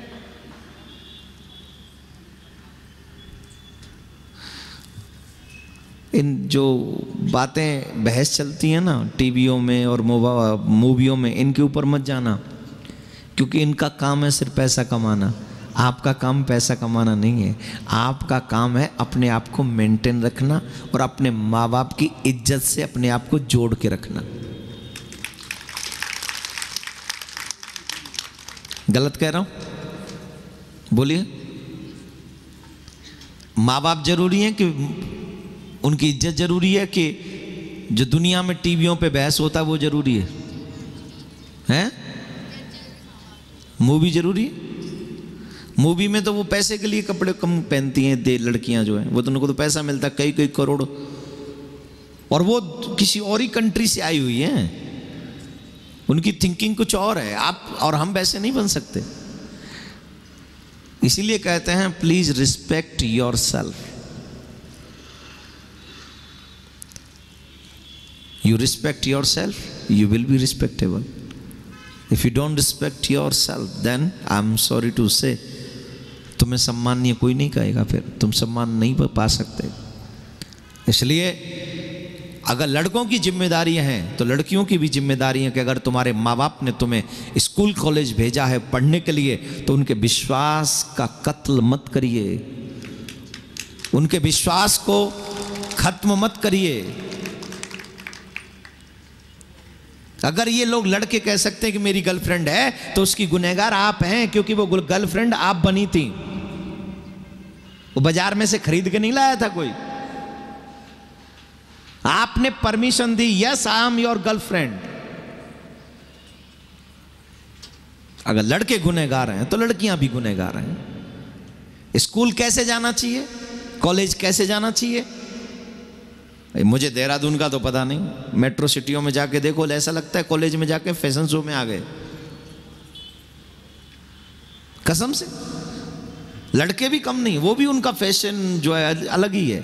इन जो बातें बहस चलती है ना टीवीओं में और मूवियों में, इनके ऊपर मत जाना, क्योंकि इनका काम है सिर्फ पैसा कमाना। आपका काम पैसा कमाना नहीं है, आपका काम है अपने आप को मेंटेन रखना और अपने माँ बाप की इज्जत से अपने आप को जोड़ के रखना। गलत कह रहा हूँ? बोलिए, माँ बाप जरूरी है कि उनकी इज्जत जरूरी है कि जो दुनिया में टीवियों पे बहस होता है वो जरूरी है, हैं? मूवी जरूरी है? मूवी में तो वो पैसे के लिए कपड़े कम पहनती हैं दे लड़कियां जो हैं, वो तो उनको तो पैसा मिलता है कई कई करोड़, और वो किसी और ही कंट्री से आई हुई हैं, उनकी थिंकिंग कुछ और है। आप और हम वैसे नहीं बन सकते। इसीलिए कहते हैं please respect your self, you respect yourself, you will be respectable. If you don't respect yourself, then I'm sorry to say, तुम्हें सम्माननीय कोई नहीं कहेगा, फिर तुम सम्मान नहीं पा सकते। इसलिए अगर लड़कों की जिम्मेदारियां हैं तो लड़कियों की भी जिम्मेदारियां कि अगर तुम्हारे माँ बाप ने तुम्हें स्कूल कॉलेज भेजा है पढ़ने के लिए तो उनके विश्वास का कत्ल मत करिए, उनके विश्वास को खत्म मत करिए। अगर ये लोग लड़के कह सकते हैं कि मेरी गर्लफ्रेंड है तो उसकी गुनहगार आप हैं, क्योंकि वो गर्लफ्रेंड आप बनी थी, वो बाजार में से खरीद के नहीं लाया था कोई, आपने परमिशन दी, yes I am your girlfriend. अगर लड़के गुनहगार हैं तो लड़कियां भी गुनहगार हैं। स्कूल कैसे जाना चाहिए, कॉलेज कैसे जाना चाहिए, मुझे देहरादून का तो पता नहीं, मेट्रो सिटियों में जाके देखो, ऐसा लगता है कॉलेज में जाके फैशन शो में आ गए, कसम से। लड़के भी कम नहीं, वो भी उनका फैशन जो है अलग ही है।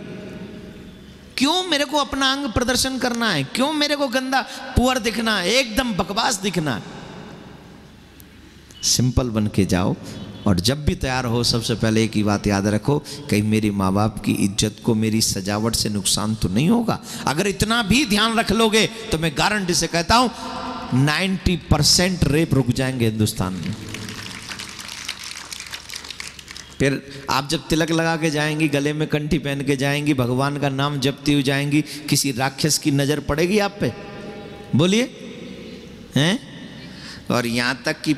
क्यों मेरे को अपना अंग प्रदर्शन करना है, क्यों मेरे को गंदा पुअर दिखना है, एकदम बकवास दिखना है। सिंपल बन के जाओ, और जब भी तैयार हो सबसे पहले एक ही बात याद रखो, कहीं मेरे माँ बाप की इज्जत को मेरी सजावट से नुकसान तो नहीं होगा। अगर इतना भी ध्यान रख लोगे तो मैं गारंटी से कहता हूँ नब्बे परसेंट रेप रुक जाएंगे हिंदुस्तान में। फिर आप जब तिलक लगा के जाएंगी, गले में कंठी पहन के जाएंगी, भगवान का नाम जपती हुई जाएंगी, किसी राक्षस की नज़र पड़ेगी आप पे? बोलिए हैं? और यहाँ तक कि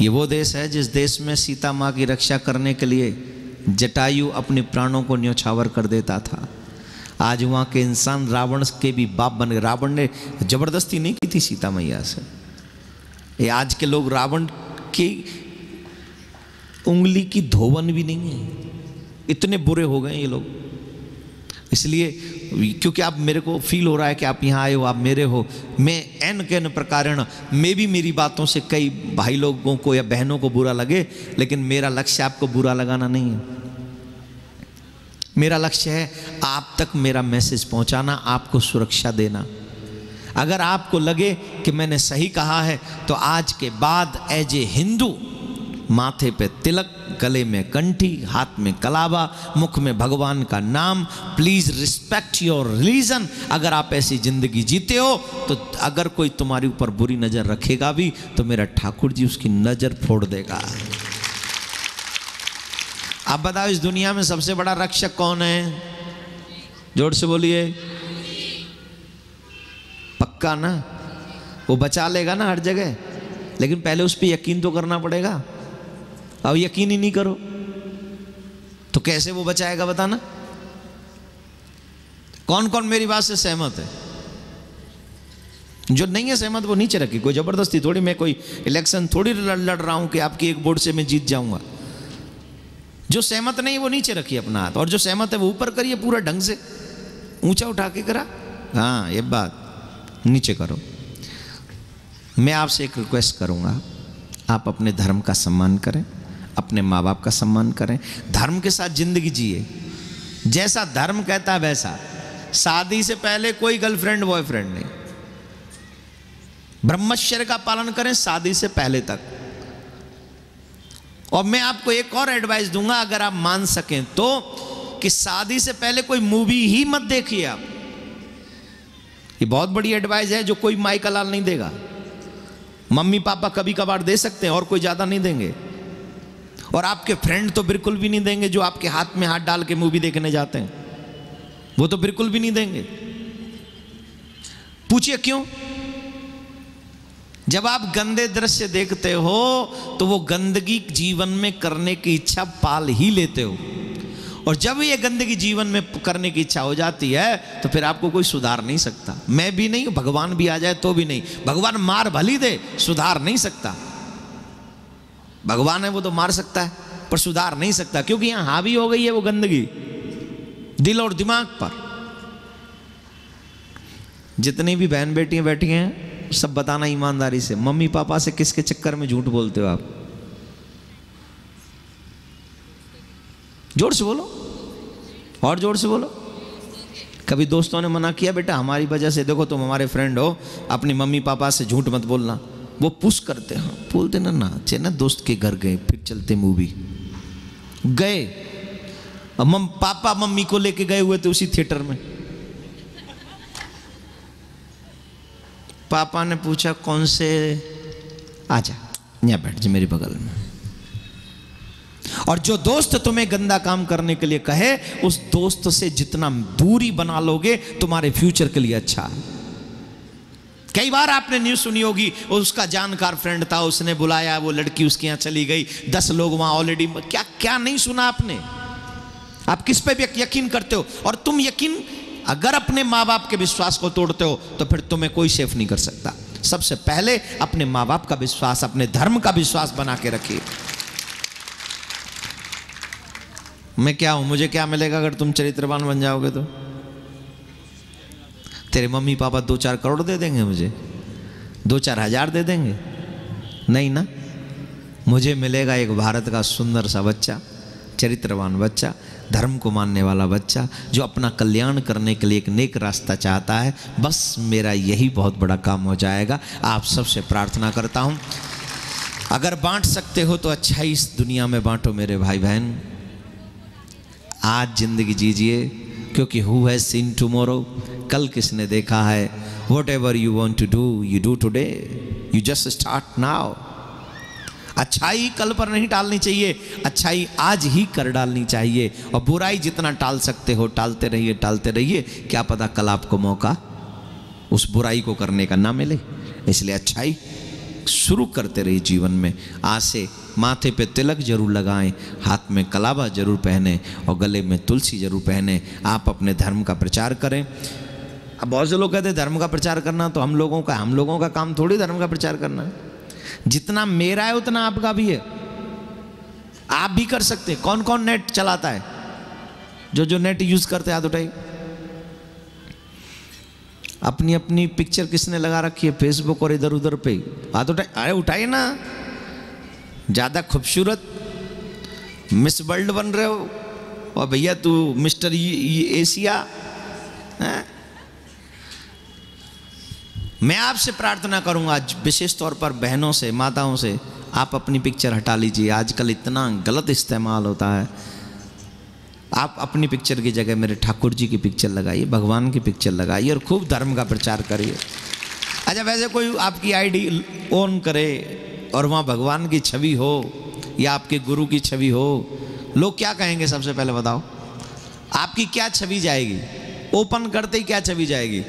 ये वो देश है जिस देश में सीता माँ की रक्षा करने के लिए जटायु अपने प्राणों को न्योछावर कर देता था। आज वहाँ के इंसान रावण के भी बाप बन गए। रावण ने जबरदस्ती नहीं की थी सीता मैया से, ये आज के लोग रावण की उंगली की धोवन भी नहीं है, इतने बुरे हो गए ये लोग। इसलिए क्योंकि आप, मेरे को फील हो रहा है कि आप यहाँ आए हो, आप मेरे हो, मैं एन के न प्रकारण, मैं भी मेरी बातों से कई भाई लोगों को या बहनों को बुरा लगे, लेकिन मेरा लक्ष्य आपको बुरा लगाना नहीं है। मेरा लक्ष्य है आप तक मेरा मैसेज पहुँचाना, आपको सुरक्षा देना। अगर आपको लगे कि मैंने सही कहा है तो आज के बाद एज ए हिंदू माथे पे तिलक, गले में कंठी, हाथ में कलावा, मुख में भगवान का नाम, प्लीज रिस्पेक्ट योर रिलीजन। अगर आप ऐसी जिंदगी जीते हो तो अगर कोई तुम्हारे ऊपर बुरी नज़र रखेगा भी तो मेरा ठाकुर जी उसकी नज़र फोड़ देगा। आप बताओ इस दुनिया में सबसे बड़ा रक्षक कौन है? जोर से बोलिए। पक्का ना? वो बचा लेगा ना हर जगह, लेकिन पहले उस पर यकीन तो करना पड़ेगा। अब यकीन ही नहीं करो तो कैसे वो बचाएगा बताना? कौन कौन मेरी बात से सहमत है? जो नहीं है सहमत वो नीचे रखी, कोई जबरदस्ती थोड़ी, मैं कोई इलेक्शन थोड़ी लड़ लड़ रहा हूं कि आपकी एक वोट से मैं जीत जाऊंगा। जो सहमत नहीं वो नीचे रखिए अपना हाथ, और जो सहमत है वो ऊपर करिए, पूरा ढंग से ऊंचा उठा के करा। हाँ, ये बात नीचे करो। मैं आपसे एक रिक्वेस्ट करूंगा, आप अपने धर्म का सम्मान करें, अपने माँ बाप का सम्मान करें, धर्म के साथ जिंदगी जिए, जैसा धर्म कहता है वैसा। शादी से पहले कोई गर्लफ्रेंड बॉयफ्रेंड नहीं, ब्रह्मचर्य का पालन करें शादी से पहले तक। और मैं आपको एक और एडवाइस दूंगा, अगर आप मान सकें तो, कि शादी से पहले कोई मूवी ही मत देखिए आप। ये बहुत बड़ी एडवाइस है जो कोई माई का लाल नहीं देगा। मम्मी पापा कभी कभार दे सकते हैं और कोई ज़्यादा नहीं देंगे, और आपके फ्रेंड तो बिल्कुल भी नहीं देंगे जो आपके हाथ में हाथ डाल के मूवी देखने जाते हैं, वो तो बिल्कुल भी नहीं देंगे। पूछिए क्यों? जब आप गंदे दृश्य देखते हो तो वो गंदगी जीवन में करने की इच्छा पाल ही लेते हो, और जब ये गंदगी जीवन में करने की इच्छा हो जाती है तो फिर आपको कोई सुधार नहीं सकता। मैं भी नहीं, भगवान भी आ जाए तो भी नहीं। भगवान मार भली दे, सुधार नहीं सकता। भगवान है वो तो मार सकता है पर सुधार नहीं सकता, क्योंकि यहां हावी हो गई है वो गंदगी दिल और दिमाग पर। जितनी भी बहन बेटियां बैठी हैं सब बताना ईमानदारी से, मम्मी पापा से किसके चक्कर में झूठ बोलते हो आप? जोर से बोलो, और जोर से बोलो। कभी दोस्तों ने मना किया बेटा हमारी वजह से, देखो तुम हमारे फ्रेंड हो, अपनी मम्मी पापा से झूठ मत बोलना? वो पुश करते हैं, बोलते ना ना चेना दोस्त के घर गए, फिर चलते मूवी गए, मम पापा मम्मी को लेके गए हुए थे उसी थिएटर में। पापा ने पूछा कौन से, आजा यहाँ बैठ जा मेरे बगल में। और जो दोस्त तुम्हें गंदा काम करने के लिए कहे, उस दोस्त से जितना दूरी बना लोगे तुम्हारे फ्यूचर के लिए अच्छा है। कई बार आपने न्यूज़ सुनी होगी, उसका जानकार फ्रेंड था, उसने बुलाया, वो लड़की उसके यहाँ चली गई, दस लोग वहाँ ऑलरेडी, क्या क्या नहीं सुना आपने। आप किस पे भी यकीन करते हो, और तुम यकीन अगर अपने माँ बाप के विश्वास को तोड़ते हो तो फिर तुम्हें कोई सेफ नहीं कर सकता। सबसे पहले अपने माँ बाप का विश्वास, अपने धर्म का विश्वास बना के रखिए। मैं क्या हूं, मुझे क्या मिलेगा अगर तुम चरित्रवान बन जाओगे तो? तेरे मम्मी पापा दो चार करोड़ दे देंगे मुझे, दो चार हजार दे देंगे? नहीं ना। मुझे मिलेगा एक भारत का सुंदर सा बच्चा, चरित्रवान बच्चा, धर्म को मानने वाला बच्चा, जो अपना कल्याण करने के लिए एक नेक रास्ता चाहता है। बस मेरा यही बहुत बड़ा काम हो जाएगा। आप सबसे प्रार्थना करता हूँ, अगर बांट सकते हो तो अच्छा इस दुनिया में बांटो मेरे भाई बहन। आज जिंदगी जीजिए, क्योंकि हु हैज सीन टुमोरो, कल किसने देखा है। Whatever you want to do you do today, you just start now. अच्छाई कल पर नहीं टालनी चाहिए, अच्छाई आज ही कर डालनी चाहिए, और बुराई जितना टाल सकते हो टालते रहिए टालते रहिए। क्या पता कल आपको मौका उस बुराई को करने का ना मिले, इसलिए अच्छाई शुरू करते रहिए जीवन में। आज से माथे पे तिलक जरूर लगाएं, हाथ में कलावा जरूर पहने, और गले में तुलसी जरूर पहने। आप अपने धर्म का प्रचार करें। अब बहुत से लोग कहते हैं धर्म का प्रचार करना तो हम लोगों का, हम लोगों का काम थोड़ी धर्म का प्रचार करना है। जितना मेरा है उतना आपका भी है, आप भी कर सकते। कौन कौन नेट चलाता है? जो जो नेट यूज करते हैं हाथ उठाइए। अपनी अपनी पिक्चर किसने लगा रखी है फेसबुक और इधर उधर पे? हाथ उठाए, अरे उठाइए ना। ज्यादा खूबसूरत मिस वर्ल्ड बन रहे हो, और भैया तू मिस्टर एशिया। मैं आपसे प्रार्थना करूंगा, विशेष तौर पर बहनों से, माताओं से, आप अपनी पिक्चर हटा लीजिए। आजकल इतना गलत इस्तेमाल होता है। आप अपनी पिक्चर की जगह मेरे ठाकुर जी की पिक्चर लगाइए, भगवान की पिक्चर लगाइए, और खूब धर्म का प्रचार करिए। अच्छा, वैसे कोई आपकी आईडी ऑन करे और वहाँ भगवान की छवि हो या आपके गुरु की छवि हो, लोग क्या कहेंगे? सबसे पहले बताओ आपकी क्या छवि जाएगी? ओपन करते ही क्या छवि जाएगी?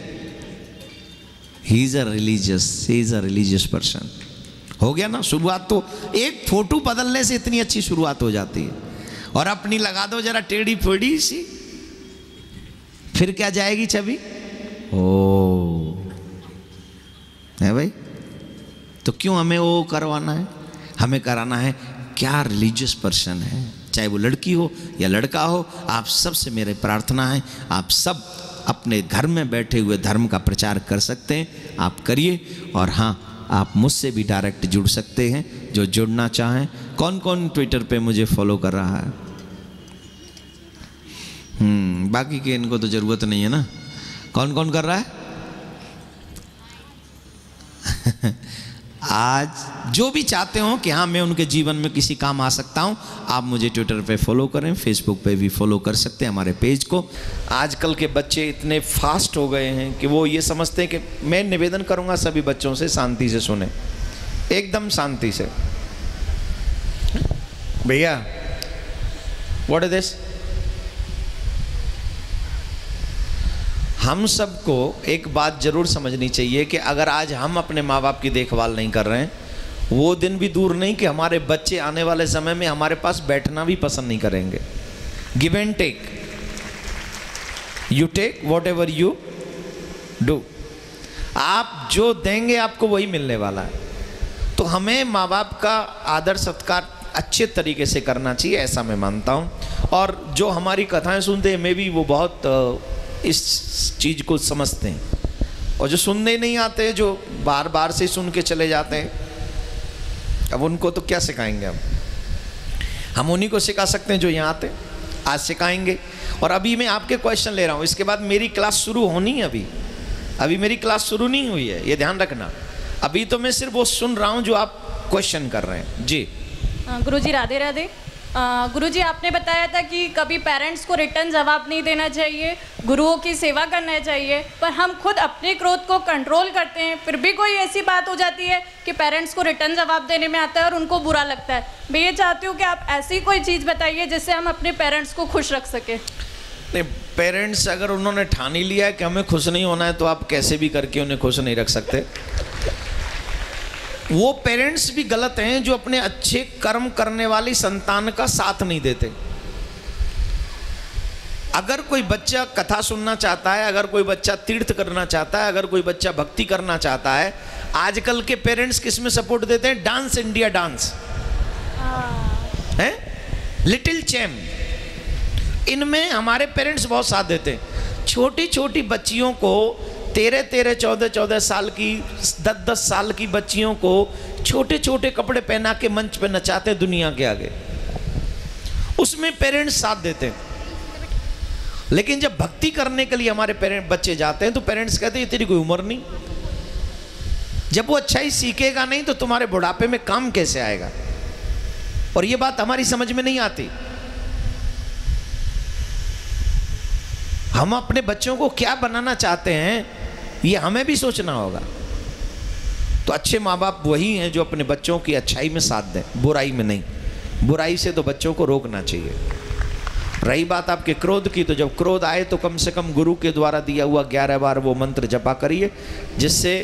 He is a religious, he is a religious person. हो गया ना शुरुआत। तो एक फोटो बदलने से इतनी अच्छी शुरुआत हो जाती है। और अपनी लगा दो जरा टेढ़ी फोड़ी सी, फिर क्या जाएगी छवि? ओ है भाई, तो क्यों हमें वो करवाना है? हमें कराना है क्या रिलीजियस पर्सन है, चाहे वो लड़की हो या लड़का हो। आप सब से मेरी प्रार्थना है, आप सब अपने घर में बैठे हुए धर्म का प्रचार कर सकते हैं, आप करिए। और हाँ, आप मुझसे भी डायरेक्ट जुड़ सकते हैं जो जुड़ना चाहें। कौन कौन ट्विटर पे मुझे फॉलो कर रहा है? हम्म बाकी के इनको तो ज़रूरत नहीं है ना। कौन कौन कर रहा है? आज जो भी चाहते हो कि हाँ मैं उनके जीवन में किसी काम आ सकता हूँ, आप मुझे ट्विटर पे फॉलो करें, फेसबुक पे भी फॉलो कर सकते हैं हमारे पेज को। आजकल के बच्चे इतने फास्ट हो गए हैं कि वो ये समझते हैं कि मैं निवेदन करूँगा सभी बच्चों से, शांति से सुने, एकदम शांति से। भैया व्हाट इज दिस? हम सबको एक बात ज़रूर समझनी चाहिए कि अगर आज हम अपने माँ बाप की देखभाल नहीं कर रहे हैं, वो दिन भी दूर नहीं कि हमारे बच्चे आने वाले समय में हमारे पास बैठना भी पसंद नहीं करेंगे। Give and take, you take whatever you do. आप जो देंगे आपको वही मिलने वाला है। तो हमें माँ बाप का आदर सत्कार अच्छे तरीके से करना चाहिए, ऐसा मैं मानता हूँ। और जो हमारी कथाएं सुनते हैं, मे भी वो बहुत इस चीज़ को समझते हैं, और जो सुनने नहीं आते, जो बार बार से सुन के चले जाते हैं, अब उनको तो क्या सिखाएंगे हम हम उन्हीं को सिखा सकते हैं जो यहाँ आते, आज सिखाएंगे। और अभी मैं आपके क्वेश्चन ले रहा हूँ, इसके बाद मेरी क्लास शुरू होनी है। अभी अभी मेरी क्लास शुरू नहीं हुई है, ये ध्यान रखना। अभी तो मैं सिर्फ वो सुन रहा हूँ जो आप क्वेश्चन कर रहे हैं। जी गुरुजी राधे राधे। गुरुजी आपने बताया था कि कभी पेरेंट्स को रिटर्न जवाब नहीं देना चाहिए, गुरुओं की सेवा करना चाहिए, पर हम खुद अपने क्रोध को कंट्रोल करते हैं, फिर भी कोई ऐसी बात हो जाती है कि पेरेंट्स को रिटर्न जवाब देने में आता है और उनको बुरा लगता है। मैं ये चाहती हूँ कि आप ऐसी कोई चीज़ बताइए जिससे हम अपने पेरेंट्स को खुश रख सकें। नहीं, पेरेंट्स अगर उन्होंने ठान ही लिया है कि हमें खुश नहीं होना है, तो आप कैसे भी करके उन्हें खुश नहीं रख सकते। वो पेरेंट्स भी गलत हैं जो अपने अच्छे कर्म करने वाली संतान का साथ नहीं देते। अगर कोई बच्चा कथा सुनना चाहता है, अगर कोई बच्चा तीर्थ करना चाहता है, अगर कोई बच्चा भक्ति करना चाहता है, आजकल के पेरेंट्स किस में सपोर्ट देते हैं? डांस इंडिया डांस है, लिटिल चैम्प, इनमें हमारे पेरेंट्स बहुत साथ देते हैं। छोटी छोटी बच्चियों को, तेरह तेरह चौदह चौदह साल की, दस दस साल की बच्चियों को छोटे छोटे कपड़े पहना के मंच पे नचाते दुनिया के आगे, उसमें पेरेंट्स साथ देते हैं। लेकिन जब भक्ति करने के लिए हमारे पेरेंट्स बच्चे जाते हैं तो पेरेंट्स कहते हैं तेरी कोई उम्र नहीं, जब वो अच्छा ही सीखेगा नहीं तो तुम्हारे बुढ़ापे में काम कैसे आएगा। और ये बात हमारी समझ में नहीं आती। हम अपने बच्चों को क्या बनाना चाहते हैं, ये हमें भी सोचना होगा। तो अच्छे माँ बाप वही हैं जो अपने बच्चों की अच्छाई में साथ दें, बुराई में नहीं। बुराई से तो बच्चों को रोकना चाहिए। रही बात आपके क्रोध की, तो जब क्रोध आए तो कम से कम गुरु के द्वारा दिया हुआ ग्यारह बार वो मंत्र जपा करिए, जिससे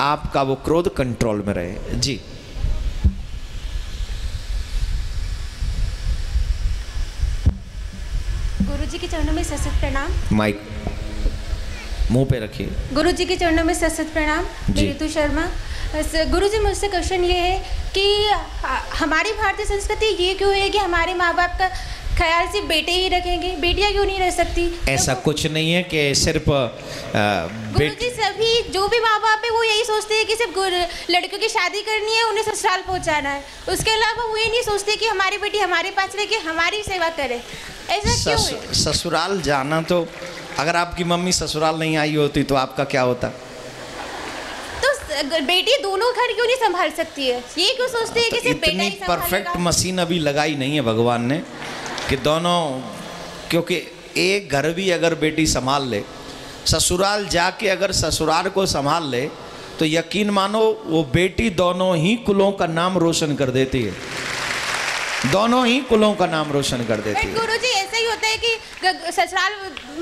आपका वो क्रोध कंट्रोल में रहे। जी गुरुजी के चरणों में सशक्त प्रणाम। माइक मुंह पे रखिए। गुरुजी के चरणों में सशक्त प्रणाम। ऋतु शर्मा। गुरुजी मुझसे क्वेश्चन ये है कि हमारी भारतीय संस्कृति ये क्यों है कि हमारे माँ बाप का ख्याल सिर्फ बेटे ही रखेंगे, बेटियाँ क्यों नहीं रह सकती? ऐसा तो कुछ नहीं है कि सिर्फ गुरुजी, सभी जो भी माँ बाप है वो यही सोचते हैं कि सिर्फ लड़कियों की शादी करनी है, उन्हें ससुराल पहुँचाना है। उसके अलावा वो ये नहीं सोचते कि हमारी बेटी हमारे पास रह के हमारी सेवा करे। ऐसा क्यों? ससुराल जाना, तो अगर आपकी मम्मी ससुराल नहीं आई होती तो आपका क्या होता? बेटी दोनों घर क्यों नहीं संभाल सकती है? ये क्यों सोचते हैं कि सिर्फ बेटा ही संभालेगा? इतनी परफेक्ट मशीन अभी लगाई नहीं है भगवान ने कि दोनों, क्योंकि एक घर भी अगर बेटी संभाल ले, ससुराल जाके अगर ससुराल को संभाल ले, तो यकीन मानो वो बेटी दोनों ही कुलों का नाम रोशन कर देती है, दोनों ही कुलों का नाम रोशन कर देती है। गुरु जी ऐसा ही होता है कि ससुराल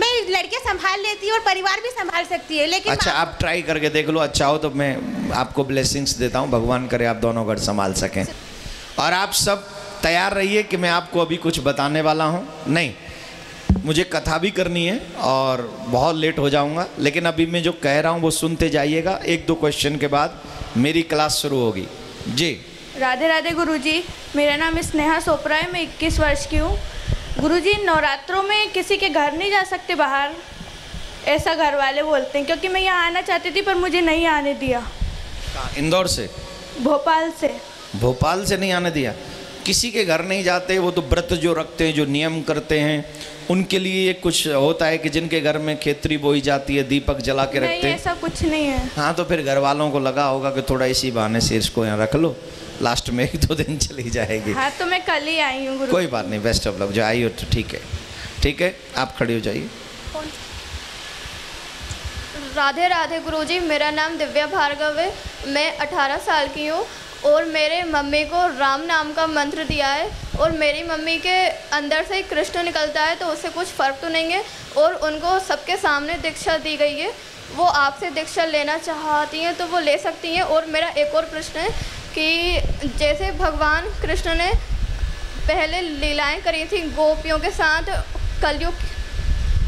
में लड़कियां संभाल लेती है और परिवार भी संभाल सकती है, लेकिन अच्छा आप ट्राई करके देख लो, अच्छा हो तो मैं आपको ब्लेसिंग्स देता हूँ, भगवान करे आप दोनों घर संभाल सकें। और आप सब तैयार रहिए कि मैं आपको अभी कुछ बताने वाला हूँ, नहीं मुझे कथा भी करनी है और बहुत लेट हो जाऊँगा, लेकिन अभी मैं जो कह रहा हूँ वो सुनते जाइएगा। एक दो क्वेश्चन के बाद मेरी क्लास शुरू होगी। जी राधे राधे गुरुजी, मेरा नाम स्नेहा सोपरा है, मैं इक्कीस वर्ष की हूँ। गुरुजी नवरात्रों में किसी के घर नहीं जा सकते बाहर, ऐसा घर वाले बोलते हैं, क्योंकि मैं यहाँ आना चाहती थी पर मुझे नहीं आने दिया। इंदौर से? भोपाल से। भोपाल से नहीं आने दिया? किसी के घर नहीं जाते, वो तो व्रत जो रखते हैं, जो नियम करते हैं, उनके लिए कुछ होता है कि जिनके घर में खेतरी बोई जाती है, दीपक जला के रखते हैं। ऐसा कुछ नहीं है। हाँ तो फिर घर वालों को लगा होगा कि थोड़ा इसी बहाने से इसको यहाँ रख लो, लास्ट में एक दो दिन चली जाएगी। हाँ तो मैं कल ही आई हूँ। कोई बात नहीं, बेस्ट ऑफ लक, जो आई हो तो ठीक है। ठीक है आप खड़े हो जाइए। राधे राधे गुरुजी, मेरा नाम दिव्या भार्गव है, मैं अठारह साल की हूँ और मेरे मम्मी को राम नाम का मंत्र दिया है और मेरी मम्मी के अंदर से कृष्ण निकलता है तो उससे कुछ फ़र्क तो नहीं है। और उनको सबके सामने दीक्षा दी गई है, वो आपसे दीक्षा लेना चाहती हैं तो वो ले सकती हैं। और मेरा एक और प्रश्न है कि जैसे भगवान कृष्ण ने पहले लीलाएँ करी थी गोपियों के साथ, कलयुग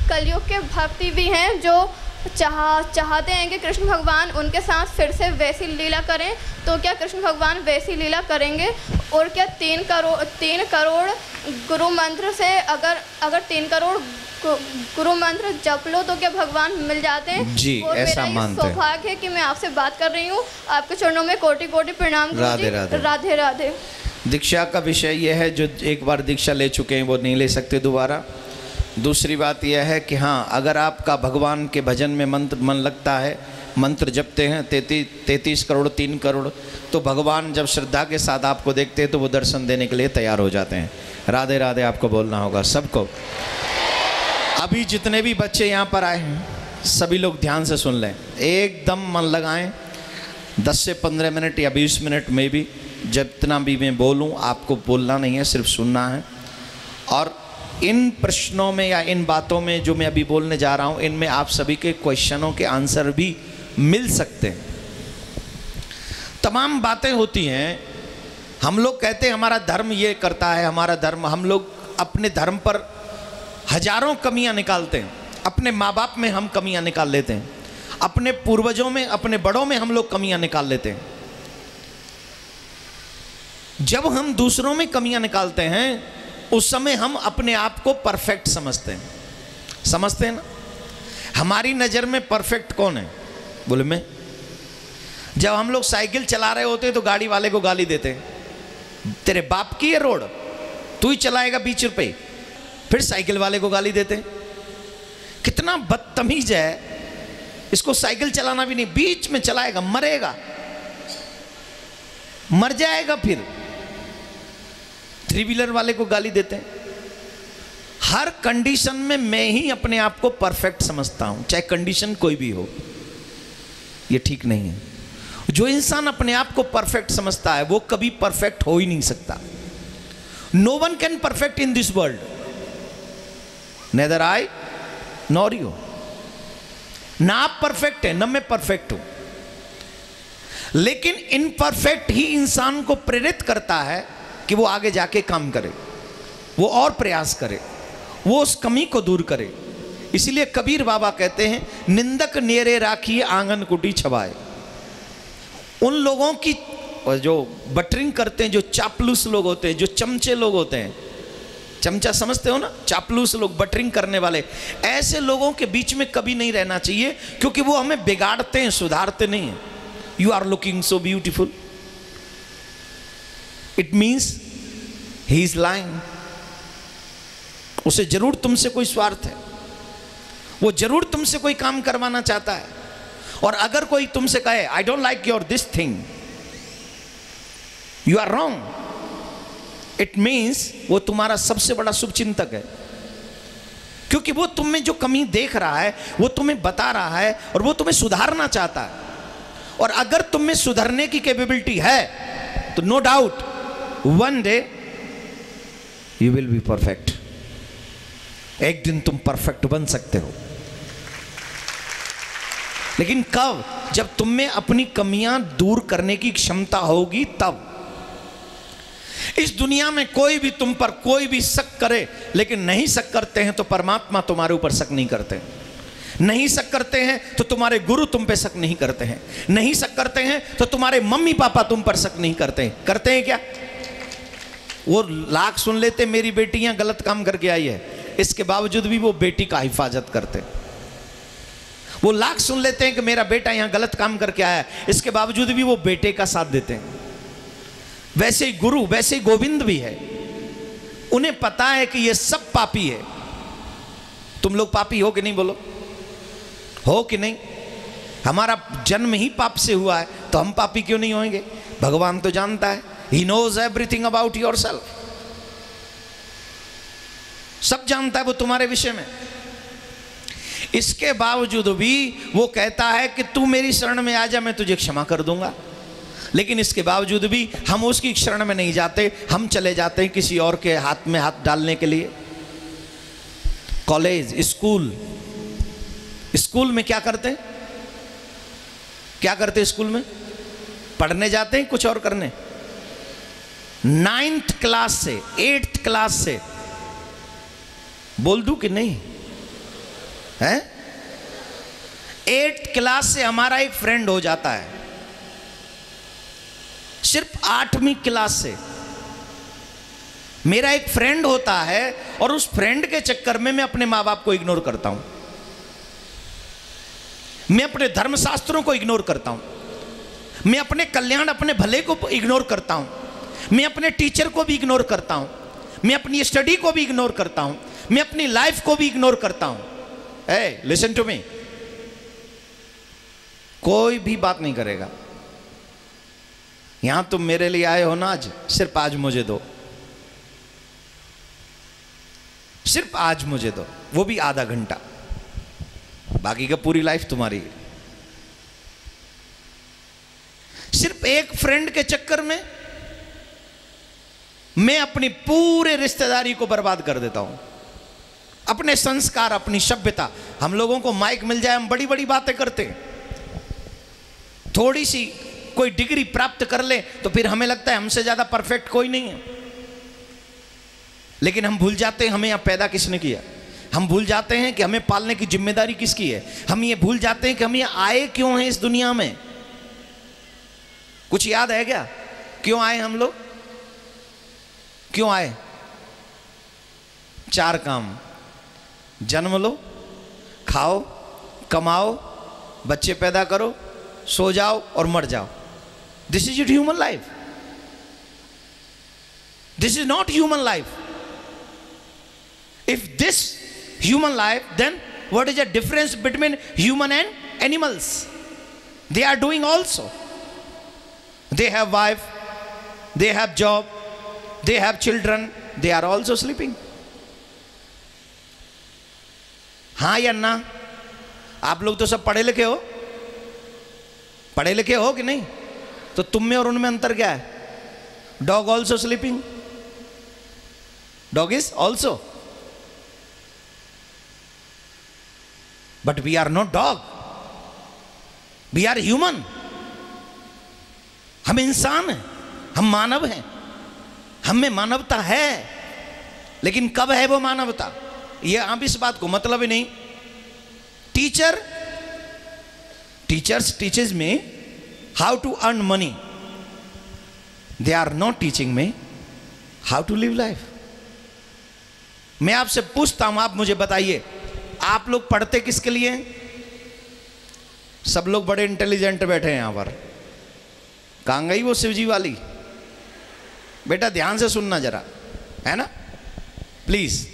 कलयुग के भक्ति भी हैं जो चाह चाहते हैं कि कृष्ण भगवान उनके साथ फिर से वैसी लीला करें, तो क्या कृष्ण भगवान वैसी लीला करेंगे? और क्या तीन करोड़ तीन करोड़ गुरु मंत्र से अगर अगर तीन करोड़ गुरु मंत्र जप लो तो क्या भगवान मिल जाते हैं? जी, ऐसा मानते हैं। सौभाग्य है कि मैं आपसे बात कर रही हूँ। आपके चरणों में कोटि कोटि प्रणाम। राधे राधे, राधे राधे। दीक्षा का विषय यह है, जो एक बार दीक्षा ले चुके हैं वो नहीं ले सकते दोबारा। दूसरी बात यह है कि हाँ, अगर आपका भगवान के भजन में मंत्र मन लगता है, मंत्र जपते हैं तैतीस तैतीस करोड़ तीन करोड़, तो भगवान जब श्रद्धा के साथ आपको देखते हैं तो वो दर्शन देने के लिए तैयार हो जाते हैं। राधे राधे आपको बोलना होगा सबको। अभी जितने भी बच्चे यहाँ पर आए हैं सभी लोग ध्यान से सुन लें, एकदम मन लगाएं। दस से पंद्रह मिनट या बीस मिनट में भी जितना भी मैं बोलूँ आपको बोलना नहीं है, सिर्फ सुनना है। और इन प्रश्नों में या इन बातों में जो मैं अभी बोलने जा रहा हूं, इनमें आप सभी के क्वेश्चनों के आंसर भी मिल सकते हैं। तमाम बातें होती हैं, हम लोग कहते हैं हमारा धर्म ये करता है, हमारा धर्म, हम लोग अपने धर्म पर हजारों कमियां निकालते हैं। अपने माँ बाप में हम कमियां निकाल लेते हैं, अपने पूर्वजों में, अपने बड़ों में हम लोग कमियां निकाल लेते हैं। जब हम दूसरों में कमियां निकालते हैं उस समय हम अपने आप को परफेक्ट समझते हैं। समझते हैं ना? हमारी नज़र में परफेक्ट कौन है? बोले मैं। जब हम लोग साइकिल चला रहे होते हैं तो गाड़ी वाले को गाली देते हैं, तेरे बाप की है रोड, तू ही चलाएगा बीच रुपये। फिर साइकिल वाले को गाली देते हैं, कितना बदतमीज है, इसको साइकिल चलाना भी नहीं, बीच में चलाएगा, मरेगा, मर जाएगा। फिर थ्री व्हीलर वाले को गाली देते हैं। हर कंडीशन में मैं ही अपने आप को परफेक्ट समझता हूं, चाहे कंडीशन कोई भी हो। ये ठीक नहीं है। जो इंसान अपने आप को परफेक्ट समझता है वो कभी परफेक्ट हो ही नहीं सकता। No one can perfect in this world, neither I nor you. ना आप परफेक्ट है, ना मैं परफेक्ट हूं, लेकिन इनपरफेक्ट ही इंसान को प्रेरित करता है कि वो आगे जाके काम करे, वो और प्रयास करे, वो उस कमी को दूर करे। इसलिए कबीर बाबा कहते हैं, निंदक नेरे राखी आंगन कुटी छबाए। उन लोगों की जो बटरिंग करते हैं, जो चापलूस लोग होते हैं, जो चमचे लोग होते हैं, चमचा समझते हो ना, चापलूस लोग, बटरिंग करने वाले, ऐसे लोगों के बीच में कभी नहीं रहना चाहिए, क्योंकि वो हमें बिगाड़ते हैं, सुधारते नहीं हैं। You are looking so beautiful, it means he is lying. उसे जरूर तुमसे कोई स्वार्थ है, वो जरूर तुमसे कोई काम करवाना चाहता है। और अगर कोई तुमसे कहे I don't like your this thing, you are wrong, it means वो तुम्हारा सबसे बड़ा शुभचिंतक है, क्योंकि वो तुम में जो कमी देख रहा है वो तुम्हें बता रहा है और वो तुम्हें सुधारना चाहता है। और अगर तुम में सुधरने की कैपेबिलिटी है तो no doubt one day you will be perfect. एक दिन तुम परफेक्ट बन सकते हो, लेकिन कब? जब तुम में अपनी कमियां दूर करने की क्षमता होगी तब। इस दुनिया में कोई भी तुम पर कोई भी शक करे, लेकिन नहीं शक करते हैं तो परमात्मा तुम्हारे ऊपर शक नहीं करते। नहीं शक करते हैं तो तुम्हारे गुरु तुम पे शक नहीं करते हैं। नहीं शक करते हैं तो तुम्हारे मम्मी पापा तुम पर शक नहीं करते हैं। करते हैं क्या? वो लाख सुन लेते मेरी बेटियां गलत काम करके आई है, इसके बावजूद भी वो बेटी का हिफाजत करते। वो लाख सुन लेते हैं कि मेरा बेटा यहाँ गलत काम करके आया है, इसके बावजूद भी वो बेटे का साथ देते हैं। वैसे ही गुरु, वैसे ही गोविंद भी है, उन्हें पता है कि ये सब पापी है। तुम लोग पापी हो कि नहीं? बोलो, हो कि नहीं? हमारा जन्म ही पाप से हुआ है, तो हम पापी क्यों नहीं होंगे? भगवान तो जानता है, he knows everything about your self, सब जानता है वो तुम्हारे विषय में। इसके बावजूद भी वो कहता है कि तू मेरी शरण में आ जा, मैं तुझे क्षमा कर दूंगा। लेकिन इसके बावजूद भी हम उसकी शरण में नहीं जाते, हम चले जाते हैं किसी और के हाथ में हाथ डालने के लिए। कॉलेज, स्कूल, स्कूल में क्या करते क्या करते स्कूल में पढ़ने जाते हैं कुछ और करने। नाइन्थ क्लास से, एट्थ क्लास से, बोल दूं कि नहीं है, एट्थ क्लास से हमारा एक फ्रेंड हो जाता है, सिर्फ आठवीं क्लास से मेरा एक फ्रेंड होता है, और उस फ्रेंड के चक्कर में मैं अपने माँ बाप को इग्नोर करता हूं, मैं अपने धर्मशास्त्रों को इग्नोर करता हूं, मैं अपने कल्याण अपने भले को इग्नोर करता हूं, मैं अपने टीचर को भी इग्नोर करता हूं, मैं अपनी स्टडी को भी इग्नोर करता हूं, मैं अपनी लाइफ को भी इग्नोर करता हूं। ए लिसन टू मी, कोई भी बात नहीं करेगा। यहां तुम मेरे लिए आए हो ना, आज सिर्फ आज मुझे दो, सिर्फ आज मुझे दो, वो भी आधा घंटा, बाकी का पूरी लाइफ तुम्हारी है। सिर्फ एक फ्रेंड के चक्कर में मैं अपनी पूरे रिश्तेदारी को बर्बाद कर देता हूं, अपने संस्कार, अपनी सभ्यता। हम लोगों को माइक मिल जाए हम बड़ी बड़ी बातें करते हैं, थोड़ी सी कोई डिग्री प्राप्त कर ले तो फिर हमें लगता है हमसे ज्यादा परफेक्ट कोई नहीं है। लेकिन हम भूल जाते हैं हमें यहां पैदा किसने किया, हम भूल जाते हैं कि हमें पालने की जिम्मेदारी किसकी है, हम ये भूल जाते हैं कि हम ये आए क्यों हैं इस दुनिया में। कुछ याद है क्या, क्यों आए हम लोग, क्यों आए? चार काम, जन्म लो, खाओ, कमाओ, बच्चे पैदा करो, सो जाओ और मर जाओ। This is it human life, this is not human life. If this human life, then what is the difference between human and animals? They are doing also, they have wife, they have job, they have children, they are also sleeping. हाँ या ना? आप लोग तो सब पढ़े लिखे हो, पढ़े लिखे हो कि नहीं? तो तुम में और उनमें अंतर क्या है? Dog also sleeping, dog is also, but we are not dog, we are human. हम इंसान हैं, हम मानव हैं, हम में मानवता है। लेकिन कब है वो मानवता, ये आप इस बात को मतलब ही नहीं। Teacher Teachers teaches me how to earn money. They are not teaching me how to live life. मैं आपसे पूछता हूं, आप मुझे बताइए, आप लोग पढ़ते किसके लिए? सब लोग बड़े इंटेलिजेंट बैठे हैं यहां पर। कहां गई वो शिवजी वाली? बेटा ध्यान से सुनना जरा, है ना, प्लीज।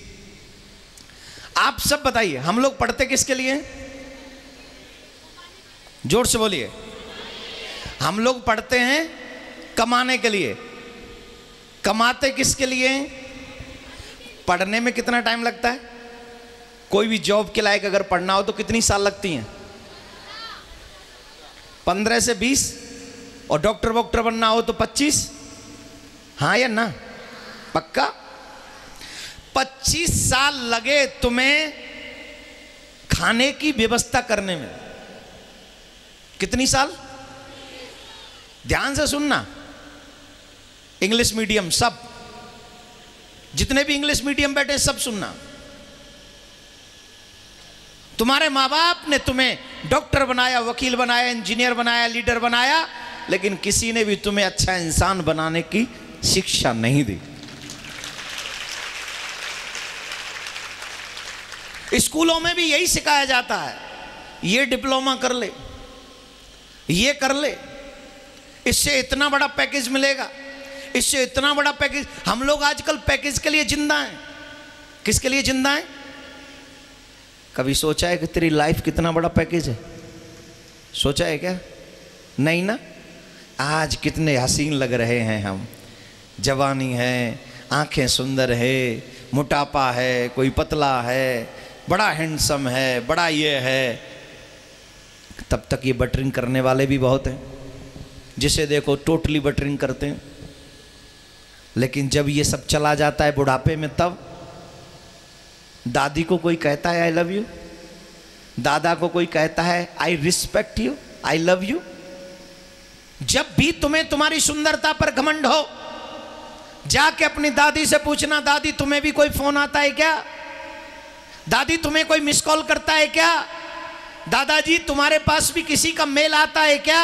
आप सब बताइए, हम लोग पढ़ते किसके लिए? जोर से बोलिए। हम लोग पढ़ते हैं कमाने के लिए। कमाते किसके लिए? पढ़ने में कितना टाइम लगता है? कोई भी जॉब के लायक अगर पढ़ना हो तो कितनी साल लगती हैं? पंद्रह से बीस, और डॉक्टर वॉक्टर बनना हो तो पच्चीस। हाँ या ना? पक्का पच्चीस साल लगे तुम्हें खाने की व्यवस्था करने में। कितनी साल? ध्यान से सुनना, इंग्लिश मीडियम सब, जितने भी इंग्लिश मीडियम बैठे सब सुनना। तुम्हारे माँ बाप ने तुम्हें डॉक्टर बनाया, वकील बनाया, इंजीनियर बनाया, लीडर बनाया, लेकिन किसी ने भी तुम्हें अच्छा इंसान बनाने की शिक्षा नहीं दी। स्कूलों में भी यही सिखाया जाता है, ये डिप्लोमा कर ले, ये कर ले, इससे इतना बड़ा पैकेज मिलेगा, इससे इतना बड़ा पैकेज। हम लोग आजकल पैकेज के लिए जिंदा हैं। किसके लिए जिंदा हैं? कभी सोचा है कि तेरी लाइफ कितना बड़ा पैकेज है? सोचा है क्या? नहीं ना। आज कितने हसीन लग रहे हैं हम, जवानी है, आंखें सुंदर है, मोटापा है, कोई पतला है, बड़ा हैंडसम है, बड़ा ये है। तब तक ये बटरिंग करने वाले भी बहुत हैं, जिसे देखो टोटली बटरिंग करते हैं। लेकिन जब ये सब चला जाता है बुढ़ापे में, तब दादी को कोई कहता है आई लव यू, दादा को कोई कहता है I respect you, I love you. जब भी तुम्हें तुम्हारी सुंदरता पर घमंड हो, जाके अपनी दादी से पूछना, दादी तुम्हें भी कोई फोन आता है क्या, दादी तुम्हें कोई मिस कॉल करता है क्या, दादाजी तुम्हारे पास भी किसी का मेल आता है क्या।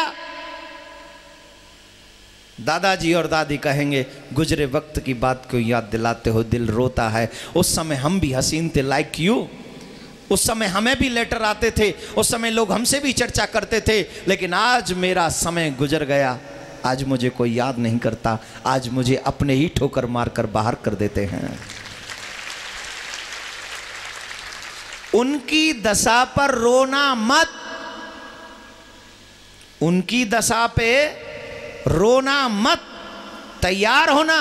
दादाजी और दादी कहेंगे गुजरे वक्त की बात को याद दिलाते हो दिल रोता है, उस समय हम भी हसीन थे लाइक यू, उस समय हमें भी लेटर आते थे, उस समय लोग हमसे भी चर्चा करते थे, लेकिन आज मेरा समय गुजर गया, आज मुझे कोई याद नहीं करता, आज मुझे अपने ही ठोकर मारकर बाहर कर देते हैं। उनकी दशा पर रोना मत, उनकी दशा पे रोना मत, तैयार होना,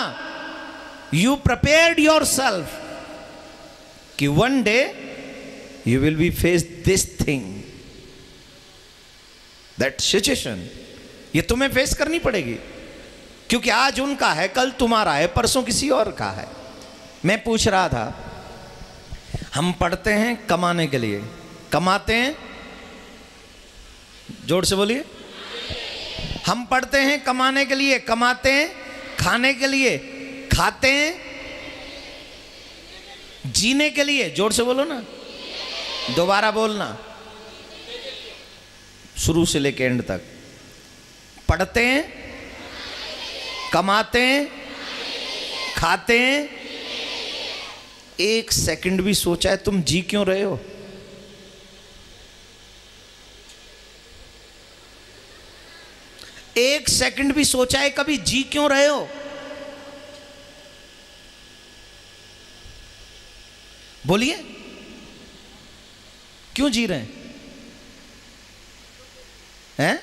यू प्रिपेयर्ड योर सेल्फ कि one day you will be face this thing, that situation, ये तुम्हें फेस करनी पड़ेगी, क्योंकि आज उनका है, कल तुम्हारा है, परसों किसी और का है। मैं पूछ रहा था, हम पढ़ते हैं कमाने के लिए, कमाते हैं, जोर से बोलिए, हम पढ़ते हैं कमाने के लिए, कमाते हैं खाने के लिए, खाते हैं जीने के लिए, जोर से बोलो ना, दोबारा बोलना, शुरू से लेके एंड तक, पढ़ते हैं, कमाते हैं, खाते हैं। एक सेकंड भी सोचा है तुम जी क्यों रहे हो? एक सेकंड भी सोचा है कभी जी क्यों रहे हो? बोलिए, क्यों जी रहे हैं? हैं?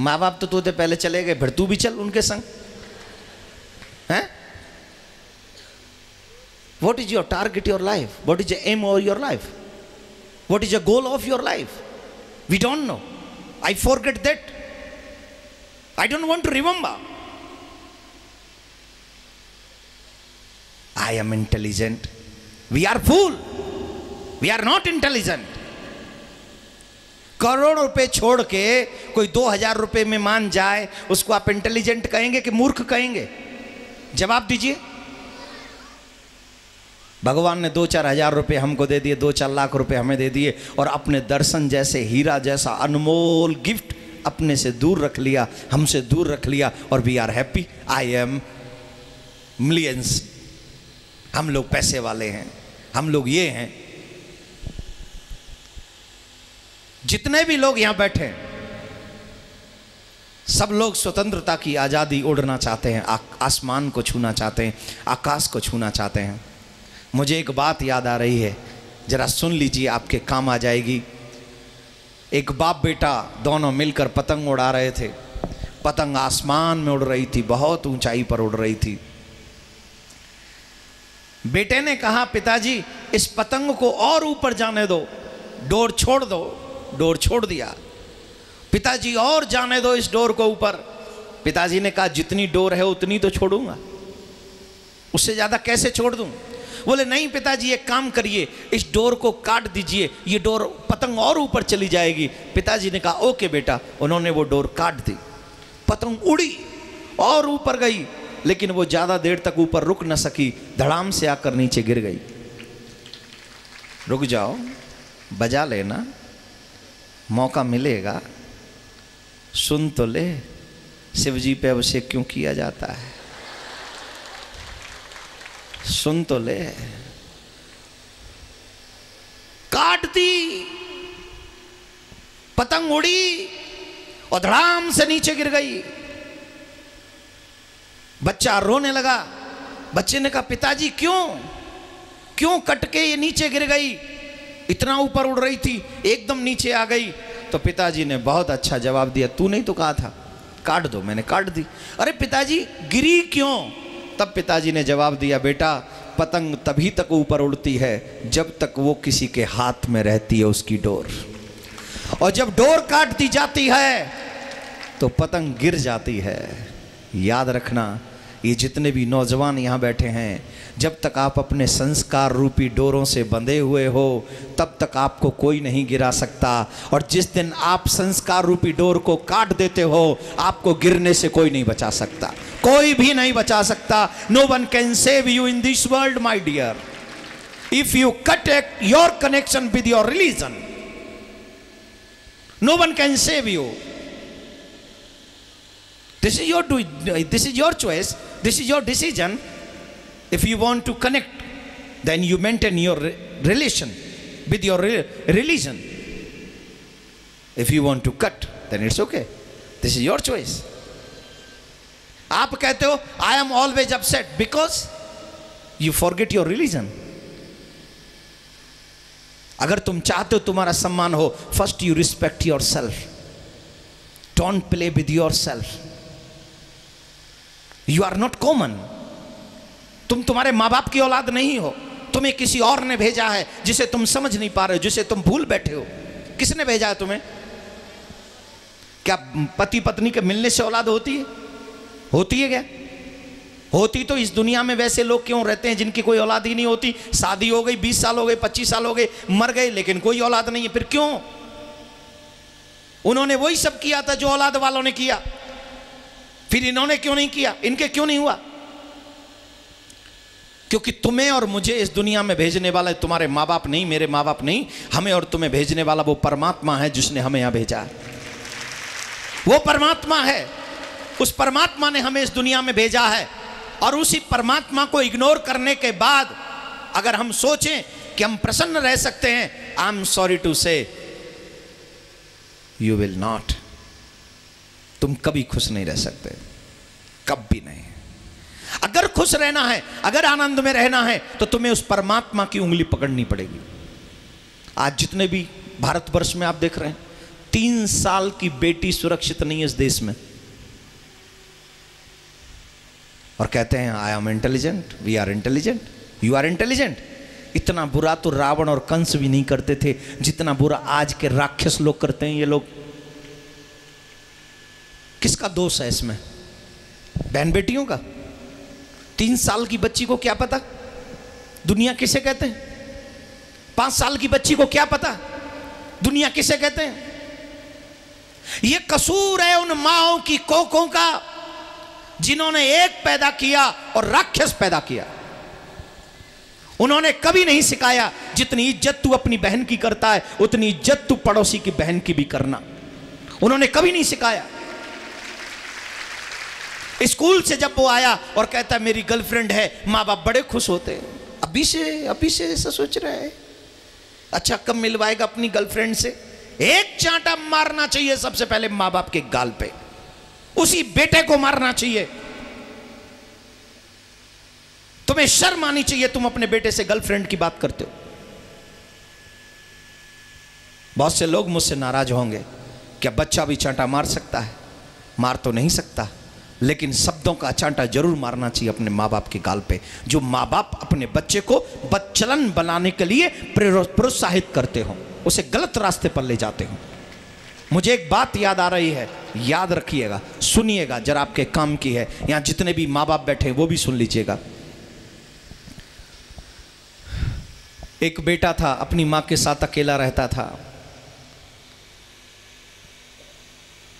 माँ बाप तो तू तो पहले चले गए, फिर तू भी चल उनके संग, हैं? What is your target your life? What is the aim of your life? What is the goal of your life? We don't know. I forget that. I don't want to remember. I am intelligent. We are fool. We are not intelligent. Crore रुपए छोड़ के कोई दो हजार रुपए में मान जाए, उसको आप इंटेलिजेंट कहेंगे कि मूर्ख कहेंगे? जवाब दीजिए। भगवान ने दो चार हजार रुपये हमको दे दिए, दो चार लाख रुपए हमें दे दिए, और अपने दर्शन जैसे हीरा जैसा अनमोल गिफ्ट अपने से दूर रख लिया, हमसे दूर रख लिया, और we are happy, I am millions, हम लोग पैसे वाले हैं, हम लोग ये हैं। जितने भी लोग यहाँ बैठे हैं, सब लोग स्वतंत्रता की आज़ादी उड़ना चाहते हैं, आसमान को छूना चाहते हैं, आकाश को छूना चाहते हैं। मुझे एक बात याद आ रही है, जरा सुन लीजिए, आपके काम आ जाएगी। एक बाप बेटा दोनों मिलकर पतंग उड़ा रहे थे, पतंग आसमान में उड़ रही थी, बहुत ऊंचाई पर उड़ रही थी। बेटे ने कहा, पिताजी इस पतंग को और ऊपर जाने दो, डोर छोड़ दो, डोर छोड़ दिया। पिताजी और जाने दो इस डोर को ऊपर। पिताजी ने कहा जितनी डोर है उतनी तो छोड़ूंगा, उससे ज़्यादा कैसे छोड़ दूँ? बोले नहीं पिताजी, एक काम करिए, इस डोर को काट दीजिए, ये डोर पतंग और ऊपर चली जाएगी। पिताजी ने कहा ओके बेटा, उन्होंने वो डोर काट दी, पतंग उड़ी और ऊपर गई, लेकिन वो ज़्यादा देर तक ऊपर रुक न सकी, धड़ाम से आकर नीचे गिर गई। रुक जाओ, बजा लेना, मौका मिलेगा, सुन तो ले, शिवजी पे अभिषेक क्यों किया जाता है, सुन तो ले। काट दी, पतंग उड़ी और धड़ाम से नीचे गिर गई। बच्चा रोने लगा। बच्चे ने कहा पिताजी क्यों क्यों कट के ये नीचे गिर गई, इतना ऊपर उड़ रही थी, एकदम नीचे आ गई। तो पिताजी ने बहुत अच्छा जवाब दिया, तू नहीं तो कहा था काट दो, मैंने काट दी। अरे पिताजी गिरी क्यों? तब पिताजी ने जवाब दिया, बेटा पतंग तभी तक ऊपर उड़ती है जब तक वो किसी के हाथ में रहती है उसकी डोर, और जब डोर काट दी जाती है तो पतंग गिर जाती है। याद रखना, ये जितने भी नौजवान यहाँ बैठे हैं, जब तक आप अपने संस्कार रूपी डोरों से बंधे हुए हो तब तक आपको कोई नहीं गिरा सकता, और जिस दिन आप संस्कार रूपी डोर को काट देते हो आपको गिरने से कोई नहीं बचा सकता, कोई भी नहीं बचा सकता। No one can save you in this world my dear, if you cut your connection with your religion, no one can save you. This is your do, this is your choice, this is your decision. If you want to connect, then you maintain your re relation with your re religion. If you want to cut, then it's okay. This is your choice. आप कहते हो I am always upset because you forget your religion. अगर तुम चाहते हो तुम्हारा सम्मान हो, first you respect yourself. Don't play with yourself. You are not common. तुम तुम्हारे माँ बाप की औलाद नहीं हो, तुम्हें किसी और ने भेजा है जिसे तुम समझ नहीं पा रहे हो, जिसे तुम भूल बैठे हो। किसने भेजा है तुम्हें? क्या पति पत्नी के मिलने से औलाद होती है? होती है क्या? होती तो इस दुनिया में वैसे लोग क्यों रहते हैं जिनकी कोई औलाद ही नहीं होती? शादी हो गई, बीस साल हो गए, पच्चीस साल हो गए, मर गए, लेकिन कोई औलाद नहीं है, फिर क्यों? उन्होंने वही सब किया था जो औलाद वालों ने किया, फिर इन्होंने क्यों नहीं किया? इनके क्यों नहीं हुआ? क्योंकि तुम्हें और मुझे इस दुनिया में भेजने वाला है तुम्हारे माँ बाप नहीं, मेरे माँ बाप नहीं, हमें और तुम्हें भेजने वाला वो परमात्मा है जिसने हमें यहाँ भेजा है। वो परमात्मा है, उस परमात्मा ने हमें इस दुनिया में भेजा है। और उसी परमात्मा को इग्नोर करने के बाद अगर हम सोचें कि हम प्रसन्न रह सकते हैं, I am sorry to say you will not. तुम कभी खुश नहीं रह सकते, कभी नहीं। अगर खुश रहना है, अगर आनंद में रहना है, तो तुम्हें उस परमात्मा की उंगली पकड़नी पड़ेगी। आज जितने भी भारतवर्ष में आप देख रहे हैं, तीन साल की बेटी सुरक्षित नहीं है इस देश में, और कहते हैं I am intelligent, we are intelligent, you are intelligent. इतना बुरा तो रावण और कंस भी नहीं करते थे जितना बुरा आज के राक्षस लोग करते हैं। ये लोग, किसका दोष है इसमें? बहन बेटियों का। तीन साल की बच्ची को क्या पता दुनिया किसे कहते हैं? पांच साल की बच्ची को क्या पता दुनिया किसे कहते हैं? यह कसूर है उन माओं की कोकों का जिन्होंने एक पैदा किया और राक्षस पैदा किया। उन्होंने कभी नहीं सिखाया जितनी इज्जत तू अपनी बहन की करता है उतनी इज्जत तू पड़ोसी की बहन की भी करना। उन्होंने कभी नहीं सिखाया। स्कूल से जब वो आया और कहता है मेरी गर्लफ्रेंड है, माँ बाप बड़े खुश होते हैं, अभी से अभी से ऐसा सोच रहा है, अच्छा कब मिलवाएगा अपनी गर्लफ्रेंड से। एक चांटा मारना चाहिए सबसे पहले माँ बाप के गाल पे, उसी बेटे को मारना चाहिए। तुम्हें शर्म आनी चाहिए, तुम अपने बेटे से गर्लफ्रेंड की बात करते हो। बहुत से लोग मुझसे नाराज होंगे, क्या बच्चा भी चांटा मार सकता है? मार तो नहीं सकता, लेकिन शब्दों का चांटा जरूर मारना चाहिए अपने माँ बाप के गाल पे। जो माँ बाप अपने बच्चे को बदचलन बनाने के लिए प्रोत्साहित करते हो, उसे गलत रास्ते पर ले जाते हो। मुझे एक बात याद आ रही है, याद रखिएगा, सुनिएगा, जरा आपके काम की है। यहाँ जितने भी माँ बाप बैठे हैं वो भी सुन लीजिएगा। एक बेटा था, अपनी माँ के साथ अकेला रहता था।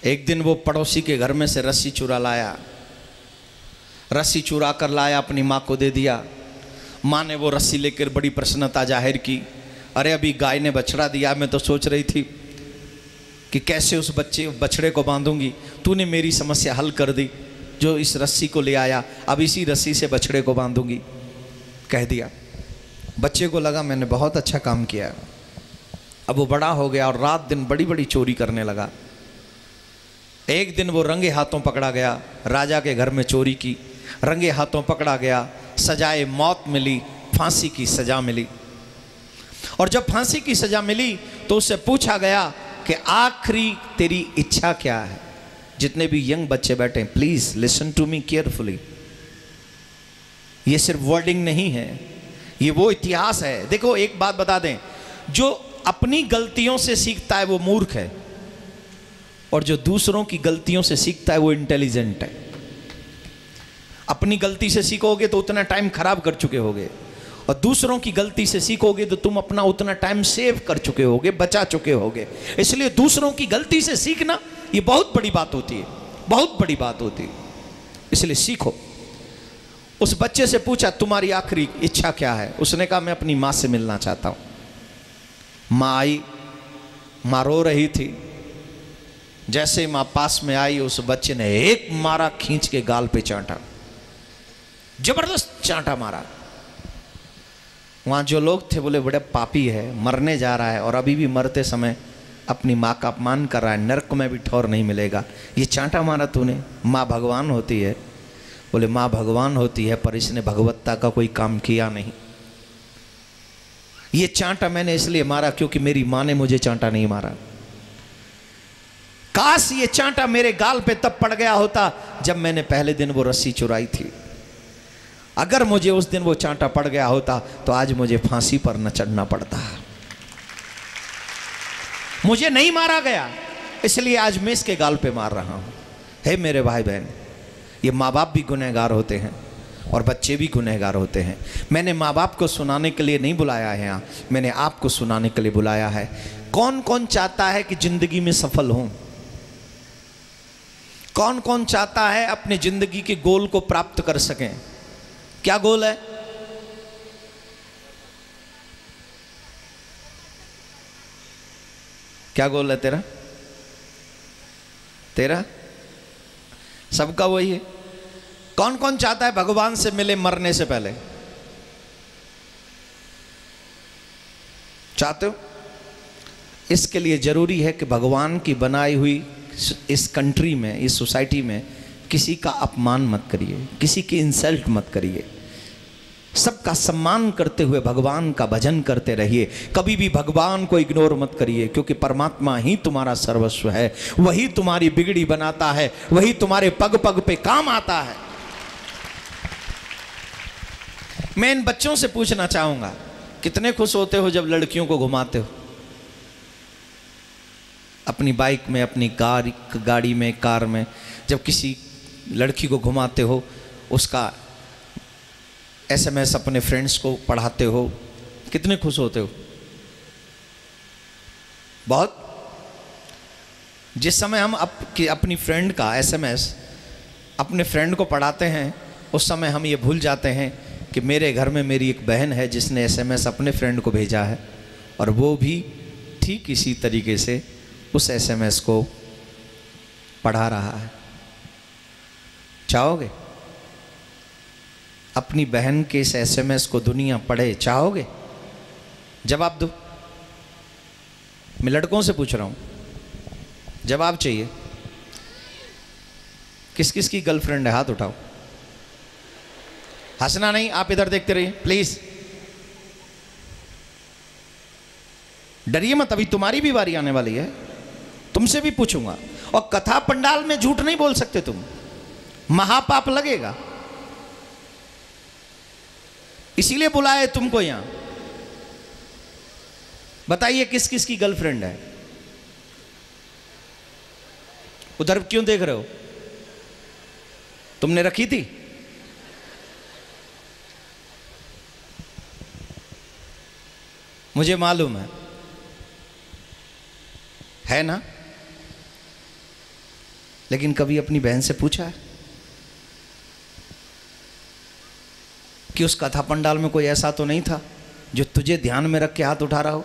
एक दिन वो पड़ोसी के घर में से रस्सी चुरा लाया, रस्सी चुरा कर लाया, अपनी माँ को दे दिया। माँ ने वो रस्सी लेकर बड़ी प्रसन्नता जाहिर की, अरे अभी गाय ने बछड़ा दिया, मैं तो सोच रही थी कि कैसे उस बच्चे बछड़े को बांधूंगी, तूने मेरी समस्या हल कर दी। जो इस रस्सी को ले आया, अब इसी रस्सी से बछड़े को बांधूंगी, कह दिया। बच्चे को लगा मैंने बहुत अच्छा काम किया। अब वो बड़ा हो गया और रात दिन बड़ी बड़ी चोरी करने लगा। एक दिन वो रंगे हाथों पकड़ा गया, राजा के घर में चोरी की, रंगे हाथों पकड़ा गया, सजाए मौत मिली, फांसी की सजा मिली। और जब फांसी की सजा मिली तो उससे पूछा गया कि आखिरी तेरी इच्छा क्या है। जितने भी यंग बच्चे बैठे हैं, please listen to me carefully. ये सिर्फ वर्डिंग नहीं है, ये वो इतिहास है। देखो एक बात बता दें, जो अपनी गलतियों से सीखता है वो मूर्ख है, और जो दूसरों की गलतियों से सीखता है वो इंटेलिजेंट है। अपनी गलती से सीखोगे तो उतना टाइम खराब कर चुके होगे, और दूसरों की गलती से सीखोगे तो तुम अपना उतना टाइम सेव कर चुके होगे, बचा चुके होगे। इसलिए दूसरों की गलती से सीखना ये बहुत बड़ी बात होती है, बहुत बड़ी बात होती है। इसलिए सीखो। उस बच्चे से पूछा तुम्हारी आखिरी इच्छा क्या है, उसने कहा मैं अपनी माँ से मिलना चाहता हूँ। माँ आई, माँ रो रही थी। जैसे माँ पास में आई उस बच्चे ने एक मारा खींच के गाल पे चांटा, जबरदस्त चांटा मारा। वहाँ जो लोग थे बोले बड़े पापी है, मरने जा रहा है और अभी भी मरते समय अपनी माँ का अपमान कर रहा है, नरक में भी ठौर नहीं मिलेगा, ये चांटा मारा तूने। माँ भगवान होती है, बोले माँ भगवान होती है पर इसने भगवत्ता का कोई काम किया नहीं। ये चांटा मैंने इसलिए मारा क्योंकि मेरी माँ ने मुझे चांटा नहीं मारा। काश ये चांटा मेरे गाल पे तब पड़ गया होता जब मैंने पहले दिन वो रस्सी चुराई थी। अगर मुझे उस दिन वो चांटा पड़ गया होता तो आज मुझे फांसी पर न चढ़ना पड़ता। मुझे नहीं मारा गया इसलिए आज मैं इसके गाल पे मार रहा हूं। हे मेरे भाई बहन, ये माँ बाप भी गुनहगार होते हैं और बच्चे भी गुनहगार होते हैं। मैंने माँ बाप को सुनाने के लिए नहीं बुलाया है यहाँ, मैंने आपको सुनाने के लिए बुलाया है। कौन कौन चाहता है कि जिंदगी में सफल हों? कौन कौन चाहता है अपनी जिंदगी के गोल को प्राप्त कर सकें? क्या गोल है? क्या गोल है तेरा? तेरा सबका वही है। कौन कौन चाहता है भगवान से मिले मरने से पहले? चाहते हो? इसके लिए जरूरी है कि भगवान की बनाई हुई इस कंट्री में, इस सोसाइटी में किसी का अपमान मत करिए, किसी की इंसल्ट मत करिए, सबका सम्मान करते हुए भगवान का भजन करते रहिए। कभी भी भगवान को इग्नोर मत करिए क्योंकि परमात्मा ही तुम्हारा सर्वस्व है। वही तुम्हारी बिगड़ी बनाता है, वही तुम्हारे पग पग पे काम आता है। मैं इन बच्चों से पूछना चाहूंगा, कितने खुश होते हो जब लड़कियों को घुमाते हो अपनी बाइक में, अपनी कार, गाड़ी में, कार में? जब किसी लड़की को घुमाते हो, उसका एसएमएस अपने फ्रेंड्स को पढ़ाते हो, कितने खुश होते हो? बहुत। जिस समय हम अप, कि अपनी फ्रेंड का एसएमएस अपने फ्रेंड को पढ़ाते हैं उस समय हम ये भूल जाते हैं कि मेरे घर में मेरी एक बहन है जिसने एसएमएस अपने फ्रेंड को भेजा है और वो भी ठीक इसी तरीके से उस एसएमएस को पढ़ा रहा है। चाहोगे अपनी बहन के इस एसएमएस को दुनिया पढ़े? चाहोगे? जवाब दो। मैं लड़कों से पूछ रहा हूं, जवाब चाहिए। किस किस की गर्लफ्रेंड है? हाथ उठाओ। हंसना नहीं, आप इधर देखते रहिए प्लीज। डरिए मत, अभी तुम्हारी भी बारी आने वाली है, तुमसे भी पूछूंगा। और कथा पंडाल में झूठ नहीं बोल सकते तुम, महापाप लगेगा। इसीलिए बुलाया है तुमको यहां। बताइए किस किस की गर्लफ्रेंड है? उधर क्यों देख रहे हो? तुमने रखी थी? मुझे मालूम है, है ना? लेकिन कभी अपनी बहन से पूछा है कि उस कथा पंडाल में कोई ऐसा तो नहीं था जो तुझे ध्यान में रख के हाथ उठा रहा हो?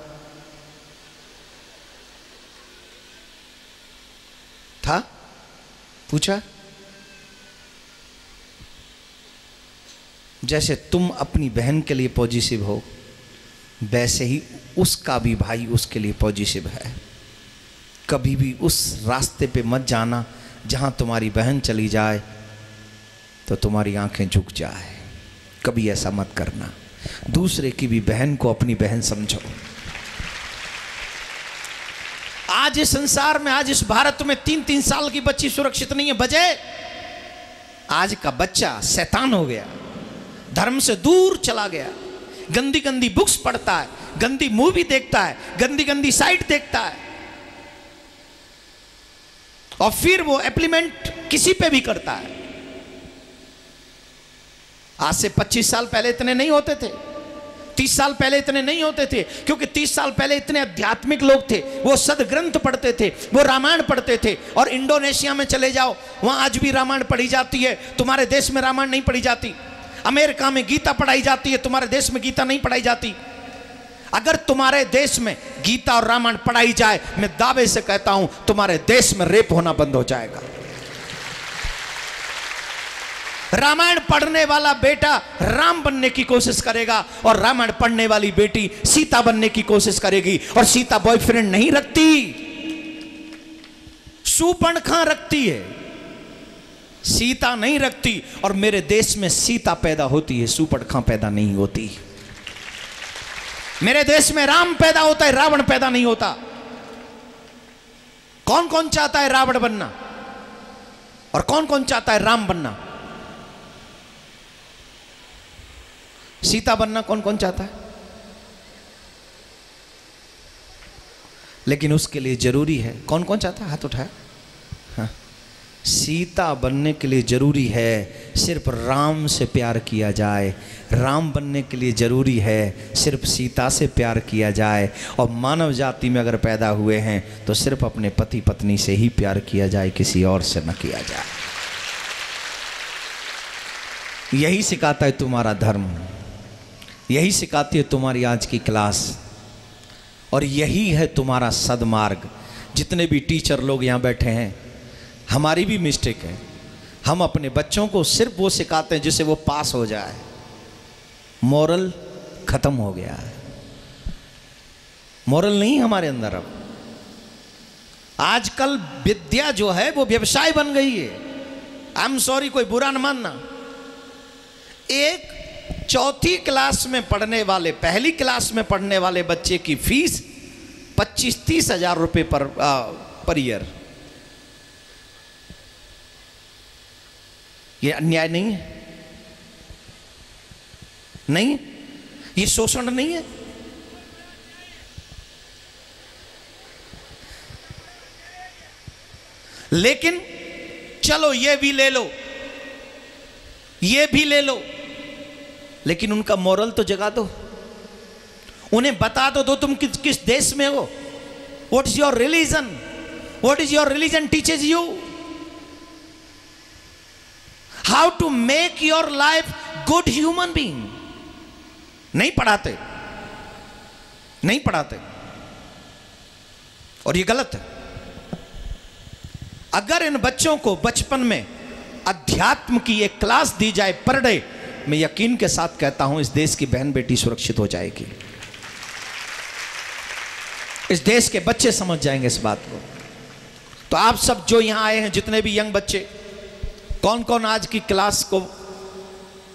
था? पूछा? जैसे तुम अपनी बहन के लिए पॉजिटिव हो वैसे ही उसका भी भाई उसके लिए पॉजिटिव है। कभी भी उस रास्ते पे मत जाना जहां तुम्हारी बहन चली जाए तो तुम्हारी आंखें झुक जाए। कभी ऐसा मत करना। दूसरे की भी बहन को अपनी बहन समझो। आज इस संसार में, आज इस भारत में तीन तीन साल की बच्ची सुरक्षित नहीं है। बजाय आज का बच्चा शैतान हो गया, धर्म से दूर चला गया, गंदी गंदी बुक्स पढ़ता है, गंदी मूवी देखता है, गंदी गंदी साइट देखता है। और फिर वो एप्लीमेंट किसी पे भी करता है। आज से पच्चीस साल पहले इतने नहीं होते थे, तीस साल पहले इतने नहीं होते थे, क्योंकि तीस साल पहले इतने आध्यात्मिक लोग थे, वो सदग्रंथ पढ़ते थे, वो रामायण पढ़ते थे। और इंडोनेशिया में चले जाओ, वहां आज भी रामायण पढ़ी जाती है, तुम्हारे देश में रामायण नहीं पढ़ी जाती। अमेरिका में गीता पढ़ाई जाती है, तुम्हारे देश में गीता नहीं पढ़ाई जाती। अगर तुम्हारे देश में गीता और रामायण पढ़ाई जाए, मैं दावे से कहता हूं तुम्हारे देश में रेप होना बंद हो जाएगा। रामायण पढ़ने वाला बेटा राम बनने की कोशिश करेगा और रामायण पढ़ने वाली बेटी सीता बनने की कोशिश करेगी। और सीता बॉयफ्रेंड नहीं रखती, शूर्पणखा रखती है, सीता नहीं रखती। और मेरे देश में सीता पैदा होती है, शूर्पणखा पैदा नहीं होती। मेरे देश में राम पैदा होता है, रावण पैदा नहीं होता। कौन कौन चाहता है रावण बनना और कौन कौन चाहता है राम बनना? सीता बनना कौन कौन चाहता है? लेकिन उसके लिए जरूरी है, कौन कौन चाहता है? हाथ उठाया। हाँ, सीता बनने के लिए जरूरी है सिर्फ राम से प्यार किया जाए, राम बनने के लिए जरूरी है सिर्फ सीता से प्यार किया जाए। और मानव जाति में अगर पैदा हुए हैं तो सिर्फ अपने पति पत्नी से ही प्यार किया जाए, किसी और से न किया जाए। यही सिखाता है तुम्हारा धर्म, यही सिखाती है तुम्हारी आज की क्लास, और यही है तुम्हारा सदमार्ग। जितने भी टीचर लोग यहाँ बैठे हैं, हमारी भी मिस्टेक है, हम अपने बच्चों को सिर्फ वो सिखाते हैं जिससे वो पास हो जाए। मॉरल खत्म हो गया है, मॉरल नहीं हमारे अंदर। अब आजकल विद्या जो है वो व्यवसाय बन गई है। आई एम सॉरी, कोई बुरा न मानना। एक चौथी क्लास में पढ़ने वाले, पहली क्लास में पढ़ने वाले बच्चे की फीस पच्चीस तीस हजार रुपये पर आ, पर ईयर। ये अन्याय नहीं है? नहीं, ये शोषण नहीं है? लेकिन चलो ये भी ले लो, ये भी ले लो, लेकिन उनका मॉरल तो जगा दो। उन्हें बता दो दो तुम किस किस देश में हो, what is your religion, what is your religion teaches you How to make your life good human being। नहीं पढ़ाते, नहीं पढ़ाते, और ये गलत है। अगर इन बच्चों को बचपन में अध्यात्म की एक क्लास दी जाए पर डे, मैं यकीन के साथ कहता हूं इस देश की बहन बेटी सुरक्षित हो जाएगी। इस देश के बच्चे समझ जाएंगे इस बात को। तो आप सब जो यहां आए हैं, जितने भी यंग बच्चे, कौन कौन आज की क्लास को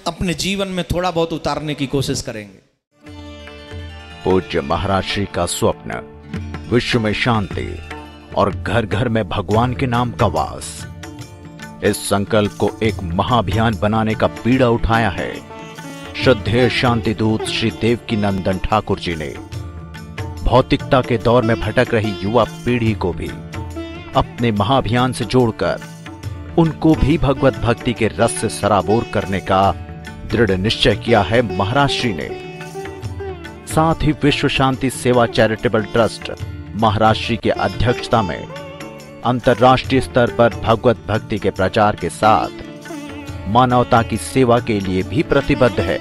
अपने जीवन में थोड़ा बहुत उतारने की कोशिश करेंगे? पूज्य महाराज श्री का स्वप्न विश्व में शांति और घर घर में भगवान के नाम का वास, इस संकल्प को एक महाअभियान बनाने का बीड़ा उठाया है श्रद्धेय शांति दूत श्री देवकी नंदन ठाकुर जी ने। भौतिकता के दौर में भटक रही युवा पीढ़ी को भी अपने महाअभियान से जोड़कर उनको भी भगवत भक्ति के रस से सराबोर करने का दृढ़ निश्चय किया है महाराज श्री ने। साथ ही विश्व शांति सेवा चैरिटेबल ट्रस्ट महाराज श्री के अध्यक्षता में अंतर्राष्ट्रीय स्तर पर भगवत भक्ति के प्रचार के साथ मानवता की सेवा के लिए भी प्रतिबद्ध है।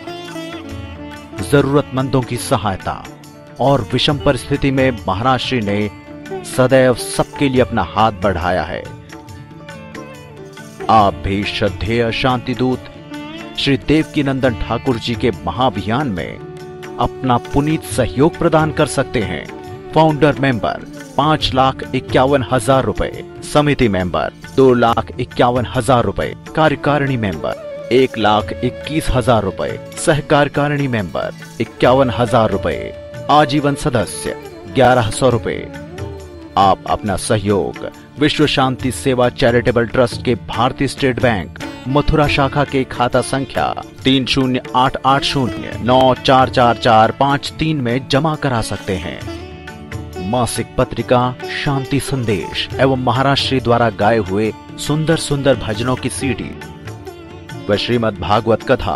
जरूरतमंदों की सहायता और विषम परिस्थिति में महाराज श्री ने सदैव सबके लिए अपना हाथ बढ़ाया है। आप भी श्रद्धेय शांति दूत श्री देवकी नंदन ठाकुर जी के महाअभियान में अपना पुनीत सहयोग प्रदान कर सकते हैं। फाउंडर मेंबर पाँच लाख इक्यावन हजार रूपए, समिति मेंबर दो लाख इक्यावन हजार रूपए, कार्यकारिणी मेंबर एक लाख इक्कीस हजार रूपए, सह कार्यकारिणी मेंबर इक्यावन हजार रूपए, आजीवन सदस्य ग्यारह सौ रूपए। आप अपना सहयोग विश्व शांति सेवा चैरिटेबल ट्रस्ट के भारतीय स्टेट बैंक मथुरा शाखा के खाता संख्या तीन शून्य आठ आठ शून्य नौ चार चार चार पाँच तीन में जमा करा सकते हैं। मासिक पत्रिका शांति संदेश एवं महाराष्ट्री द्वारा गाए हुए सुंदर सुंदर भजनों की सीडी व श्रीमद् भागवत कथा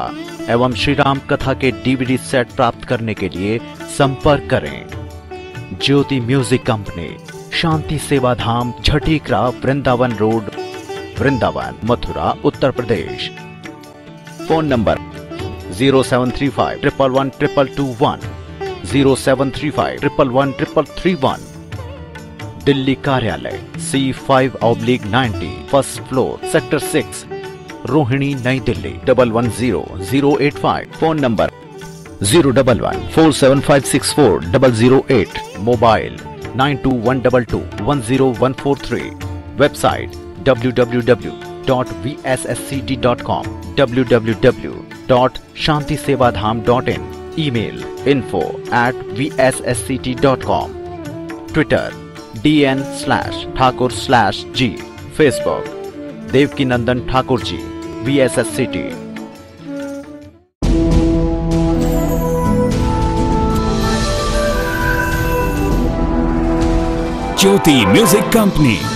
एवं श्री राम कथा के डीवीडी सेट प्राप्त करने के लिए संपर्क करें। ज्योति music company, Shanti Seva Dham, Jhatikara, Vrindavan road, Vrindavan, Mathura, Uttar Pradesh. Phone number zero seven three five triple one triple two one, zero seven three five triple one triple three one. Delhi कार्यालय C five oblique ninety, first floor, sector six, Rohini, Nai Delhi double one zero zero eight five. Phone number zero double one four seven five six four double zero eight, mobile nine two one double to one zero one four three, website W W W dot V S S C D dot com, W W W dot Shanti Seva Dham dot in, email info at V S S C T dot com, Twitter D N slash Thakur slash ji, Facebook Devki Nandan Thakur ji V S S C T. Jyoti music company.